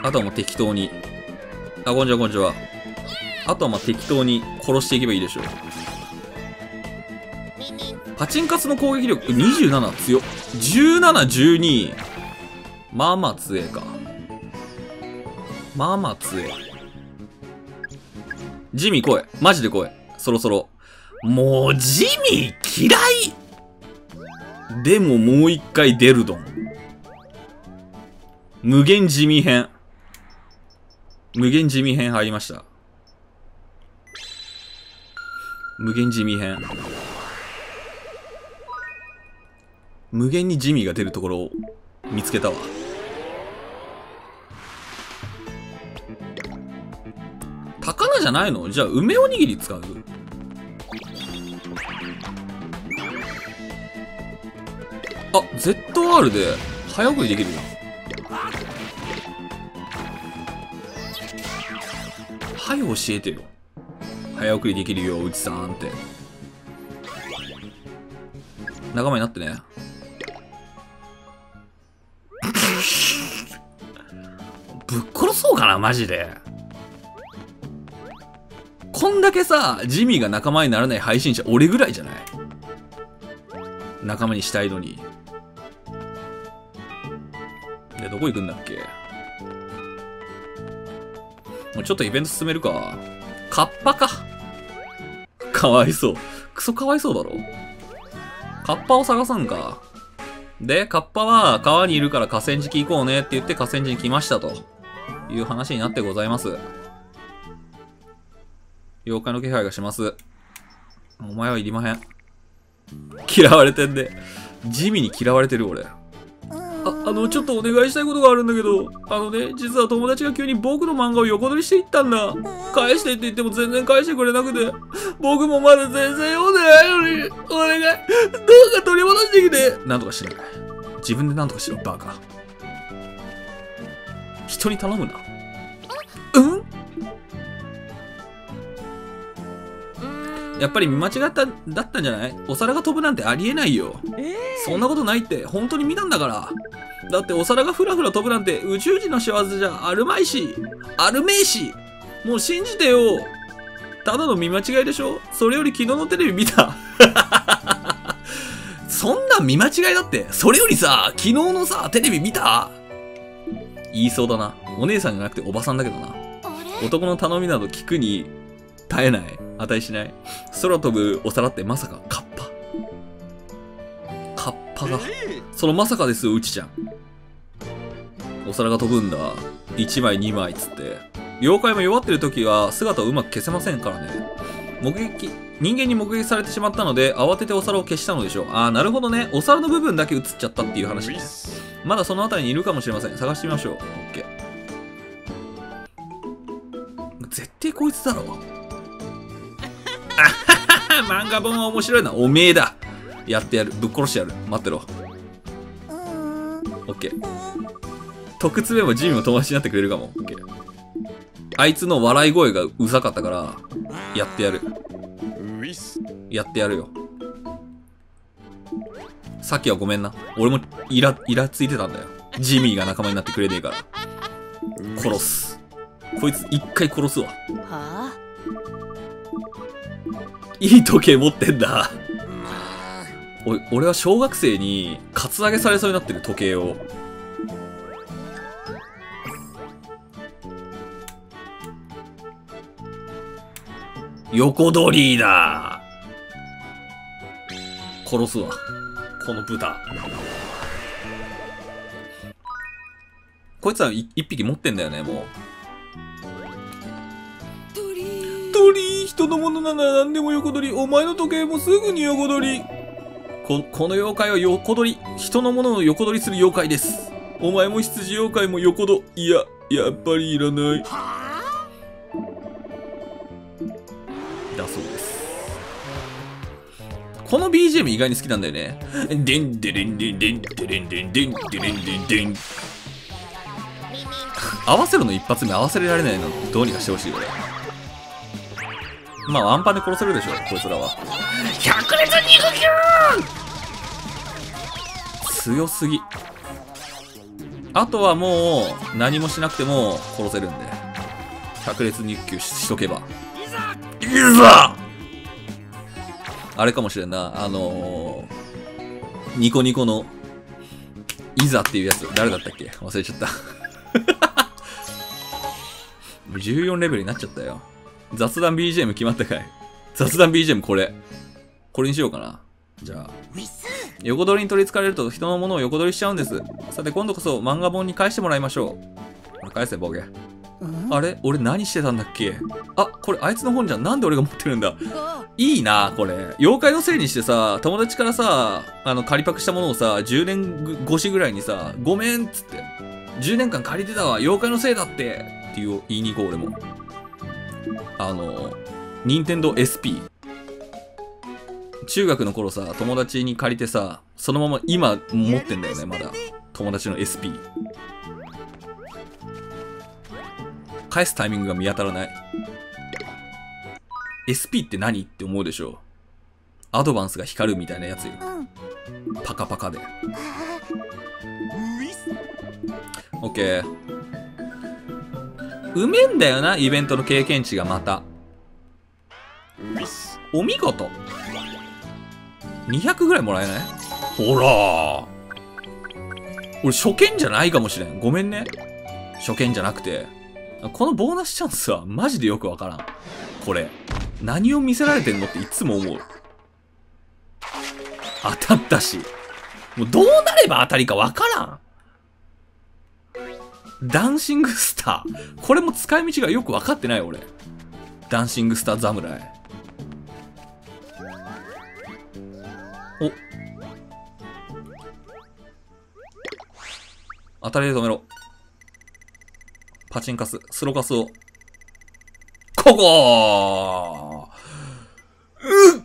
あとはもう適当に。あ、こんにちは、こんにちは。あとはまあ適当に殺していけばいいでしょう。パチンカツの攻撃力27強っ。17、12。まあまあ強えか。まあまあ強え。ジミー来い。マジで来い。そろそろ。もうジミー嫌い。でももう一回出るドン。無限ジミー編。無限地味編入りました。無限地味編。無限に地味が出るところを見つけたわ。高菜じゃないの？じゃあ梅おにぎり使う？あ、ZR で早送りできるな。はい、教えてよ。早送りできるよ、うちさんって。仲間になってね。ぶっ殺そうかな、マジで。こんだけさ、ジミーが仲間にならない配信者、俺ぐらいじゃない？仲間にしたいのに。で、どこ行くんだっけ？ちょっとイベント進めるか。カッパか。かわいそう。クソかわいそうだろ。カッパを探さんか。で、カッパは川にいるから河川敷行こうねって言って河川敷に来ましたという話になってございます。妖怪の気配がします。お前はいりまへん。嫌われてんで。地味に嫌われてる俺。ちょっとお願いしたいことがあるんだけど、実は友達が急に僕の漫画を横取りしていったんだ。返してって言っても全然返してくれなくて、僕もまだ全然読んでないのに、お願い、どうか取り戻してきて。なんとかしない。自分でなんとかしろ、バカ。人に頼むな。うん？やっぱり見間違っただったんじゃない？お皿が飛ぶなんてありえないよ。そんなことないって、本当に見たんだから。だってお皿がふらふら飛ぶなんて宇宙人の仕業じゃあるまいし、あるめえし、もう信じてよ。ただの見間違いでしょ。それより昨日のテレビ見た。そんな見間違いだって。それよりさ、昨日のさ、テレビ見た？言いそうだな。お姉さんじゃなくておばさんだけどな。男の頼みなど聞くに耐えない。値しない。空飛ぶお皿ってまさかカッパ。カッパだ。そのまさかですよ、うちちゃん。お皿が飛ぶんだ。1枚2枚つって。妖怪も弱ってる時は姿をうまく消せませんからね。人間に目撃されてしまったので、慌ててお皿を消したのでしょう。ああ、なるほどね。お皿の部分だけ映っちゃったっていう話ね。まだその辺りにいるかもしれません。探してみましょう。オッケー。絶対こいつだろ。あははは、漫画本は面白いな。おめえだ。やってやる。ぶっ殺してやる。待ってろ。オッケー。特詰めもジムも友達になってくれるかも。オッケー。あいつの笑い声がうざかったから、やってやる。やってやるよ。さっきはごめんな。俺もイラついてたんだよ。ジミーが仲間になってくれねえから。殺す。こいつ一回殺すわ。いい時計持ってんだ。俺は小学生にカツアゲされそうになってる時計を。横取りだ。殺すわ、この豚。こいつは一匹持ってんだよね、もう。鳥、人のものなら何でも横取り。お前の時計もすぐに横取り。この妖怪は横取り。人のものを横取りする妖怪です。お前も羊妖怪も横取り。いや、やっぱりいらない。だそうです。この BGM 意外に好きなんだよね。でんでれんでんでんでれんでんでんでれんでんでん。合わせるの一発目合わせられないのどうにかしてほしい俺。まあワンパンで殺せるでしょこいつらは。百裂肉球強すぎ。あとはもう何もしなくても殺せるんで。百裂肉球しとけば。いざあれかもしれんな、ニコニコの、いざっていうやつ、誰だったっけ忘れちゃった。14レベルになっちゃったよ。雑談 BGM 決まったかい。雑談 BGM これ。これにしようかな。じゃあ。横取りに取り憑かれると人のものを横取りしちゃうんです。さて今度こそ漫画本に返してもらいましょう。返せ、ボケ。あれ俺何してたんだっけ。あ、これあいつの本じゃん。なんで俺が持ってるんだ。いいなこれ。妖怪のせいにしてさ、友達からさ、借りパクしたものをさ、10年越しぐらいにさ、ごめんっつって。10年間借りてたわ。妖怪のせいだって。って言いに行こう、俺も。任天堂 SP。中学の頃さ、友達に借りてさ、そのまま今持ってんだよね、まだ。友達の SP。返すタイミングが見当たらない。SP って何って思うでしょ。アドバンスが光るみたいなやつよ。パカパカで。OK。うめんだよな、イベントの経験値がまた。お見事。200ぐらいもらえない？ほら。俺初見じゃないかもしれん。ごめんね。初見じゃなくて。このボーナスチャンスはマジでよくわからん。これ。何を見せられてんのっていつも思う。当たったし。もうどうなれば当たりかわからん。ダンシングスター。これも使い道がよくわかってない俺。ダンシングスター侍。お。当たりで止めろ。パチンカス、スロカスを。ここー！うっ！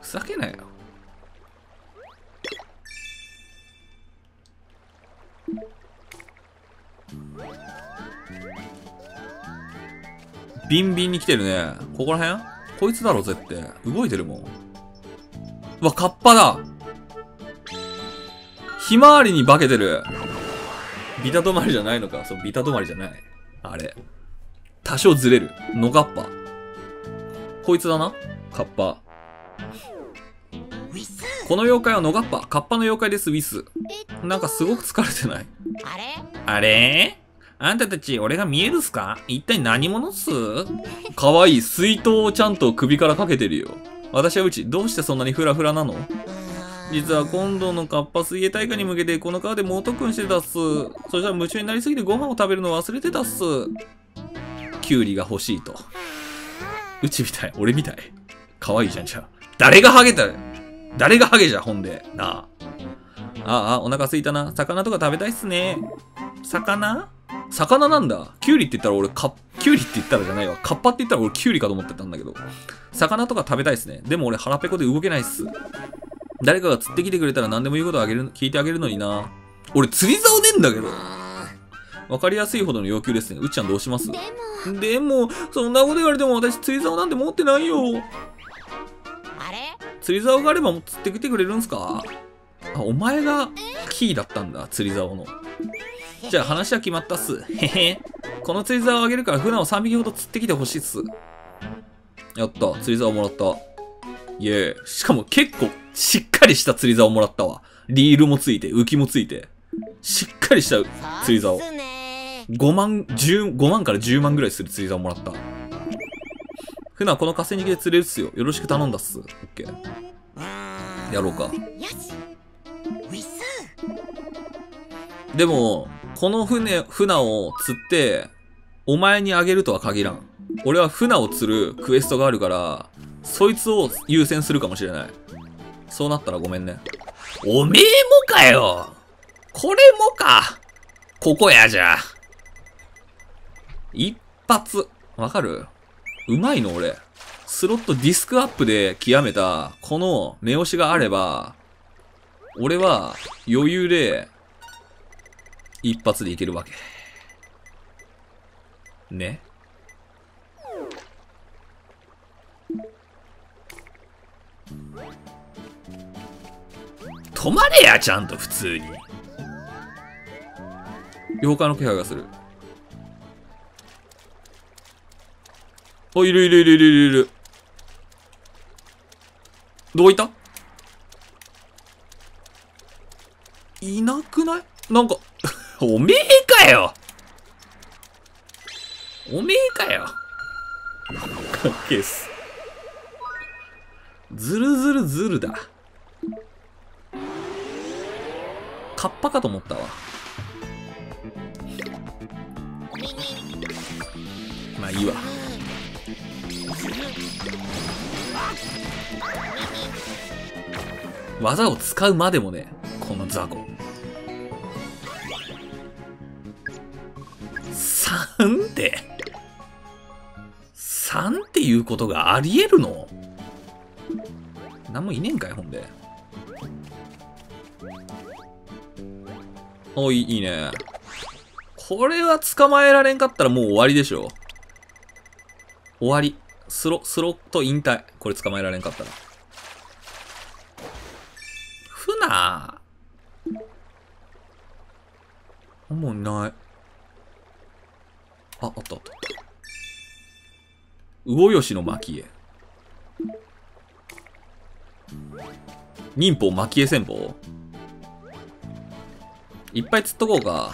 ふざけなよ。ビンビンに来てるね。ここら辺こいつだろ、絶対。動いてるもん。うわ、カッパだ。ひまわりに化けてる。ビタ止まりじゃないのか。そう、ビタ止まりじゃない。あれ。多少ずれる。のがっぱ。こいつだな。カッパ。この妖怪はのがっぱ。カッパの妖怪です、ウィス。なんかすごく疲れてない。あれあんたたち、俺が見えるすか？一体何者っす？かわいい、水筒をちゃんと首からかけてるよ。私はうち、どうしてそんなにフラフラなの？実は今度のカッパ水泳大会に向けて、この川で猛特訓してたっす。そしたら夢中になりすぎてご飯を食べるの忘れてたっす。キュウリが欲しいと。うちみたい、俺みたい。かわいいじゃん、じゃあ。誰がハゲた？誰がハゲじゃ、ほんで。なあ。ああ、お腹すいたな。魚とか食べたいっすね。魚なんだ。キュウリって言ったら俺キュウリって言ったらじゃないわ。カッパって言ったら俺キュウリかと思ってたんだけど。魚とか食べたいっすね。でも俺腹ペコで動けないっす。誰かが釣ってきてくれたら何でも言うこと聞いてあげるのにな。俺釣り竿ねえんだけど。わかりやすいほどの要求ですね。うっちゃんどうします？でも、そんなこと言われても私釣り竿なんて持ってないよ。釣り竿があれば釣ってきてくれるんすか？あ、お前がキーだったんだ、釣り竿の。じゃあ話は決まったっす。へへ。この釣り竿をあげるからフナを3匹ほど釣ってきてほしいっす。やった。釣り竿もらった。イェーイ。しかも結構しっかりした釣り竿もらったわ。リールもついて、浮きもついて。しっかりした釣り竿。5万から10万ぐらいする釣り竿もらった。フナはこの河川敷で釣れるっすよ。よろしく頼んだっす。オッケー。やろうか。でも、この船を釣って、お前にあげるとは限らん。俺は船を釣るクエストがあるから、そいつを優先するかもしれない。そうなったらごめんね。おめえもかよ！これもか！ここやじゃ。一発。わかる？うまいの俺。スロットディスクアップで極めた、この目押しがあれば、俺は余裕で、一発でいけるわけ。ね。止まれや、ちゃんと普通に。妖怪の気配がする。お、いる。どういた？いなくない？なんか。おめえかよ！かっけえっす。ずるだ。カッパかと思ったわ。まあいいわ。技を使うまでもね、この雑魚。3っていうことがありえるの？なんもいねえんかい、ほんで。お、いいね。これは捕まえられんかったらもう終わりでしょ。終わり。スロット引退。これ捕まえられんかったら。ふなぁ。もういない。あったあった。魚よしの蒔絵。忍法蒔絵戦法いっぱい釣っとこうか。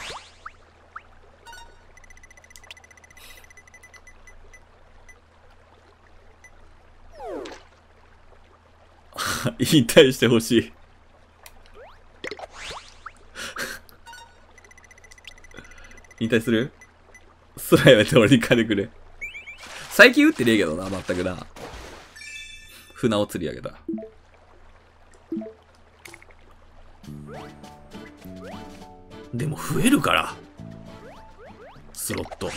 引退してほしい。引退する？そらやめて俺に金くれ。最近打ってねえけどな、まったくな。船を釣り上げた。でも増えるから。スロット。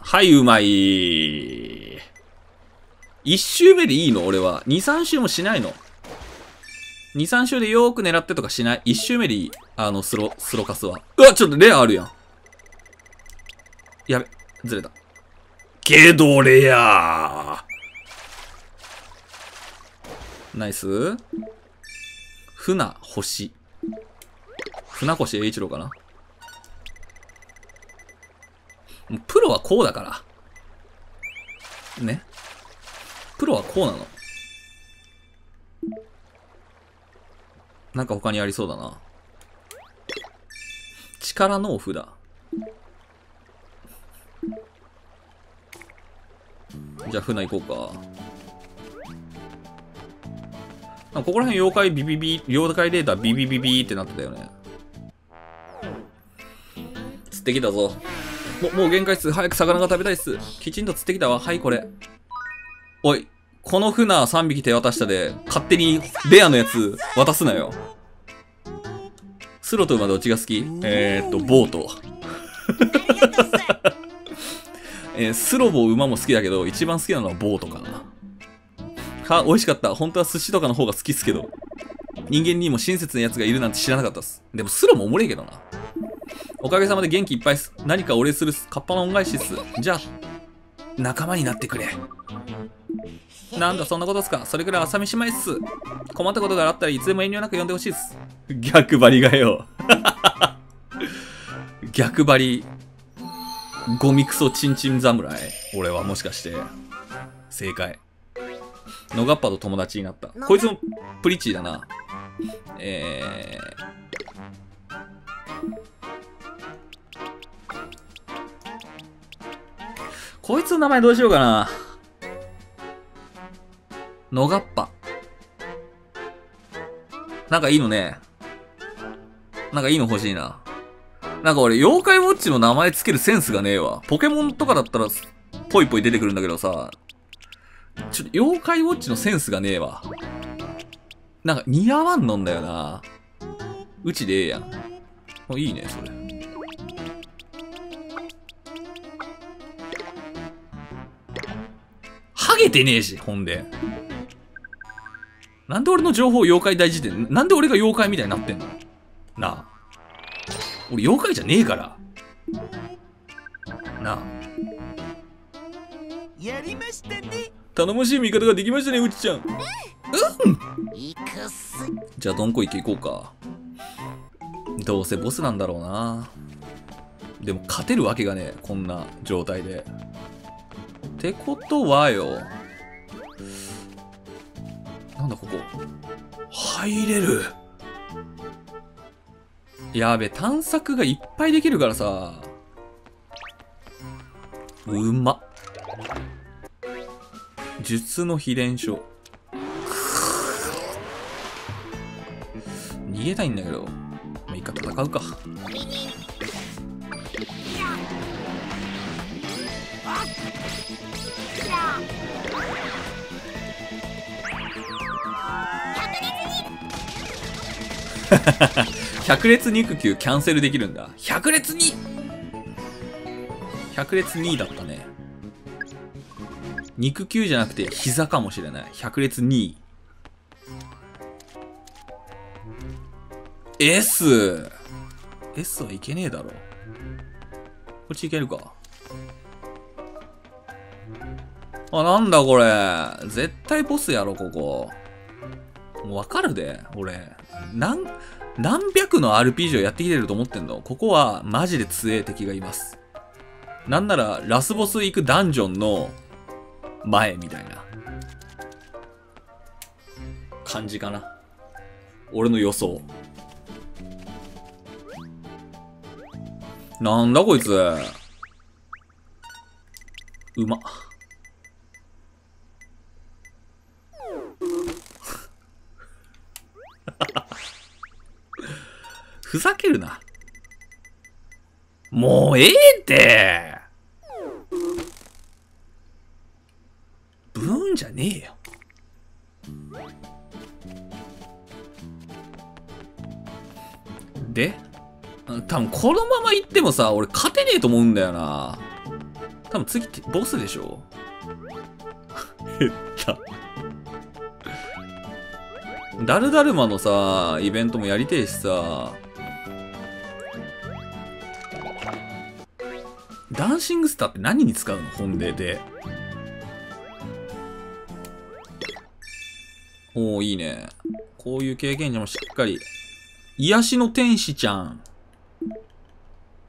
はい、うまい。一周目でいいの俺は。二、三周もしないの。二、三周でよーく狙ってとかしない。一周目でいい。スロカスは。うわ、ちょっとレアあるやん。やべ、ずれた。けどれやー。ナイス。船星。船越英一郎かな。プロはこうだから。ね。プロはこうなの。なんか他にありそうだな。力のお札。じゃあ、船行こうか。ここら辺妖怪ビビビ、妖怪レーダービビビビってなってたよね。釣ってきたぞ。もう限界っす。早く魚が食べたいっす。きちんと釣ってきたわ。はい、これ。おい、この船3匹手渡したで、勝手にレアのやつ渡すなよ。スロと馬どっちが好き？ボート。スロも馬も好きだけど、一番好きなのはボートかな。か、美味しかった。本当は寿司とかの方が好きっすけど。人間にも親切なやつがいるなんて知らなかったっす。でもスロもおもれえけどな。おかげさまで元気いっぱいっす。何かお礼するっす。カッパの恩返しっす。じゃあ、仲間になってくれ。なんだそんなことっすか。それくらい朝飯前っす。困ったことがあったらいつでも遠慮なく呼んでほしいっす。逆張りがよ。逆張り。ゴミクソチンチン侍。俺はもしかして。正解。野がっぱと友達になった。こいつもプリチーだな。こいつの名前どうしようかな。野がっぱ。なんかいいのね。なんかいいの欲しいな。なんか俺、妖怪ウォッチの名前つけるセンスがねえわ。ポケモンとかだったら、ぽいぽい出てくるんだけどさ。ちょっと、妖怪ウォッチのセンスがねえわ。なんか、似合わんのんだよな。うちでええやん。あ、いいね、それ。ハゲてねえし、ほんで。なんで俺の情報妖怪大辞典？なんで俺が妖怪みたいになってんの？なあ。俺妖怪じゃねえからなあ。やりましたね。頼もしい味方ができましたね、うちちゃん。うん。いくす。じゃあどんこ池行こうか。どうせボスなんだろうな。でも勝てるわけがねえ、こんな状態で。ってことはよ、なんだここ入れる。やべ、探索がいっぱいできるからさ。うまっ。術の秘伝書。逃げたいんだけど。まあ、いいか、戦うか。百列肉球キャンセルできるんだ。百列2！ 百列2だったね。肉球じゃなくて膝かもしれない。百列2。S！ S はいけねえだろ。こっちいけるか。あ、なんだこれ。絶対ボスやろ、ここ。もうわかるで、俺。何百の RPG をやってきてると思ってんの。ここはマジで強え敵がいます。なんならラスボス行くダンジョンの前みたいな感じかな。俺の予想。なんだこいつ。うまっ。ふざけるな。もうええって。ブーンじゃねえよ。で、多分このままいってもさ、俺勝てねえと思うんだよな。多分次ってボスでしょ。減った。ダルダルマのさ、イベントもやりてえしさ。ダンシングスターって何に使うの？本命で。おー、いいね。こういう経験者もしっかり。癒しの天使ちゃん。っ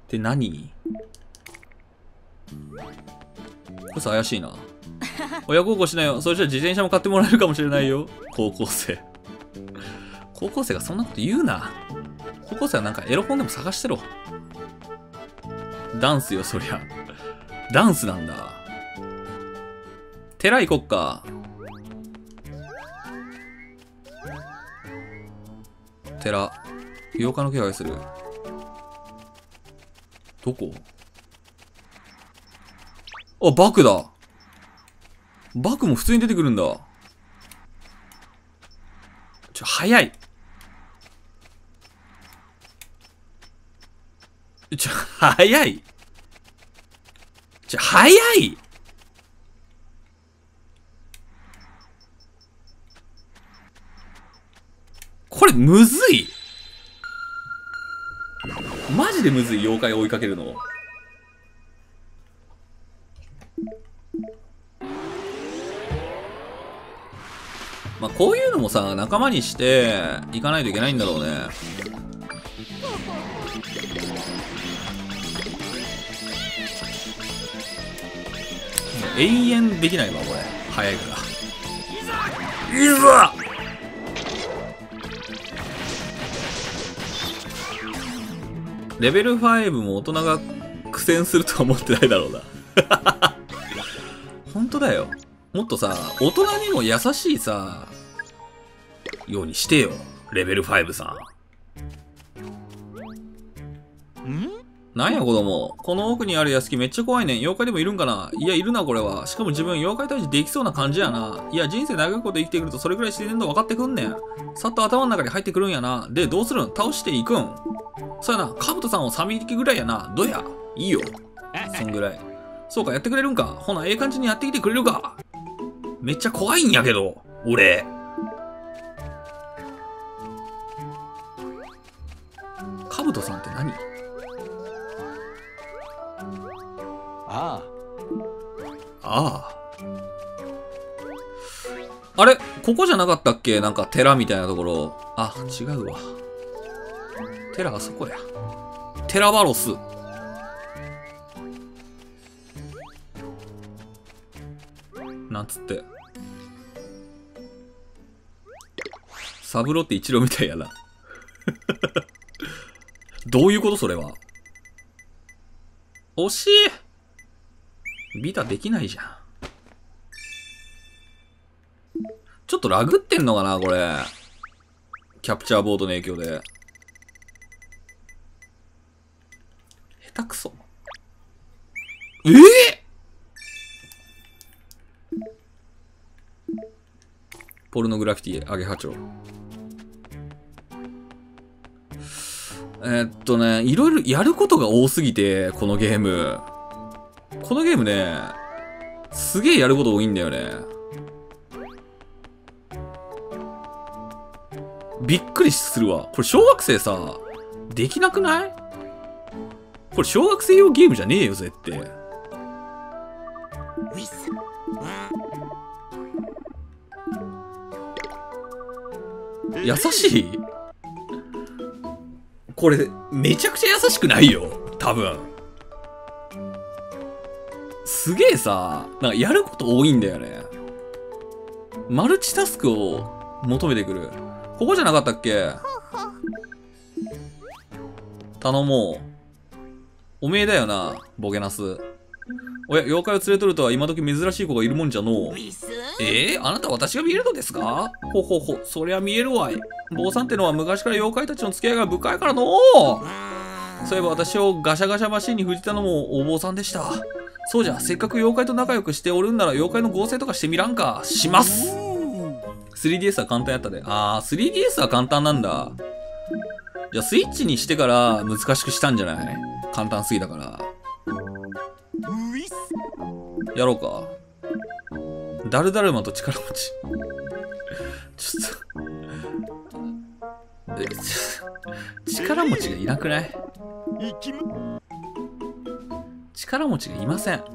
て何？こそ怪しいな。親孝行しなよ。そしたら自転車も買ってもらえるかもしれないよ。高校生。高校生がそんなこと言うな。高校生はなんかエロ本でも探してろ。ダンスよ、そりゃ。ダンスなんだ。寺行こっか。寺。妖怪の気配する。どこ？あ、バクだ。バクも普通に出てくるんだ。早い。早い。早い。これむずい。マジでむずい、妖怪を追いかけるの。まあこういうのもさ、仲間にしていかないといけないんだろうね。永遠できないわ、これ。早いから。いざ！レベル5も大人が苦戦するとは思ってないだろうな。本当だよ。もっとさ、大人にも優しいさ、ようにしてよ、レベル5さん。なんや子供、この奥にある屋敷めっちゃ怖いねん。妖怪でもいるんかな？いや、いるな、これは。しかも自分、妖怪退治できそうな感じやな。いや、人生長いこと生きてくるとそれくらい自然と分かってくんねん。さっと頭の中に入ってくるんやな。で、どうするん？倒していくん。そうやな、カブトさんを3匹ぐらいやな。どうや？いいよ。そんぐらい。そうか、やってくれるんか。ほな、ええ感じにやってきてくれるか。めっちゃ怖いんやけど、俺。カブトさんって何？ああ。ああ。あれ？ここじゃなかったっけ？なんか寺みたいなところ。あ、違うわ。寺がそこや。テラバロス。なんつって。サブロって一郎みたいやな。どういうことそれは。惜しい。ビタできないじゃん。ちょっとラグってんのかなこれ。キャプチャーボードの影響で。下手くそ。ポルノグラフィティアゲハチョウ。ね、いろいろやることが多すぎて、このゲーム。このゲームね、すげえやること多いんだよね。びっくりするわ。これ小学生さ、できなくない？これ小学生用ゲームじゃねえよ、絶対。優しい？これ、めちゃくちゃ優しくないよ。多分。すげえさ、なんかやること多いんだよね。マルチタスクを求めてくる。ここじゃなかったっけ？頼もう。おめえだよな、ボケナス。おや、妖怪を連れとるとは今時珍しい子がいるもんじゃのう。あなた私が見えるのですか？ほほほ、そりゃ見えるわい。坊さんってのは昔から妖怪たちの付き合いが深いからのう。そういえば私をガシャガシャマシンに振りたのもお坊さんでした。そうじゃ、せっかく妖怪と仲良くしておるんなら妖怪の合成とかしてみらんか。します。3DS は簡単やったで。あー、3DS は簡単なんだ。じゃあスイッチにしてから難しくしたんじゃない？簡単すぎだから。やろうか。ダルダルマと力持ち。ちょっと力持ちがいなくない？力持ちがいません。こ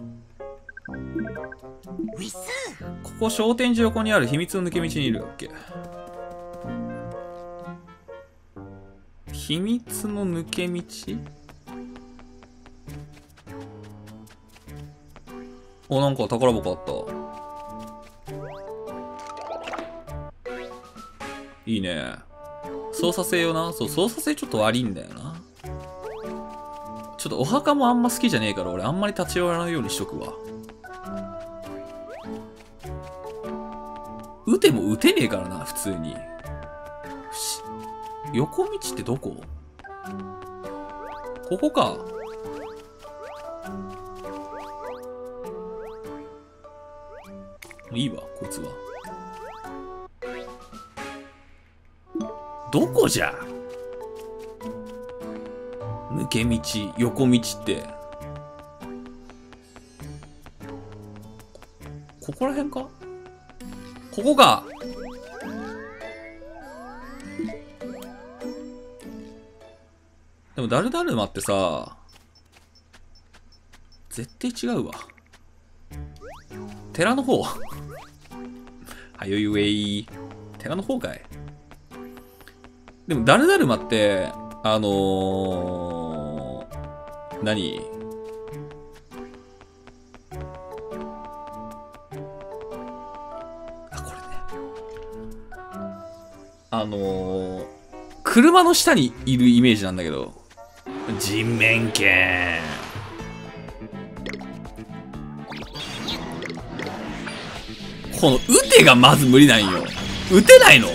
こ商店所横にある秘密の抜け道にいるだっけ。秘密の抜け道？お、なんか宝箱あった。いいね。操作性よな。そう、操作性ちょっと悪いんだよな。ちょっとお墓もあんま好きじゃねえから、俺あんまり立ち寄らないようにしとくわ。撃ても撃てねえからな、普通に。横道ってどこ？ここか。いいわ、こいつは。どこじゃ？抜け道、横道って。ここら辺か？ここか！でも、だるだるまってさ、絶対違うわ。寺の方。はよゆえい。寺の方かい。でも、だるだるまって、何？あ、これね。車の下にいるイメージなんだけど。人面犬。この撃てがまず無理なんよ。撃てないの。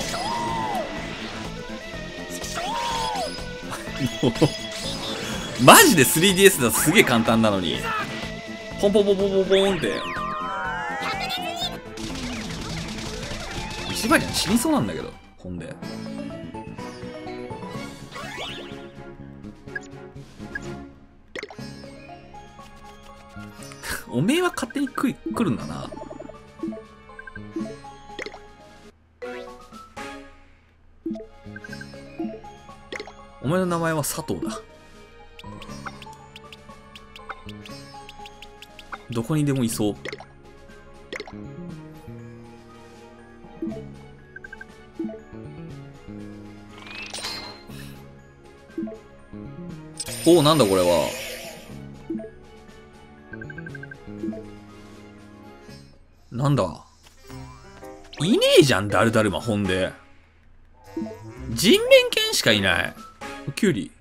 マジで 3DS だとすげえ簡単なのに。ポンポンポンポンポンポンって。一番には死にそうなんだけど、ほんで。おめえは勝手に来るんだな。お前の名前は佐藤だ。どこにでもいそう。おお、なんだこれは。なんだ、いねえじゃん、だるだるま。ほんで人面犬しかいない。キュウリ。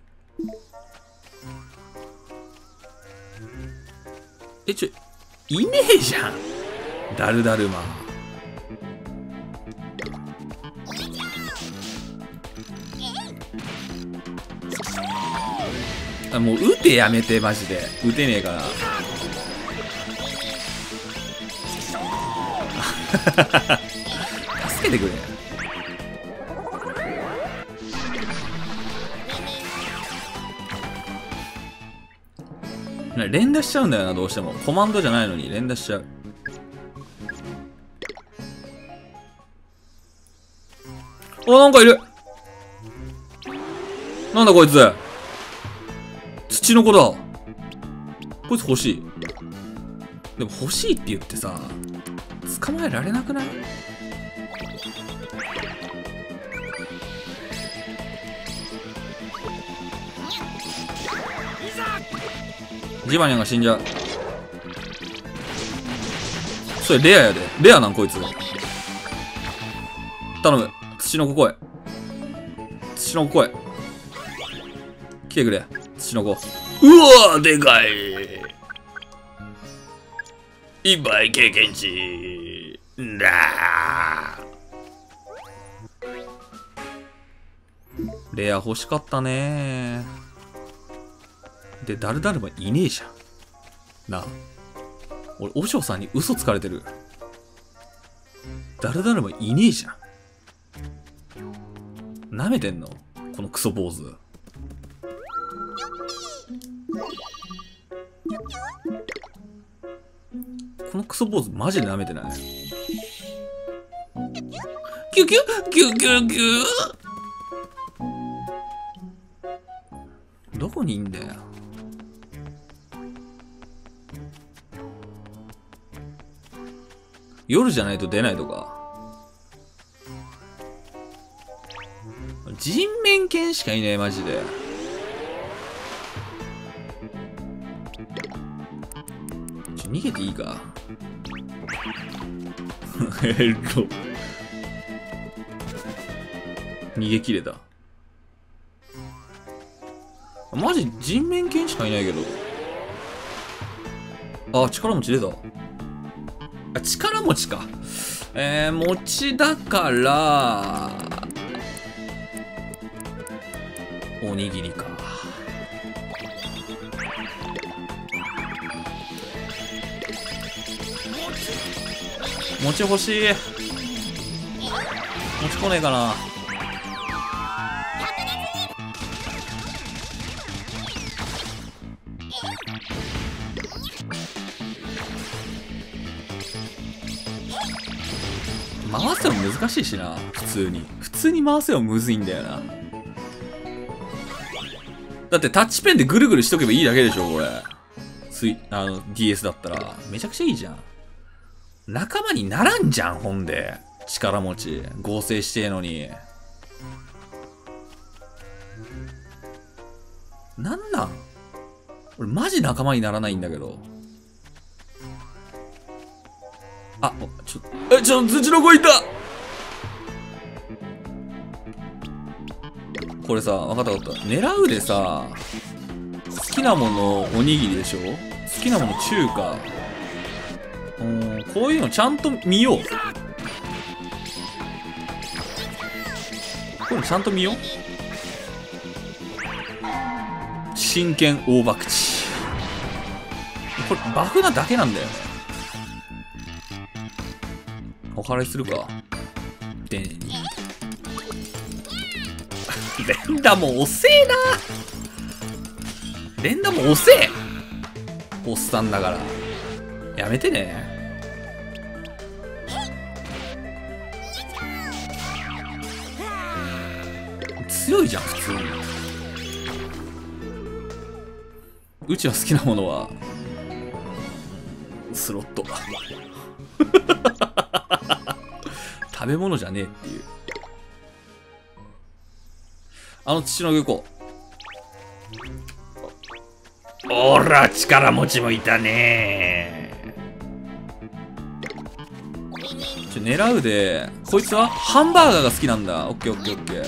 え、いねえじゃん、だるだるま。あ、もう撃てやめて、マジで撃てねえから。助けてくれ。連打しちゃうんだよな、どうしても。コマンドじゃないのに連打しちゃう。お、なんかいる。なんだこいつ。土の子だ。こいつ欲しい。でも欲しいって言ってさ、捕まえられなくない？ジバニャンが死んじゃう。それレアやで。レアなんこいつ。頼む、土の子来い。土の子来い。来てくれ、土の子。うわー、でかい。いっぱい経験値だ。レア欲しかったね。で、だるだるまいねえじゃんなあ。俺お嬢さんに嘘つかれてる。だるだるまいねえじゃん。なめてんのこのクソ坊主。このクソ坊主マジで舐めてない。キュキュキュキュキュ。どこにいんだよ。夜じゃないと出ないとか。人面犬しかいねえ、マジで。逃げていいか。逃げ切れた。マジ人面犬しかいないけど。あ、力持ち出た。あ、力持ちか。持ちだから、おにぎりか。持ち欲しい。持ちこねえかな。回すの難しいしな。普通に回せばむずいんだよな。だってタッチペンでぐるぐるしとけばいいだけでしょこれ。DS だったらめちゃくちゃいいじゃん。仲間にならんじゃん、ほんで。力持ち。合成してえのに。なんなん？俺マジ仲間にならないんだけど。あ、土の子いた！これさ、わかった。狙うでさ、好きなものおにぎりでしょ？好きなもの中華。こういうのちゃんと見よう。真剣大博打。これバフなだけなんだよね。お祓いするか。でん連打も遅えな。おっさんだからやめてね。強いじゃん普通に。うちは好きなものはスロット。食べ物じゃねえっていう。あの土の漁港。おら力持ちもいたねー。狙うで。こいつはハンバーガーが好きなんだ。オッケーオッケーオッケー。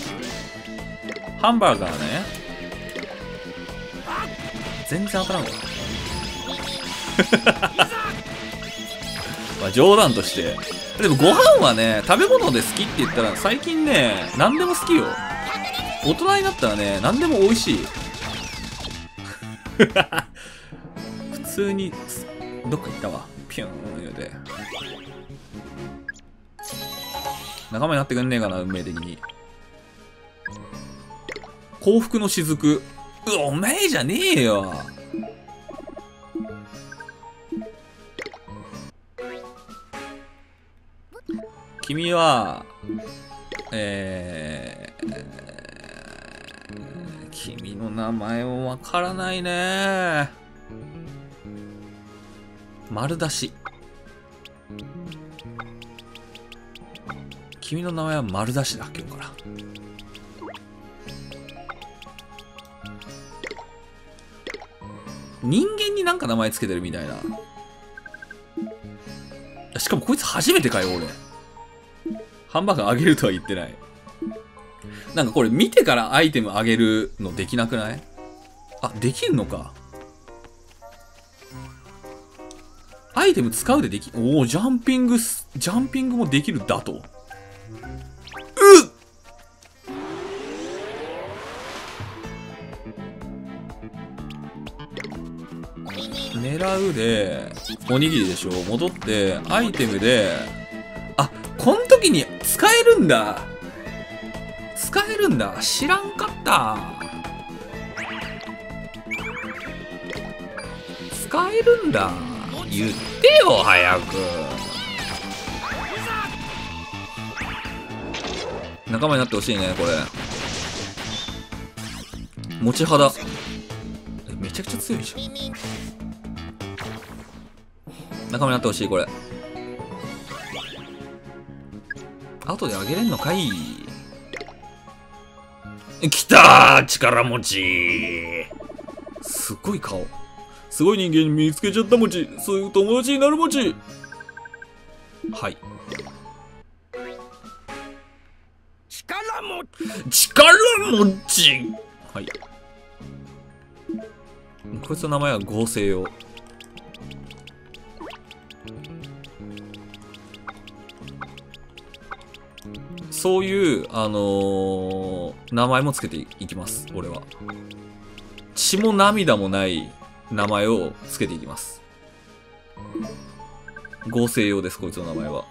ハンバーガーね。全然当たらんわ。まあ冗談として。でもご飯はね、食べ物で好きって言ったら最近ね、何でも好きよ。大人になったらね、何でも美味しい。普通に、どっか行ったわ。ピューン言うて。仲間になってくんねえかな、運命的に。幸福の雫。お前じゃねえよ。君は、君の名前もわからないね。丸出し。君の名前は丸出しだ、今日から。人間になんか名前つけてるみたいな。しかもこいつ初めてかよ、俺。ハンバーガーあげるとは言ってない。なんかこれ見てからアイテムあげるのできなくない？あ、できんのか。アイテム使うででき、おお、ジャンピングもできるだと。狙うでおにぎりでしょ。戻ってアイテムで、あ、こん時に使えるんだ。知らんかった。使えるんだ、言ってよ早く。仲間になってほしいね。これ持ち肌めちゃくちゃ強いじゃん。仲間になってほしい、これ。後であげれんのかい。きたー、力持ち。すごい顔。すごい人間見つけちゃったもち。すぐ友達になるもち。はい。力持ち。はい。こいつの名前は合成用。そういう、名前もつけていきます、俺は。血も涙もない名前をつけていきます。合成用です、こいつの名前は。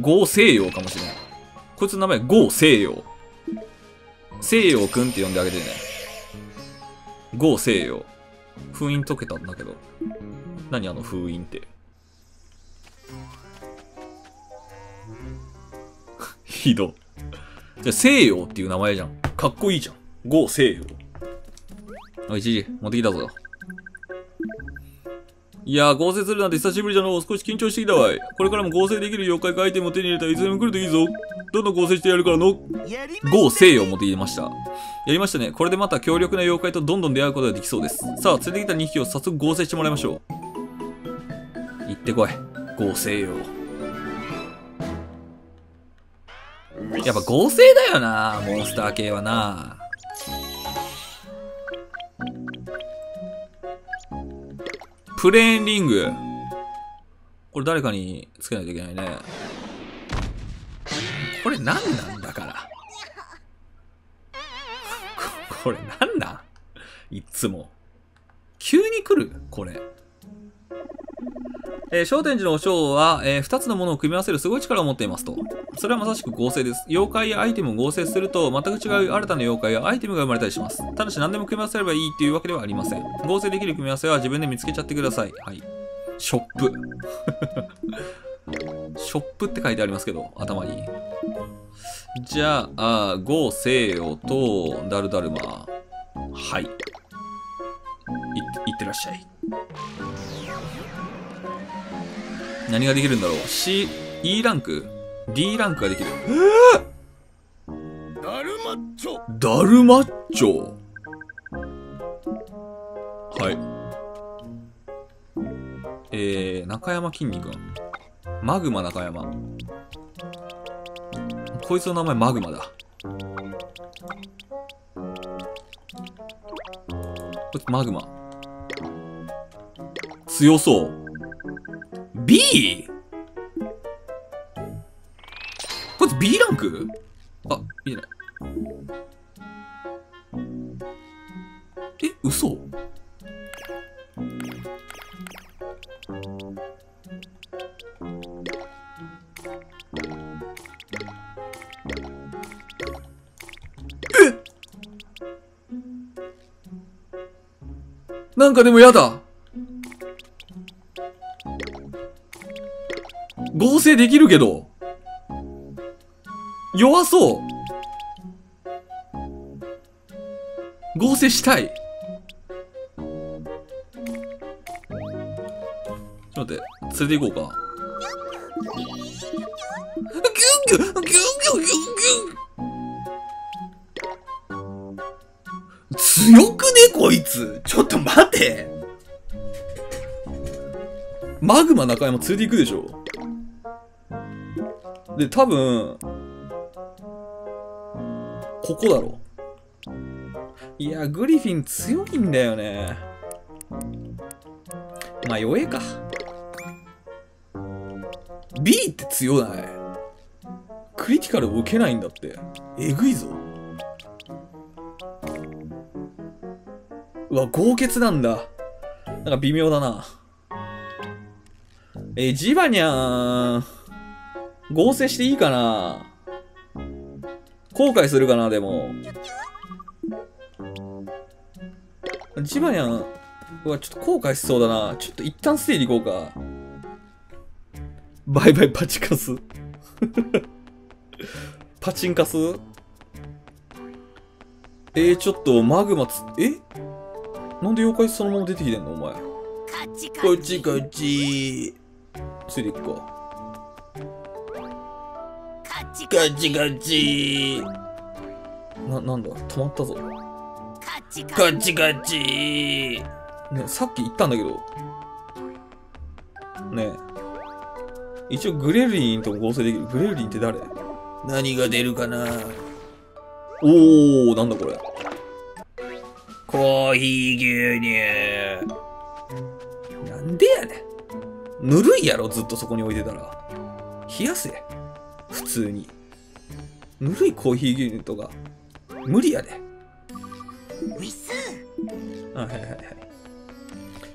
合成用かもしれない。こいつの名前、合成用。西洋くんって呼んであげてね。合成用。封印解けたんだけど。何あの封印って。ひど。じゃあ、西洋っていう名前じゃん。かっこいいじゃん。合成用。おい、じじ、持ってきたぞ。いやー、合成するなんて久しぶりじゃのう。少し緊張してきたわい。これからも合成できる妖怪かアイテムを手に入れたらいつでも来るといいぞ。どんどん合成してやるからの。合成を持ってきました。やりましたね。これでまた強力な妖怪とどんどん出会うことができそうです。さあ、連れてきた2匹を早速合成してもらいましょう。行ってこい。合成よ。やっぱ合成だよな、モンスター系はな。プレーンリング。これ誰かにつけないといけないね。これ何なんだから。これ何なん、いつも。急に来るこれ。商店寺のお嬢は、2つのものを組み合わせるすごい力を持っていますと。それはまさしく合成です。妖怪やアイテムを合成すると、全く違う新たな妖怪やアイテムが生まれたりします。ただし何でも組み合わせればいいというわけではありません。合成できる組み合わせは自分で見つけちゃってください。はい。ショップ。ショップって書いてありますけど、頭に。じゃあ、合成王と、ダルダルマ。はい。いってらっしゃい。何ができるんだろう。 C、E ランク ?D ランクができる。ダルマッチョ。はい。中山きんに君。マグマ中山。こいつの名前マグマだ。こいつマグマ。強そう。B？ こいつ B ランク？あ、見えない。え、嘘？え？なんかでもやだ。合成できるけど。弱そう。合成したい。ちょっと待って、連れて行こうか。ギュンギュンギュンギュンギュンギュン。強くねこいつ。ちょっと待て。マグマ中山連れて行くでしょ。で、多分、ここだろう。いや、グリフィン強いんだよね。まあ、弱えか。B って強ない。クリティカルを受けないんだって。えぐいぞ。うわ、豪傑なんだ。なんか微妙だな。ジバニャン。合成していいかな？後悔するかな、でも。ジバニャンはちょっと後悔しそうだな。ちょっと一旦ステージ行こうか。バイバイパチカス。パチンカス。ちょっとマグマつ、なんで妖怪そのまま出てきてんのお前。こっちこっち。ついていくか。チカチカチなんだ止まったぞ。カチカチカチね、さっき言ったんだけどねえ、一応グレリンとも合成できる。グレリンって誰？何が出るかな。おお、なんだこれ。コーヒー牛乳。なんでやねん。ぬるいやろ、ずっとそこに置いてたら。冷やせ。普通に。ぬるいコーヒー牛乳とか、無理やで。あ、はいはいはい。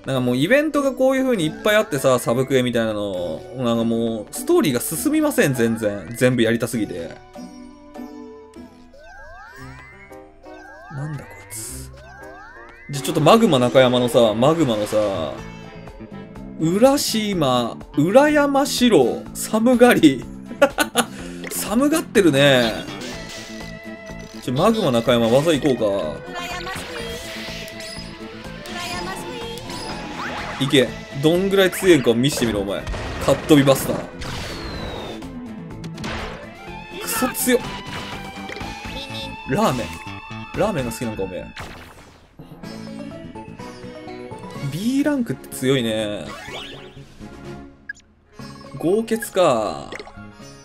なんかもうイベントがこういう風にいっぱいあってさ、サブクエみたいなの、なんかもう、ストーリーが進みません、全然。全部やりたすぎて。なんだこいつ。じゃ、ちょっとマグマ中山のさ、浦島、浦山四郎、寒がり。寒がってるね。ちょ、マグマ中山、技行こうか。いけ。どんぐらい強いかを見してみろ、お前。カットビバスター。クソ強っ。ラーメン。ラーメンが好きなんか、おめえ。B ランクって強いね。豪傑か。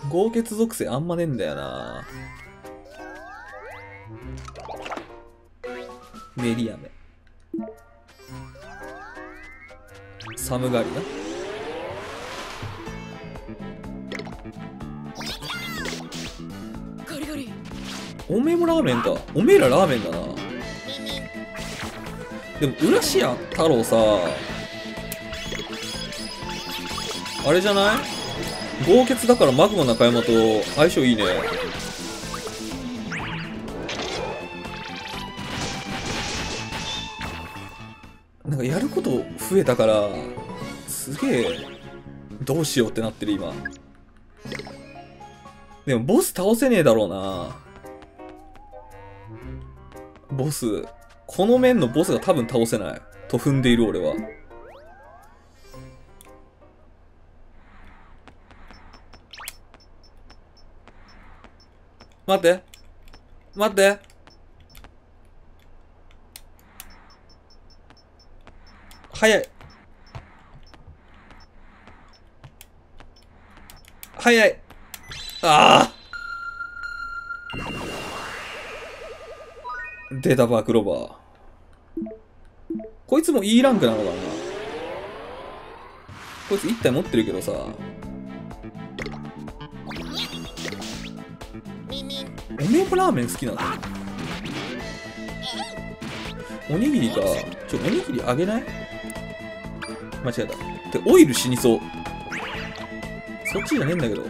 豪傑属性あんまねえんだよな。メリアメ。寒がりな。おめえもラーメンだ。おめえらラーメンだな。でも浦島太郎さ、あれじゃない？豪傑だからマグマ中山と相性いいね。なんかやること増えたからすげえどうしようってなってる今。でもボス倒せねえだろうな。ボス、この面のボスが多分倒せないと踏んでいる俺は。待って待って、早い早い。ああ、出たバークロバー。こいつも E ランクなのかな。こいつ1体持ってるけどさ、おめえもラーメン好きなの。おにぎりか。ちょ、おにぎりあげない？間違えた。で、オイル死にそう。そっちじゃねえんだけど。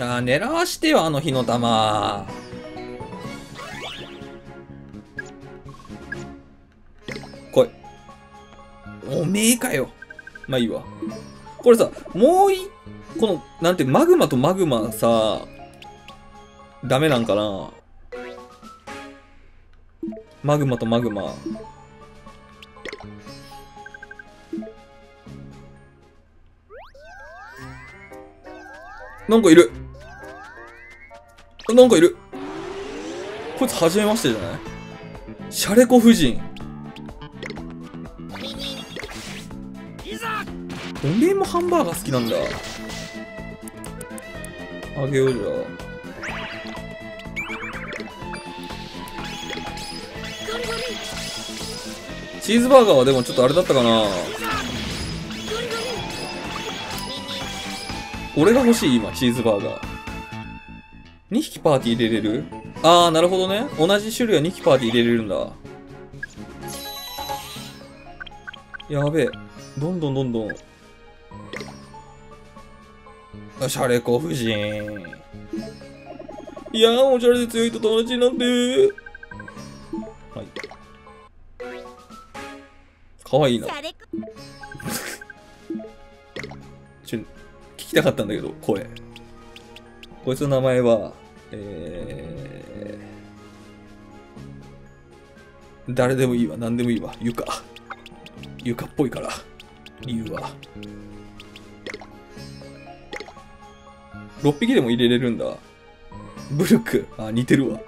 ああ、狙わしてよ、あの火の玉。来い。おめえかよ。まあいいわ。これさ、もうこの、なんて、マグマとマグマさ、ダメなんかな？マグマとマグマ。なんかいる。なんかいる。こいつ初めましてじゃない？シャレコ夫人。おめえもハンバーガー好きなんだ。あげようじゃあ。チーズバーガーはでもちょっとあれだったかな。俺が欲しい今、チーズバーガー。2匹パーティー入れれる？ああ、なるほどね。同じ種類は2匹パーティー入れれるんだ。やべえ。どんどんどんどん。あ、シャレコ夫人。いやー、おしゃれで強いと友達になって。かわいいな。聞きたかったんだけど、声。こいつの名前は、誰でもいいわ、何でもいいわ。床っぽいから、理由は。6匹でも入れれるんだ。ブルク、あ、似てるわ。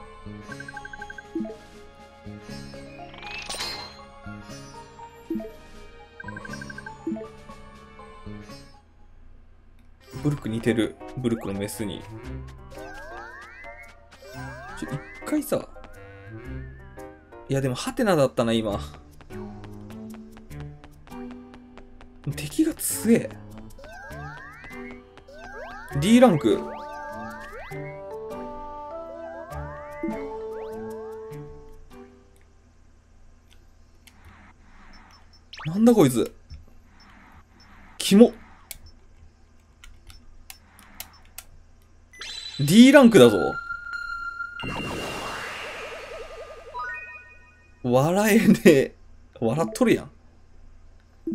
ブルク似てる。ブルクのメスに。一回さ、いやでもハテナだったな今。敵が強え。D ランク。なんだこいつ。キモ。D ランクだぞ。笑えねえ。笑っとるやん。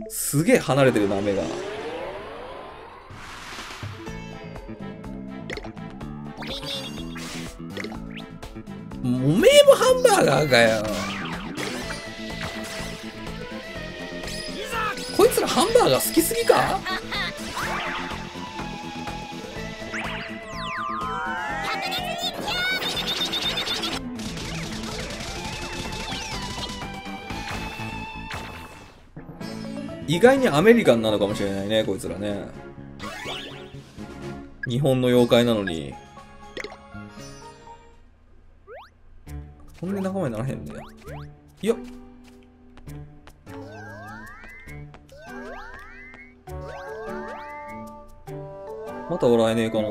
すげえ離れてるな、目が。おめえもハンバーガーかよ。こいつらハンバーガー好きすぎか。意外にアメリカンなのかもしれないね、こいつらね。日本の妖怪なのに。こんな仲間にならへんね。よっ。また笑えねえかな。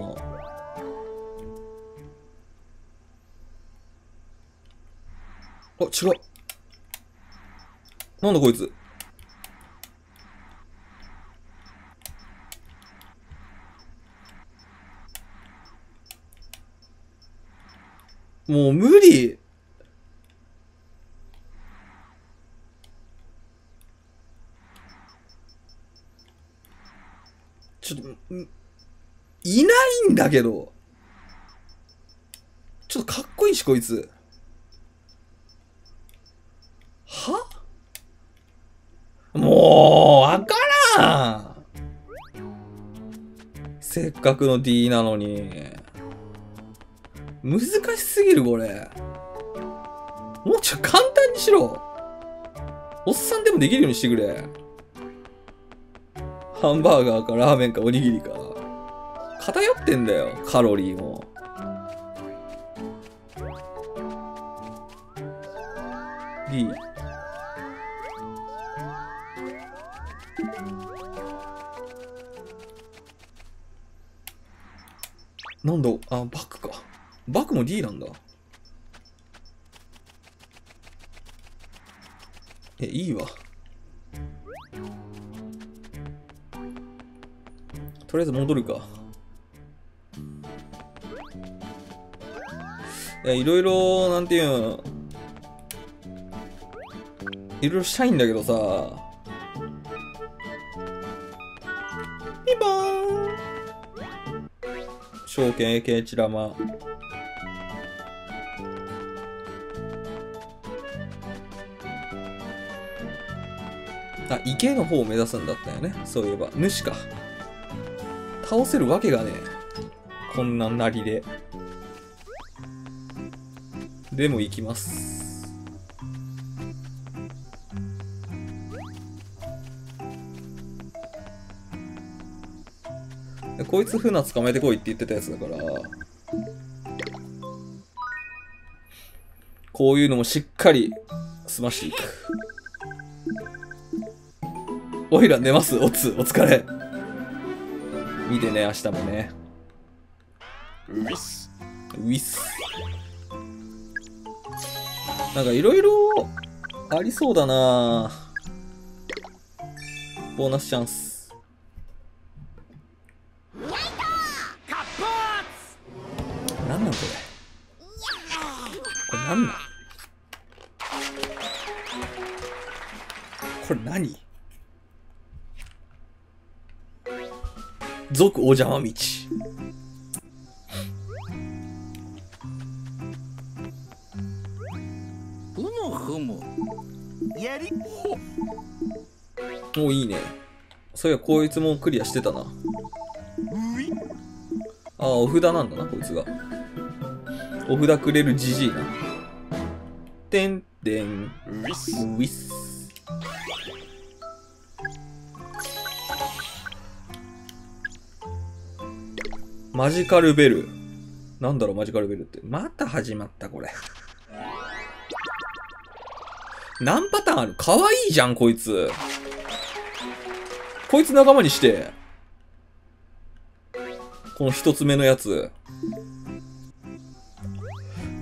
あ、違う。なんだこいつ。もう無理。ちょっと、いないんだけど。ちょっとかっこいいし、こいつ。は？もう、わからん。せっかくの D なのに。難しすぎるこれ。もうちょっと簡単にしろ。おっさんでもできるようにしてくれ。ハンバーガーかラーメンかおにぎりか。偏ってんだよ、カロリーも。D。なんだ、あ、バックか。バクも D なんだ。え、いいわ。とりあえず戻るか。いろいろ、なんていうん、いろいろしたいんだけどさ。ピンポーン。証券 AK チラマ。あ、池の方を目指すんだったよね。そういえば主か。倒せるわけがねえ、こんななりで。でも行きます。こいつ船捕まえてこいって言ってたやつだから、こういうのもしっかり済ましていく。おいら寝ます。おつ、お疲れ。見てね、明日もね。ウィスウィス。なんかいろいろありそうだな。ボーナスチャンス。なんなんこれ。これなんなん、これ何。続お邪魔道。ふむふむ。お、いいね。そういや、こいつもクリアしてたな。ああ、お札なんだな、こいつが。お札くれるじじいな。てんてん、ウィスウィス。マジカルベル。なんだろう、マジカルベルって。また始まった、これ。何パターンある？かわいいじゃん、こいつ。こいつ仲間にして。この一つ目のやつ。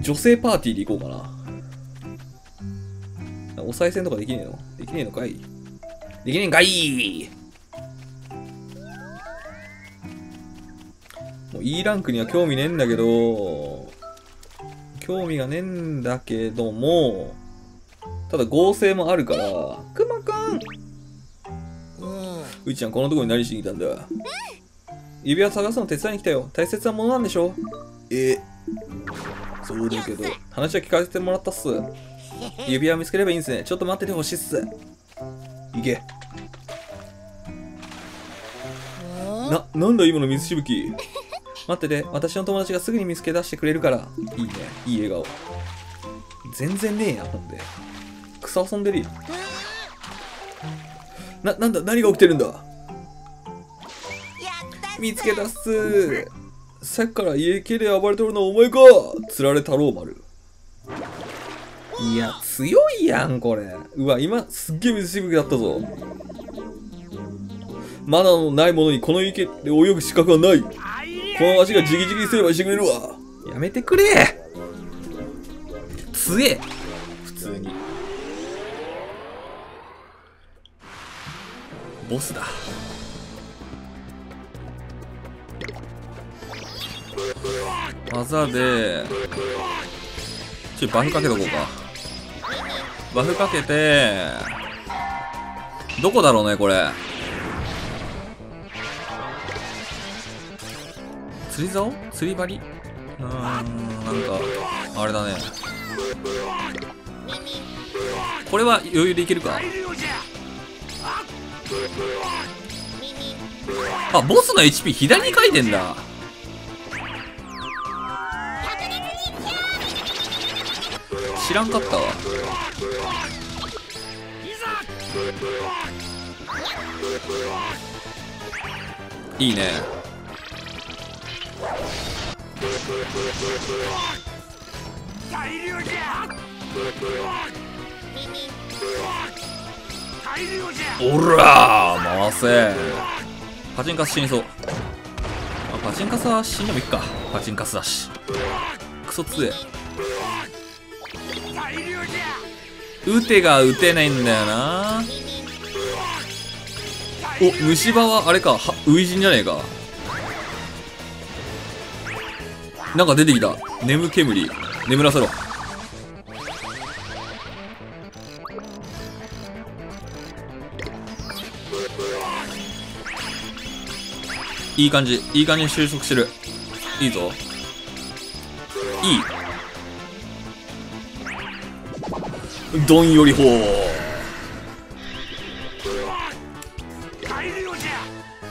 女性パーティーで行こうかな。お賽銭とかできねえの？できねえのかい？できねえんかい！もう E ランクには興味ねえんだけど、興味がねえんだけども、ただ合成もあるから、くまくん！ういちゃん、このとこに何しに来たんだ？指輪探すの手伝いに来たよ。大切なものなんでしょ？そうだけど、話は聞かせてもらったっす。指輪見つければいいんすね。ちょっと待っててほしいっす。行け。なんだ今の水しぶき。待ってて、私の友達がすぐに見つけ出してくれるから。いいね、いい笑顔。全然ねえや、ほんで。草遊んでるやん。なんだ、何が起きてるんだ？見つけたっす。さっきから家系で暴れとるのはお前か。釣られ太郎丸。いや、強いやん、これ。うわ、今、すっげえ水しぶきだったぞ。マナーのないものにこの池で泳ぐ資格はない。この足がジギジギすればしてくれるわ。やめてくれ。強え。普通に。ボスだ。技でバフかけとこうか。バフかけて、どこだろうね、これ。釣り竿？釣り針？なんかあれだね。これは余裕でいけるか。あ、ボスの HP 左に書いてんだ。知らんかったわ。いいね。おらー、回せ。パチンカス死にそう。パチンカスは死んでもいいか。パチンカスだし。クソ強え。打てが打てないんだよな。お、虫歯はあれか、初陣じゃねえか。なんか出てきた。眠煙。眠らせろ。いい感じ。いい感じに収束してる。いいぞ。いい。どんより砲。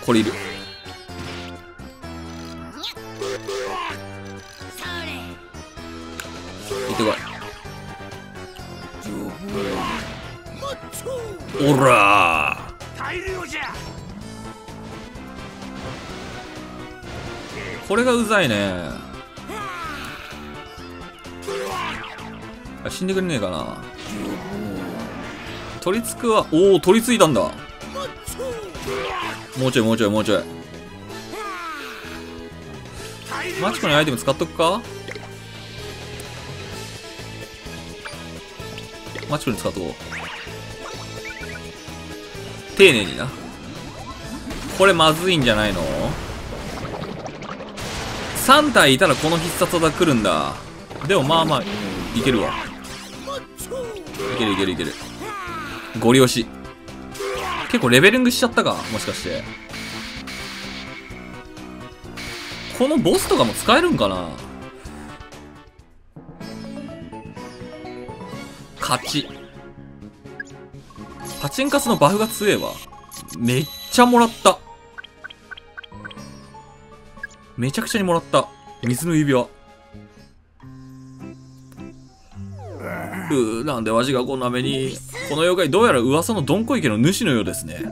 これいる。行ってこい。おらー。これがうざいね。あ、死んでくれねえかな。取り付くは、おお、取り付いたんだ。もうちょい、もうちょい、もうちょい。マチコにアイテム使っとくか。マチコに使っとこう。丁寧にな。これまずいんじゃないの？ 3 体いたらこの必殺技来るんだ。でもまあまあいけるわ。いけるいけるいける。ゴリ押し。結構レベリングしちゃったか、もしかして。このボスとかも使えるんかな。勝ち。パチンカスのバフが強えわ。めっちゃもらった。めちゃくちゃにもらった。水の指輪。なんでわしがこんな目に。この妖怪、どうやら噂のどんこ池の主のようですね。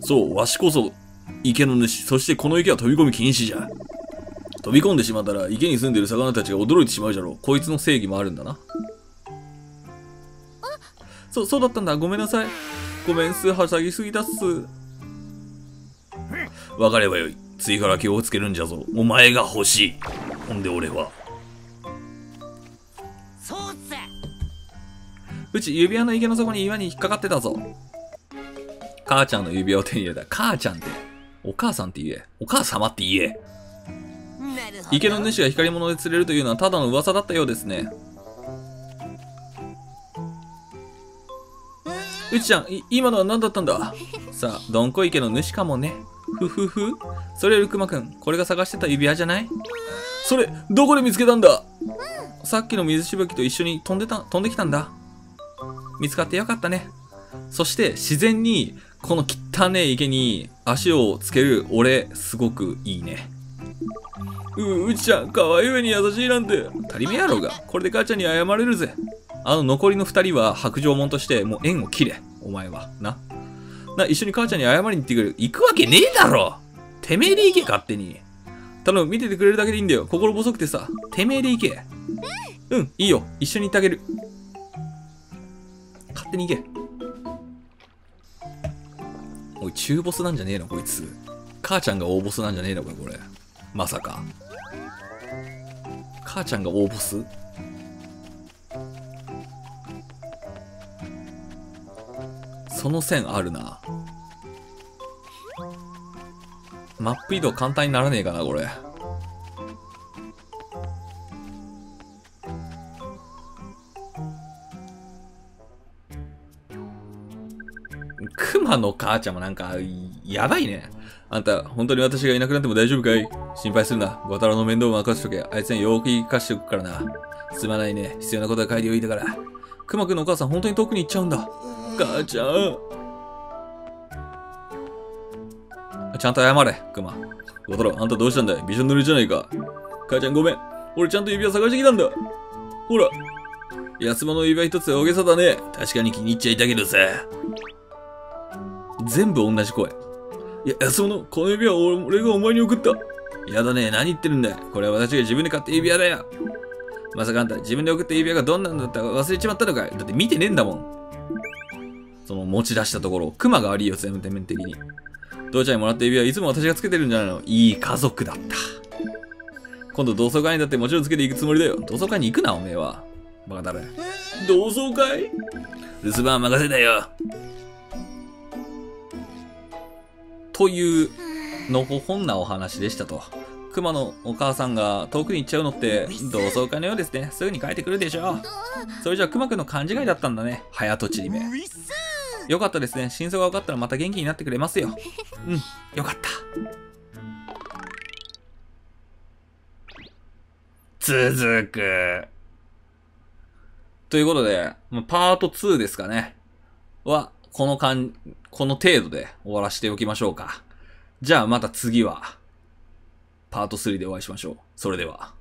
そう、わしこそ池の主。そしてこの池は飛び込み禁止じゃ。飛び込んでしまったら池に住んでいる魚たちが驚いてしまうじゃろう。こいつの正義もあるんだな。そうだったんだ。ごめんなさい。ごめんす。はしゃぎすぎだっす。わかればよい。次から気をつけるんじゃぞ。お前が欲しい。ほんで俺は。うち指輪の池の底に岩に引っかかってたぞ。母ちゃんの指輪を手に入れた。母ちゃんって。お母さんって言え。お母様って言え。池の主が光り物で釣れるというのはただの噂だったようですね。うちちゃん、今のは何だったんだ。さあ、どんこ池の主かもね。ふふふ。それよりクマくん、これが探してた指輪じゃない？それ、どこで見つけたんだ？さっきの水しぶきと一緒に飛んできたんだ。見つかってよかったね。そして、自然に、この汚ね池に足をつける俺、すごくいいね。うちちゃん、かわいい上に優しいなんて。足り目やろうが。これで母ちゃんに謝れるぜ。あの残りの2人は白状者としてもう縁を切れ。お前は。な、一緒に母ちゃんに謝りに行ってくる。行くわけねえだろ。てめえで行け、勝手に。頼む、見ててくれるだけでいいんだよ。心細くてさ。てめえで行け。うん、いいよ。一緒に行ってあげる。勝手に行け。おい、中ボスなんじゃねえの、こいつ。母ちゃんが大ボスなんじゃねえのか、これ。まさか。母ちゃんが大ボス？その線あるな。マップ移動簡単にならねえかな、これ。クマの母ちゃんもなんかやばいね。あんた本当に私がいなくなっても大丈夫かい？心配するな。ご太郎の面倒を任せとけ。あいつによく言い聞かせておくからな。すまないね。必要なことは書いておいたから。クマくんのお母さん本当に遠くに行っちゃうんだ。母ちゃん、ちゃんと謝れ、クマ。ご太郎、あんたどうしたんだい？びしょ濡れじゃないか。母ちゃんごめん。俺ちゃんと指輪探してきたんだ。ほら。安物の指輪一つ大げさだね。確かに気に入っちゃいたけどさ。全部同じ声。いや、安物、この指輪俺がお前に送った。やだね、何言ってるんだ。これは私が自分で買った指輪だよ。まさかあんた、自分で送った指輪がどんなんだったか忘れちまったのかい？だって見てねえんだもん。その持ち出したところ、クマが悪いよ、全面的に。父ちゃんにもらった指輪、いつも私がつけてるんじゃないの。いい家族だった。今度同窓会にだってもちろんつけていくつもりだよ。同窓会に行くな、おめえは。バカだね。同窓会？留守番任せだよ。という、のほほんなお話でしたと。クマのお母さんが遠くに行っちゃうのって同窓会のようですね。すぐに帰ってくるでしょう。それじゃあクマくんの勘違いだったんだね。早とちりめ。よかったですね。真相が分かったらまた元気になってくれますよ。うん、よかった。続く。ということで、パート2ですかね。は、この程度で終わらせておきましょうか。じゃあまた次は、パート3でお会いしましょう。それでは。